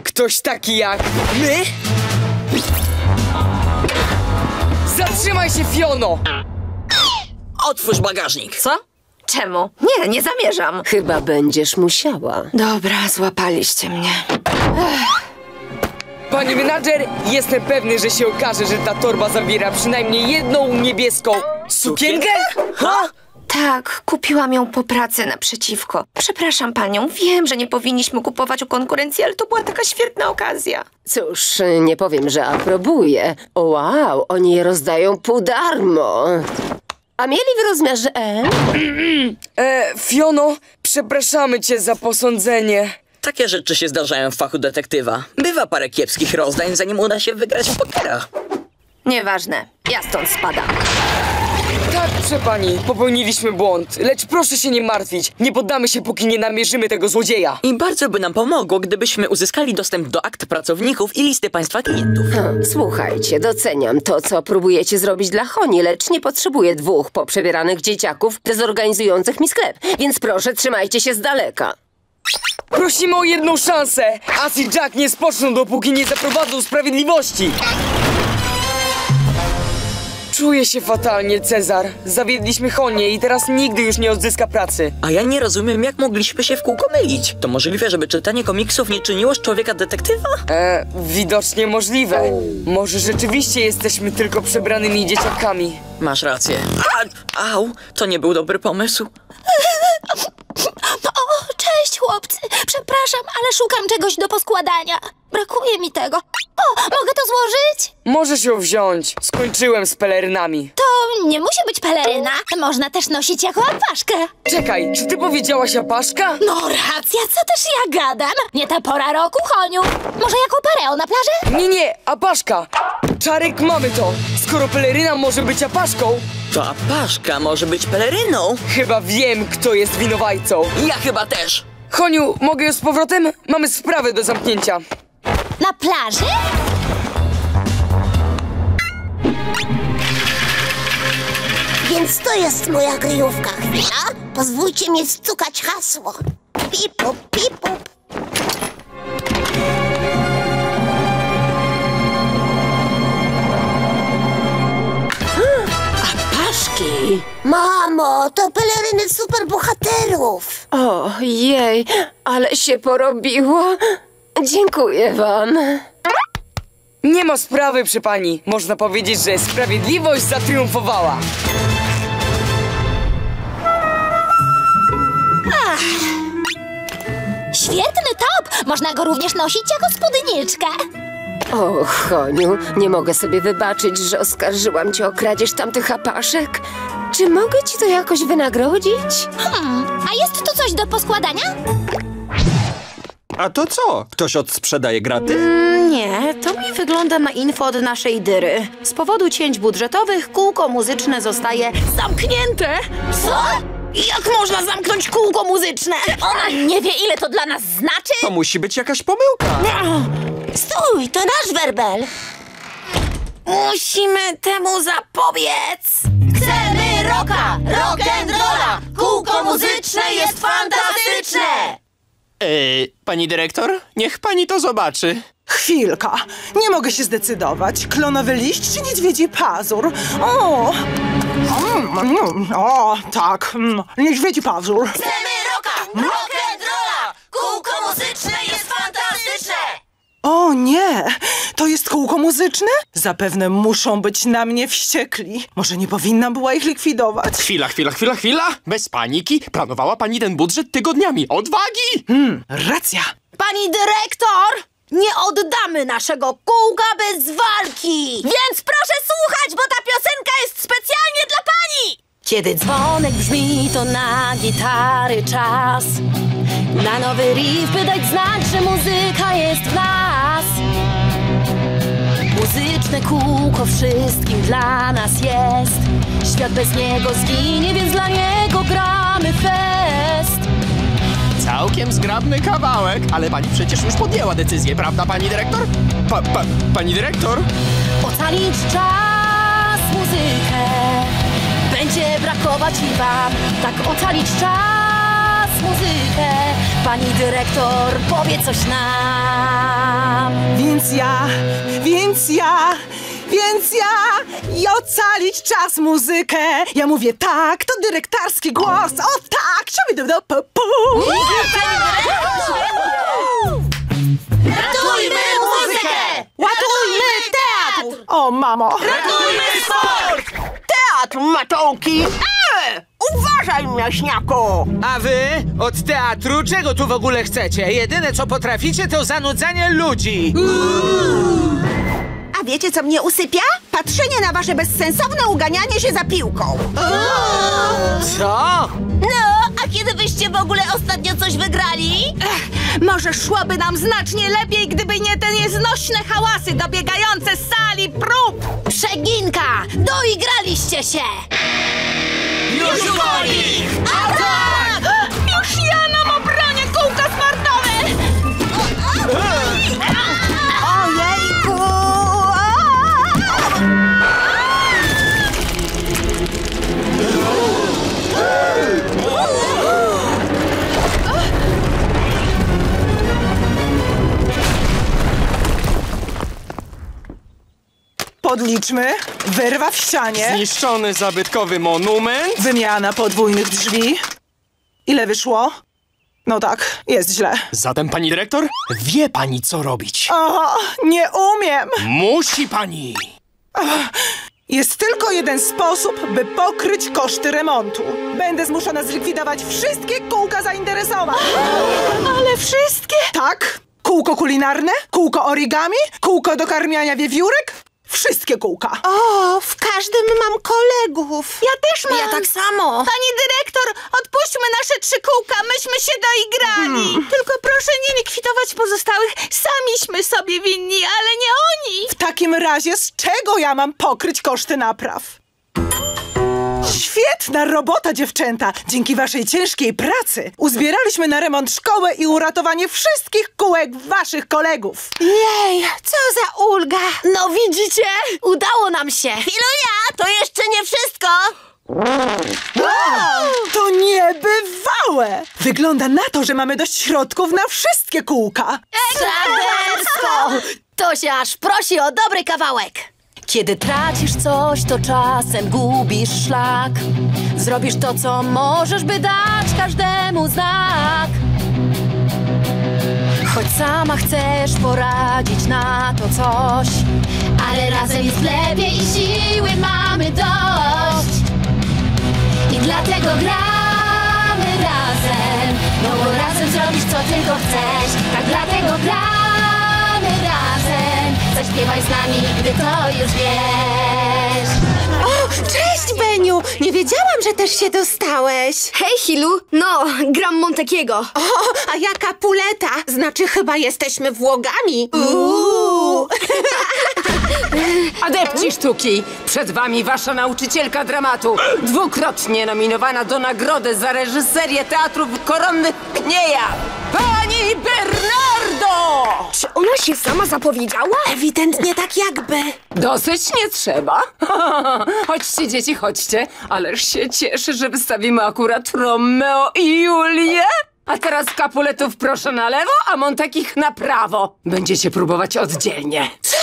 Ktoś taki jak my? Zatrzymaj się, Fiono! Otwórz bagażnik. Co? Czemu? Nie, nie zamierzam. Chyba będziesz musiała. Dobra, złapaliście mnie. Ech. Pani menadżer, jestem pewny, że się okaże, że ta torba zawiera przynajmniej jedną niebieską sukienkę? Ha? Tak, kupiłam ją po pracy naprzeciwko. Przepraszam panią, wiem, że nie powinniśmy kupować u konkurencji, ale to była taka świetna okazja. Cóż, nie powiem, że aprobuję. O, wow, oni je rozdają pół darmo. A mieli w rozmiarze M? e, Fiono, przepraszamy cię za posądzenie. Takie rzeczy się zdarzają w fachu detektywa. Bywa parę kiepskich rozdań, zanim uda się wygrać w pokera. Nieważne, ja stąd spadam. Tak, proszę pani, popełniliśmy błąd, lecz proszę się nie martwić. Nie poddamy się, póki nie namierzymy tego złodzieja. I bardzo by nam pomogło, gdybyśmy uzyskali dostęp do akt pracowników i listy państwa klientów. Hmm, słuchajcie, doceniam to, co próbujecie zrobić dla Honi, lecz nie potrzebuję dwóch poprzebieranych dzieciaków dezorganizujących mi sklep, więc proszę, trzymajcie się z daleka. Prosimy o jedną szansę! As i Jack nie spoczną, dopóki nie zaprowadzą sprawiedliwości! Czuję się fatalnie, Cezar. Zawiedliśmy Honię i teraz nigdy już nie odzyska pracy. A ja nie rozumiem, jak mogliśmy się w kółko mylić. To możliwe, żeby czytanie komiksów nie czyniło z człowieka detektywa? E, widocznie możliwe. Może rzeczywiście jesteśmy tylko przebranymi dzieciakami. Masz rację. A, au, to nie był dobry pomysł. O, cześć chłopcy. Przepraszam, ale szukam czegoś do poskładania. Brakuje mi tego. O, mogę to złożyć? Możesz ją wziąć. Skończyłem z pelerynami. To nie musi być peleryna. Można też nosić jako apaszkę. Czekaj, czy ty powiedziałaś apaszka? No racja, co też ja gadam? Nie ta pora roku, Honiu. Może jako pareo na plaży? Nie, nie, apaszka. Czarek, mamy to. Skoro peleryna może być apaszką, to apaszka może być peleryną. Chyba wiem, kto jest winowajcą. Ja chyba też. Honiu, mogę już z powrotem? Mamy sprawę do zamknięcia. Na plaży? Więc to jest moja kryjówka, chwila. Pozwólcie mi wstukać hasło. Pipup, pipup. Apaszki? Mamo, to peleryny superbohaterów. Ojej, ale się porobiło. Dziękuję wam. Nie ma sprawy, przy pani. Można powiedzieć, że sprawiedliwość zatriumfowała. Ach, świetny top! Można go również nosić jako spódniczkę. O, Honiu, nie mogę sobie wybaczyć, że oskarżyłam cię o kradzież tamtych apaszek. Czy mogę ci to jakoś wynagrodzić? Hmm, a jest tu coś do poskładania? A to co? Ktoś odsprzedaje graty? Mm, nie, to mi wygląda na info od naszej dyry. Z powodu cięć budżetowych kółko muzyczne zostaje zamknięte. Co? Jak można zamknąć kółko muzyczne? Ona nie wie, ile to dla nas znaczy? To musi być jakaś pomyłka. No. Stój, to nasz werbel. Musimy temu zapobiec. Chcemy rocka, rock'n'rolla. Kółko muzyczne jest fantastyczne. Eee, pani dyrektor, niech pani to zobaczy. Chwilka, nie mogę się zdecydować. Klonowy liść czy niedźwiedzi pazur? O, o tak, niedźwiedzi pazur. Chcemy rocka, rock'n'rolla. Kółko muzyczne jest fantastyczne. O nie, to jest kółko muzyczne? Zapewne muszą być na mnie wściekli. Może nie powinna była ich likwidować? Chwila, chwila, chwila, chwila! Bez paniki! Planowała pani ten budżet tygodniami. Odwagi! Hmm, racja. Pani dyrektor! Nie oddamy naszego kółka bez walki! Więc proszę słuchać, bo ta piosenka jest specjalnie dla pani! Kiedy dzwonek brzmi, to na gitary czas. Na nowy riff, by dać znać, że muzyka jest w nas. Muzyczne kółko wszystkim dla nas jest. Świat bez niego zginie, więc dla niego gramy fest. Całkiem zgrabny kawałek, ale pani przecież już podjęła decyzję, prawda, pani dyrektor? Pa, pa, pani dyrektor? Ocalić czas, muzykę. Będzie brakować i wam. Tak ocalić czas, muzykę. Pani dyrektor powie coś nam. Więc ja, więc ja, więc ja i ocalić czas muzykę. Ja mówię tak, to dyrektorski głos. O tak, siadaj do popu. Ratujmy muzykę! Ratujmy teatr! O mamo! Ratujmy sport! Teatr, matołki! Uważaj, miaśniaku! A wy od teatru czego tu w ogóle chcecie? Jedyne, co potraficie, to zanudzanie ludzi. Uuu. A wiecie, co mnie usypia? Patrzenie na wasze bezsensowne uganianie się za piłką. Uuu. Co? No, a kiedy byście w ogóle ostatnio coś wygrali? Ech, może szłoby nam znacznie lepiej, gdyby nie te nieznośne hałasy dobiegające z sali prób. Przeginka! Doigraliście się! Już woli! Atak! Już ja mam obronie kółka sportowe! Ojejku! Odliczmy. Wyrwa w ścianie. Zniszczony zabytkowy monument. Wymiana podwójnych drzwi. Ile wyszło? No tak, jest źle. Zatem pani dyrektor, wie pani co robić. O, nie umiem. Musi pani. Jest tylko jeden sposób, by pokryć koszty remontu. Będę zmuszona zlikwidować wszystkie kółka zainteresowań. Ale wszystkie? Tak. Kółko kulinarne, kółko origami, kółko do karmiania wiewiórek. Wszystkie kółka. O, w każdym mam kolegów. Ja też mam. Ja tak samo. Pani dyrektor, odpuśćmy nasze trzy kółka. Myśmy się doigrali. Hmm. Tylko proszę nie likwidować pozostałych. Samiśmy sobie winni, ale nie oni. W takim razie z czego ja mam pokryć koszty napraw? Świetna robota, dziewczęta! Dzięki waszej ciężkiej pracy uzbieraliśmy na remont szkoły i uratowanie wszystkich kółek waszych kolegów. Jej, co za ulga! No widzicie? Udało nam się! Filuja, to jeszcze nie wszystko! Wow, to niebywałe! Wygląda na to, że mamy dość środków na wszystkie kółka. Ekstra! To się aż prosi o dobry kawałek. Kiedy tracisz coś, to czasem gubisz szlak. Zrobisz to, co możesz, by dać każdemu znak. Choć sama chcesz poradzić na to coś, ale razem jest lepiej i siły mamy dość. I dlatego gramy razem, no bo razem zrobisz, co tylko chcesz. Tak dlatego gramy razem. Zaśpiewaj z nami, gdy to już wiesz. O, cześć, Beniu! Nie wiedziałam, że też się dostałeś. Hej, Hilu. No, gram Montekiego. O, a ja Capuleta. Znaczy, chyba jesteśmy Włogami. Uuu. Adepci sztuki, przed wami wasza nauczycielka dramatu, dwukrotnie nominowana do nagrody za reżyserię teatrów Koronnych Gnieja, pani Bernardo! Czy ona się sama zapowiedziała? Ewidentnie tak jakby. Dosyć nie trzeba. Chodźcie, dzieci, chodźcie. Ależ się cieszę, że wystawimy akurat Romeo i Julię. A teraz Capuletów proszę na lewo, a Montekich na prawo. Będziecie próbować oddzielnie. Co?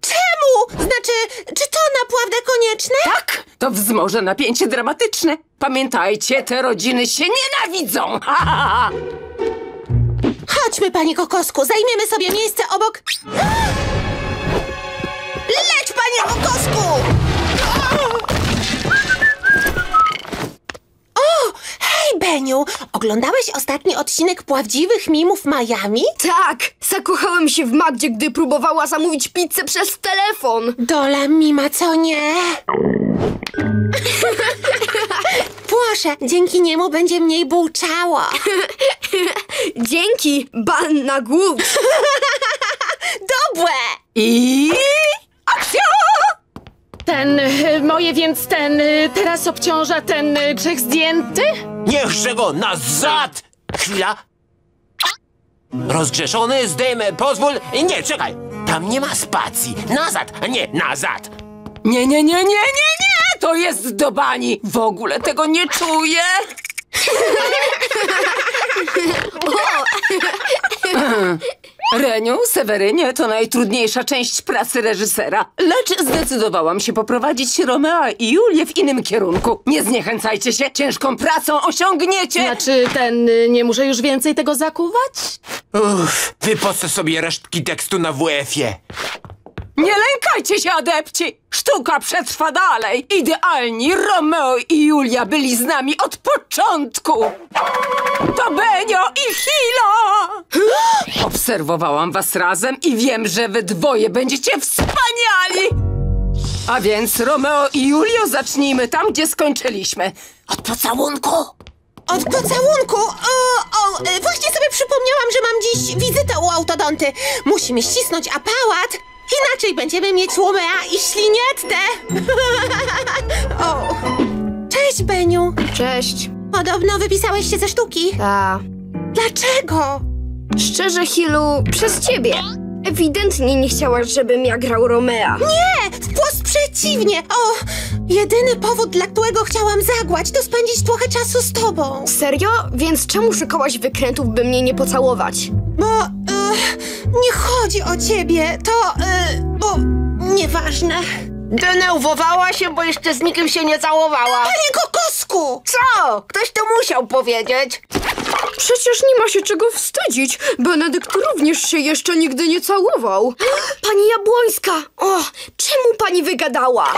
Czemu? Znaczy, czy to naprawdę konieczne? Tak, to wzmoże napięcie dramatyczne. Pamiętajcie, te rodziny się nienawidzą. Chodźmy, pani Kokosku, zajmiemy sobie miejsce obok... Leć, pani Kokosku! O, hej, Beniu! Oglądałeś ostatni odcinek Prawdziwych Mimów Miami? Tak! Zakochałem się w Magdzie, gdy próbowała zamówić pizzę przez telefon. Dola mima, co nie? Proszę, dzięki niemu będzie mniej bułczało. Dzięki, ban na głód. Dobre! I... akcja! Ten, moje więc ten, teraz obciąża ten grzech zdjęty? Niechże go nazad! Chwila. Rozgrzeszony, zdejmę, pozwól. Nie, czekaj. Tam nie ma spacji. Nazad, a nie nazad. Nie, nie, nie, nie, nie, nie. To jest do bani. W ogóle tego nie czuję. Reniu, Sewerynie, to najtrudniejsza część pracy reżysera. Lecz zdecydowałam się poprowadzić Romea i Julię w innym kierunku. Nie zniechęcajcie się, ciężką pracą osiągniecie. Znaczy, ten, nie muszę już więcej tego zakuwać? Uff, wypocę sobie resztki tekstu na wu efie. Nie lękajcie się, adepci! Sztuka przetrwa dalej! Idealni Romeo i Julia byli z nami od początku! To Benio i Hilo! Obserwowałam was razem i wiem, że wy dwoje będziecie wspaniali! A więc, Romeo i Julio, zacznijmy tam, gdzie skończyliśmy. Od pocałunku! Od pocałunku? O, o, właśnie sobie przypomniałam, że mam dziś wizytę u autodonty. Musimy ścisnąć aparat. Inaczej będziemy mieć Łomea i ślinietę. O. Cześć, Beniu. Cześć. Podobno wypisałeś się ze sztuki. Tak. Dlaczego? Szczerze, Hilu, przez ciebie. Ewidentnie nie chciałaś, żebym ja grał Romea. Nie! Wprost przeciwnie! O! Jedyny powód, dla którego chciałam zagłać, to spędzić trochę czasu z tobą. Serio? Więc czemu szukałaś wykrętów, by mnie nie pocałować? Bo... Y, nie chodzi o ciebie. To... Y, bo... nieważne. Denerwowała się, bo jeszcze z nikim się nie całowała. Panie Kokosku! Co? Ktoś to musiał powiedzieć. Przecież nie ma się czego wstydzić. Benedykt również się jeszcze nigdy nie całował. Pani Jabłońska! O, czemu pani wygadała?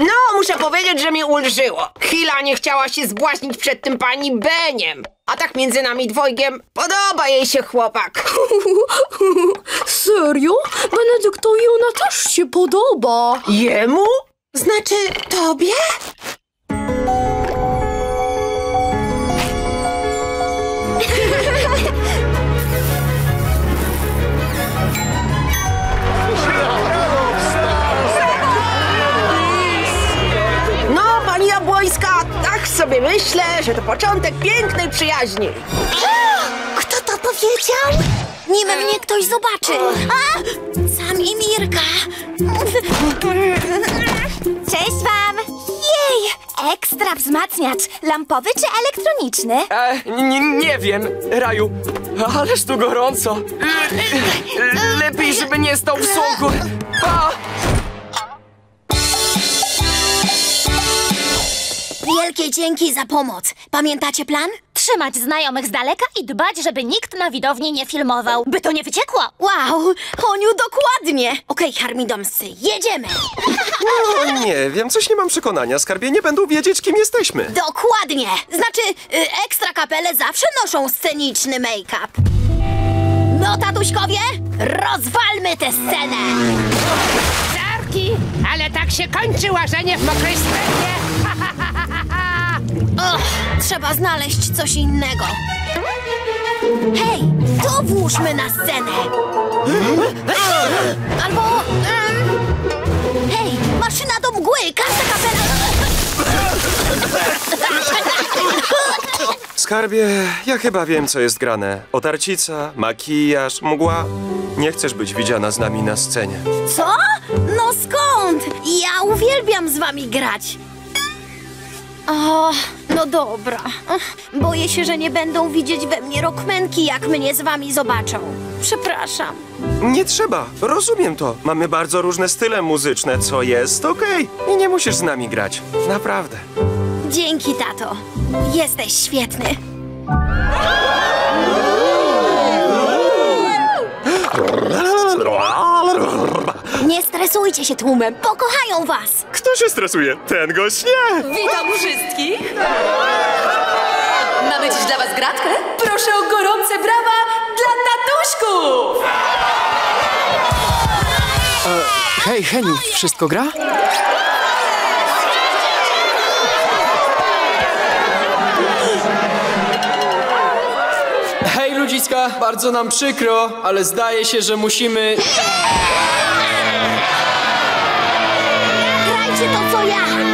No, muszę powiedzieć, że mi ulżyło. Hila nie chciała się zbłaśnić przed tym pani Beniem. A tak między nami dwojgiem podoba jej się chłopak. Serio? Benedyktowi ona też się podoba. Jemu? Znaczy tobie? Sobie myślę, że to początek pięknej przyjaźni. Kto to powiedział? Nim mnie ktoś zobaczy. A? Sam i Mirka. Cześć wam! Jej! Ekstra wzmacniacz. Lampowy czy elektroniczny? E, nie wiem, Raju. Ależ tu gorąco. Lepiej, żeby nie stał w słońcu. Pa! Wielkie dzięki za pomoc. Pamiętacie plan? Trzymać znajomych z daleka i dbać, żeby nikt na widowni nie filmował. By to nie wyciekło. Wow, Honiu, dokładnie. Okej, okay, Harmidomscy, jedziemy. No, nie wiem, coś nie mam przekonania. Skarbie nie będą wiedzieć, kim jesteśmy. Dokładnie. Znaczy, y, ekstra kapele zawsze noszą sceniczny make-up. No, tatuśkowie, rozwalmy tę scenę. Zarki, ale tak się kończy łażenie w mokrej strefie. Och, trzeba znaleźć coś innego. Hej, to włóżmy na scenę. Albo... Um, hej, maszyna do mgły, karta kapela... Skarbie, ja chyba wiem, co jest grane. Otarcica, makijaż, mgła. Nie chcesz być widziana z nami na scenie. Co? No skąd? Ja uwielbiam z wami grać. O, no dobra. Boję się, że nie będą widzieć we mnie rockmanki, jak mnie z wami zobaczą. Przepraszam. Nie trzeba, rozumiem to. Mamy bardzo różne style muzyczne, co jest okej. I nie musisz z nami grać, naprawdę. Dzięki, tato. Jesteś świetny. Nie stresujcie się tłumem, pokochają was! Kto się stresuje? Ten gość nie! Witam wszystkich! Mamy dziś dla was gratkę? Proszę o gorące brawa dla tatuśków! E, hej, Heniu, wszystko gra? Hej, ludziska, bardzo nam przykro, ale zdaje się, że musimy... to co ja!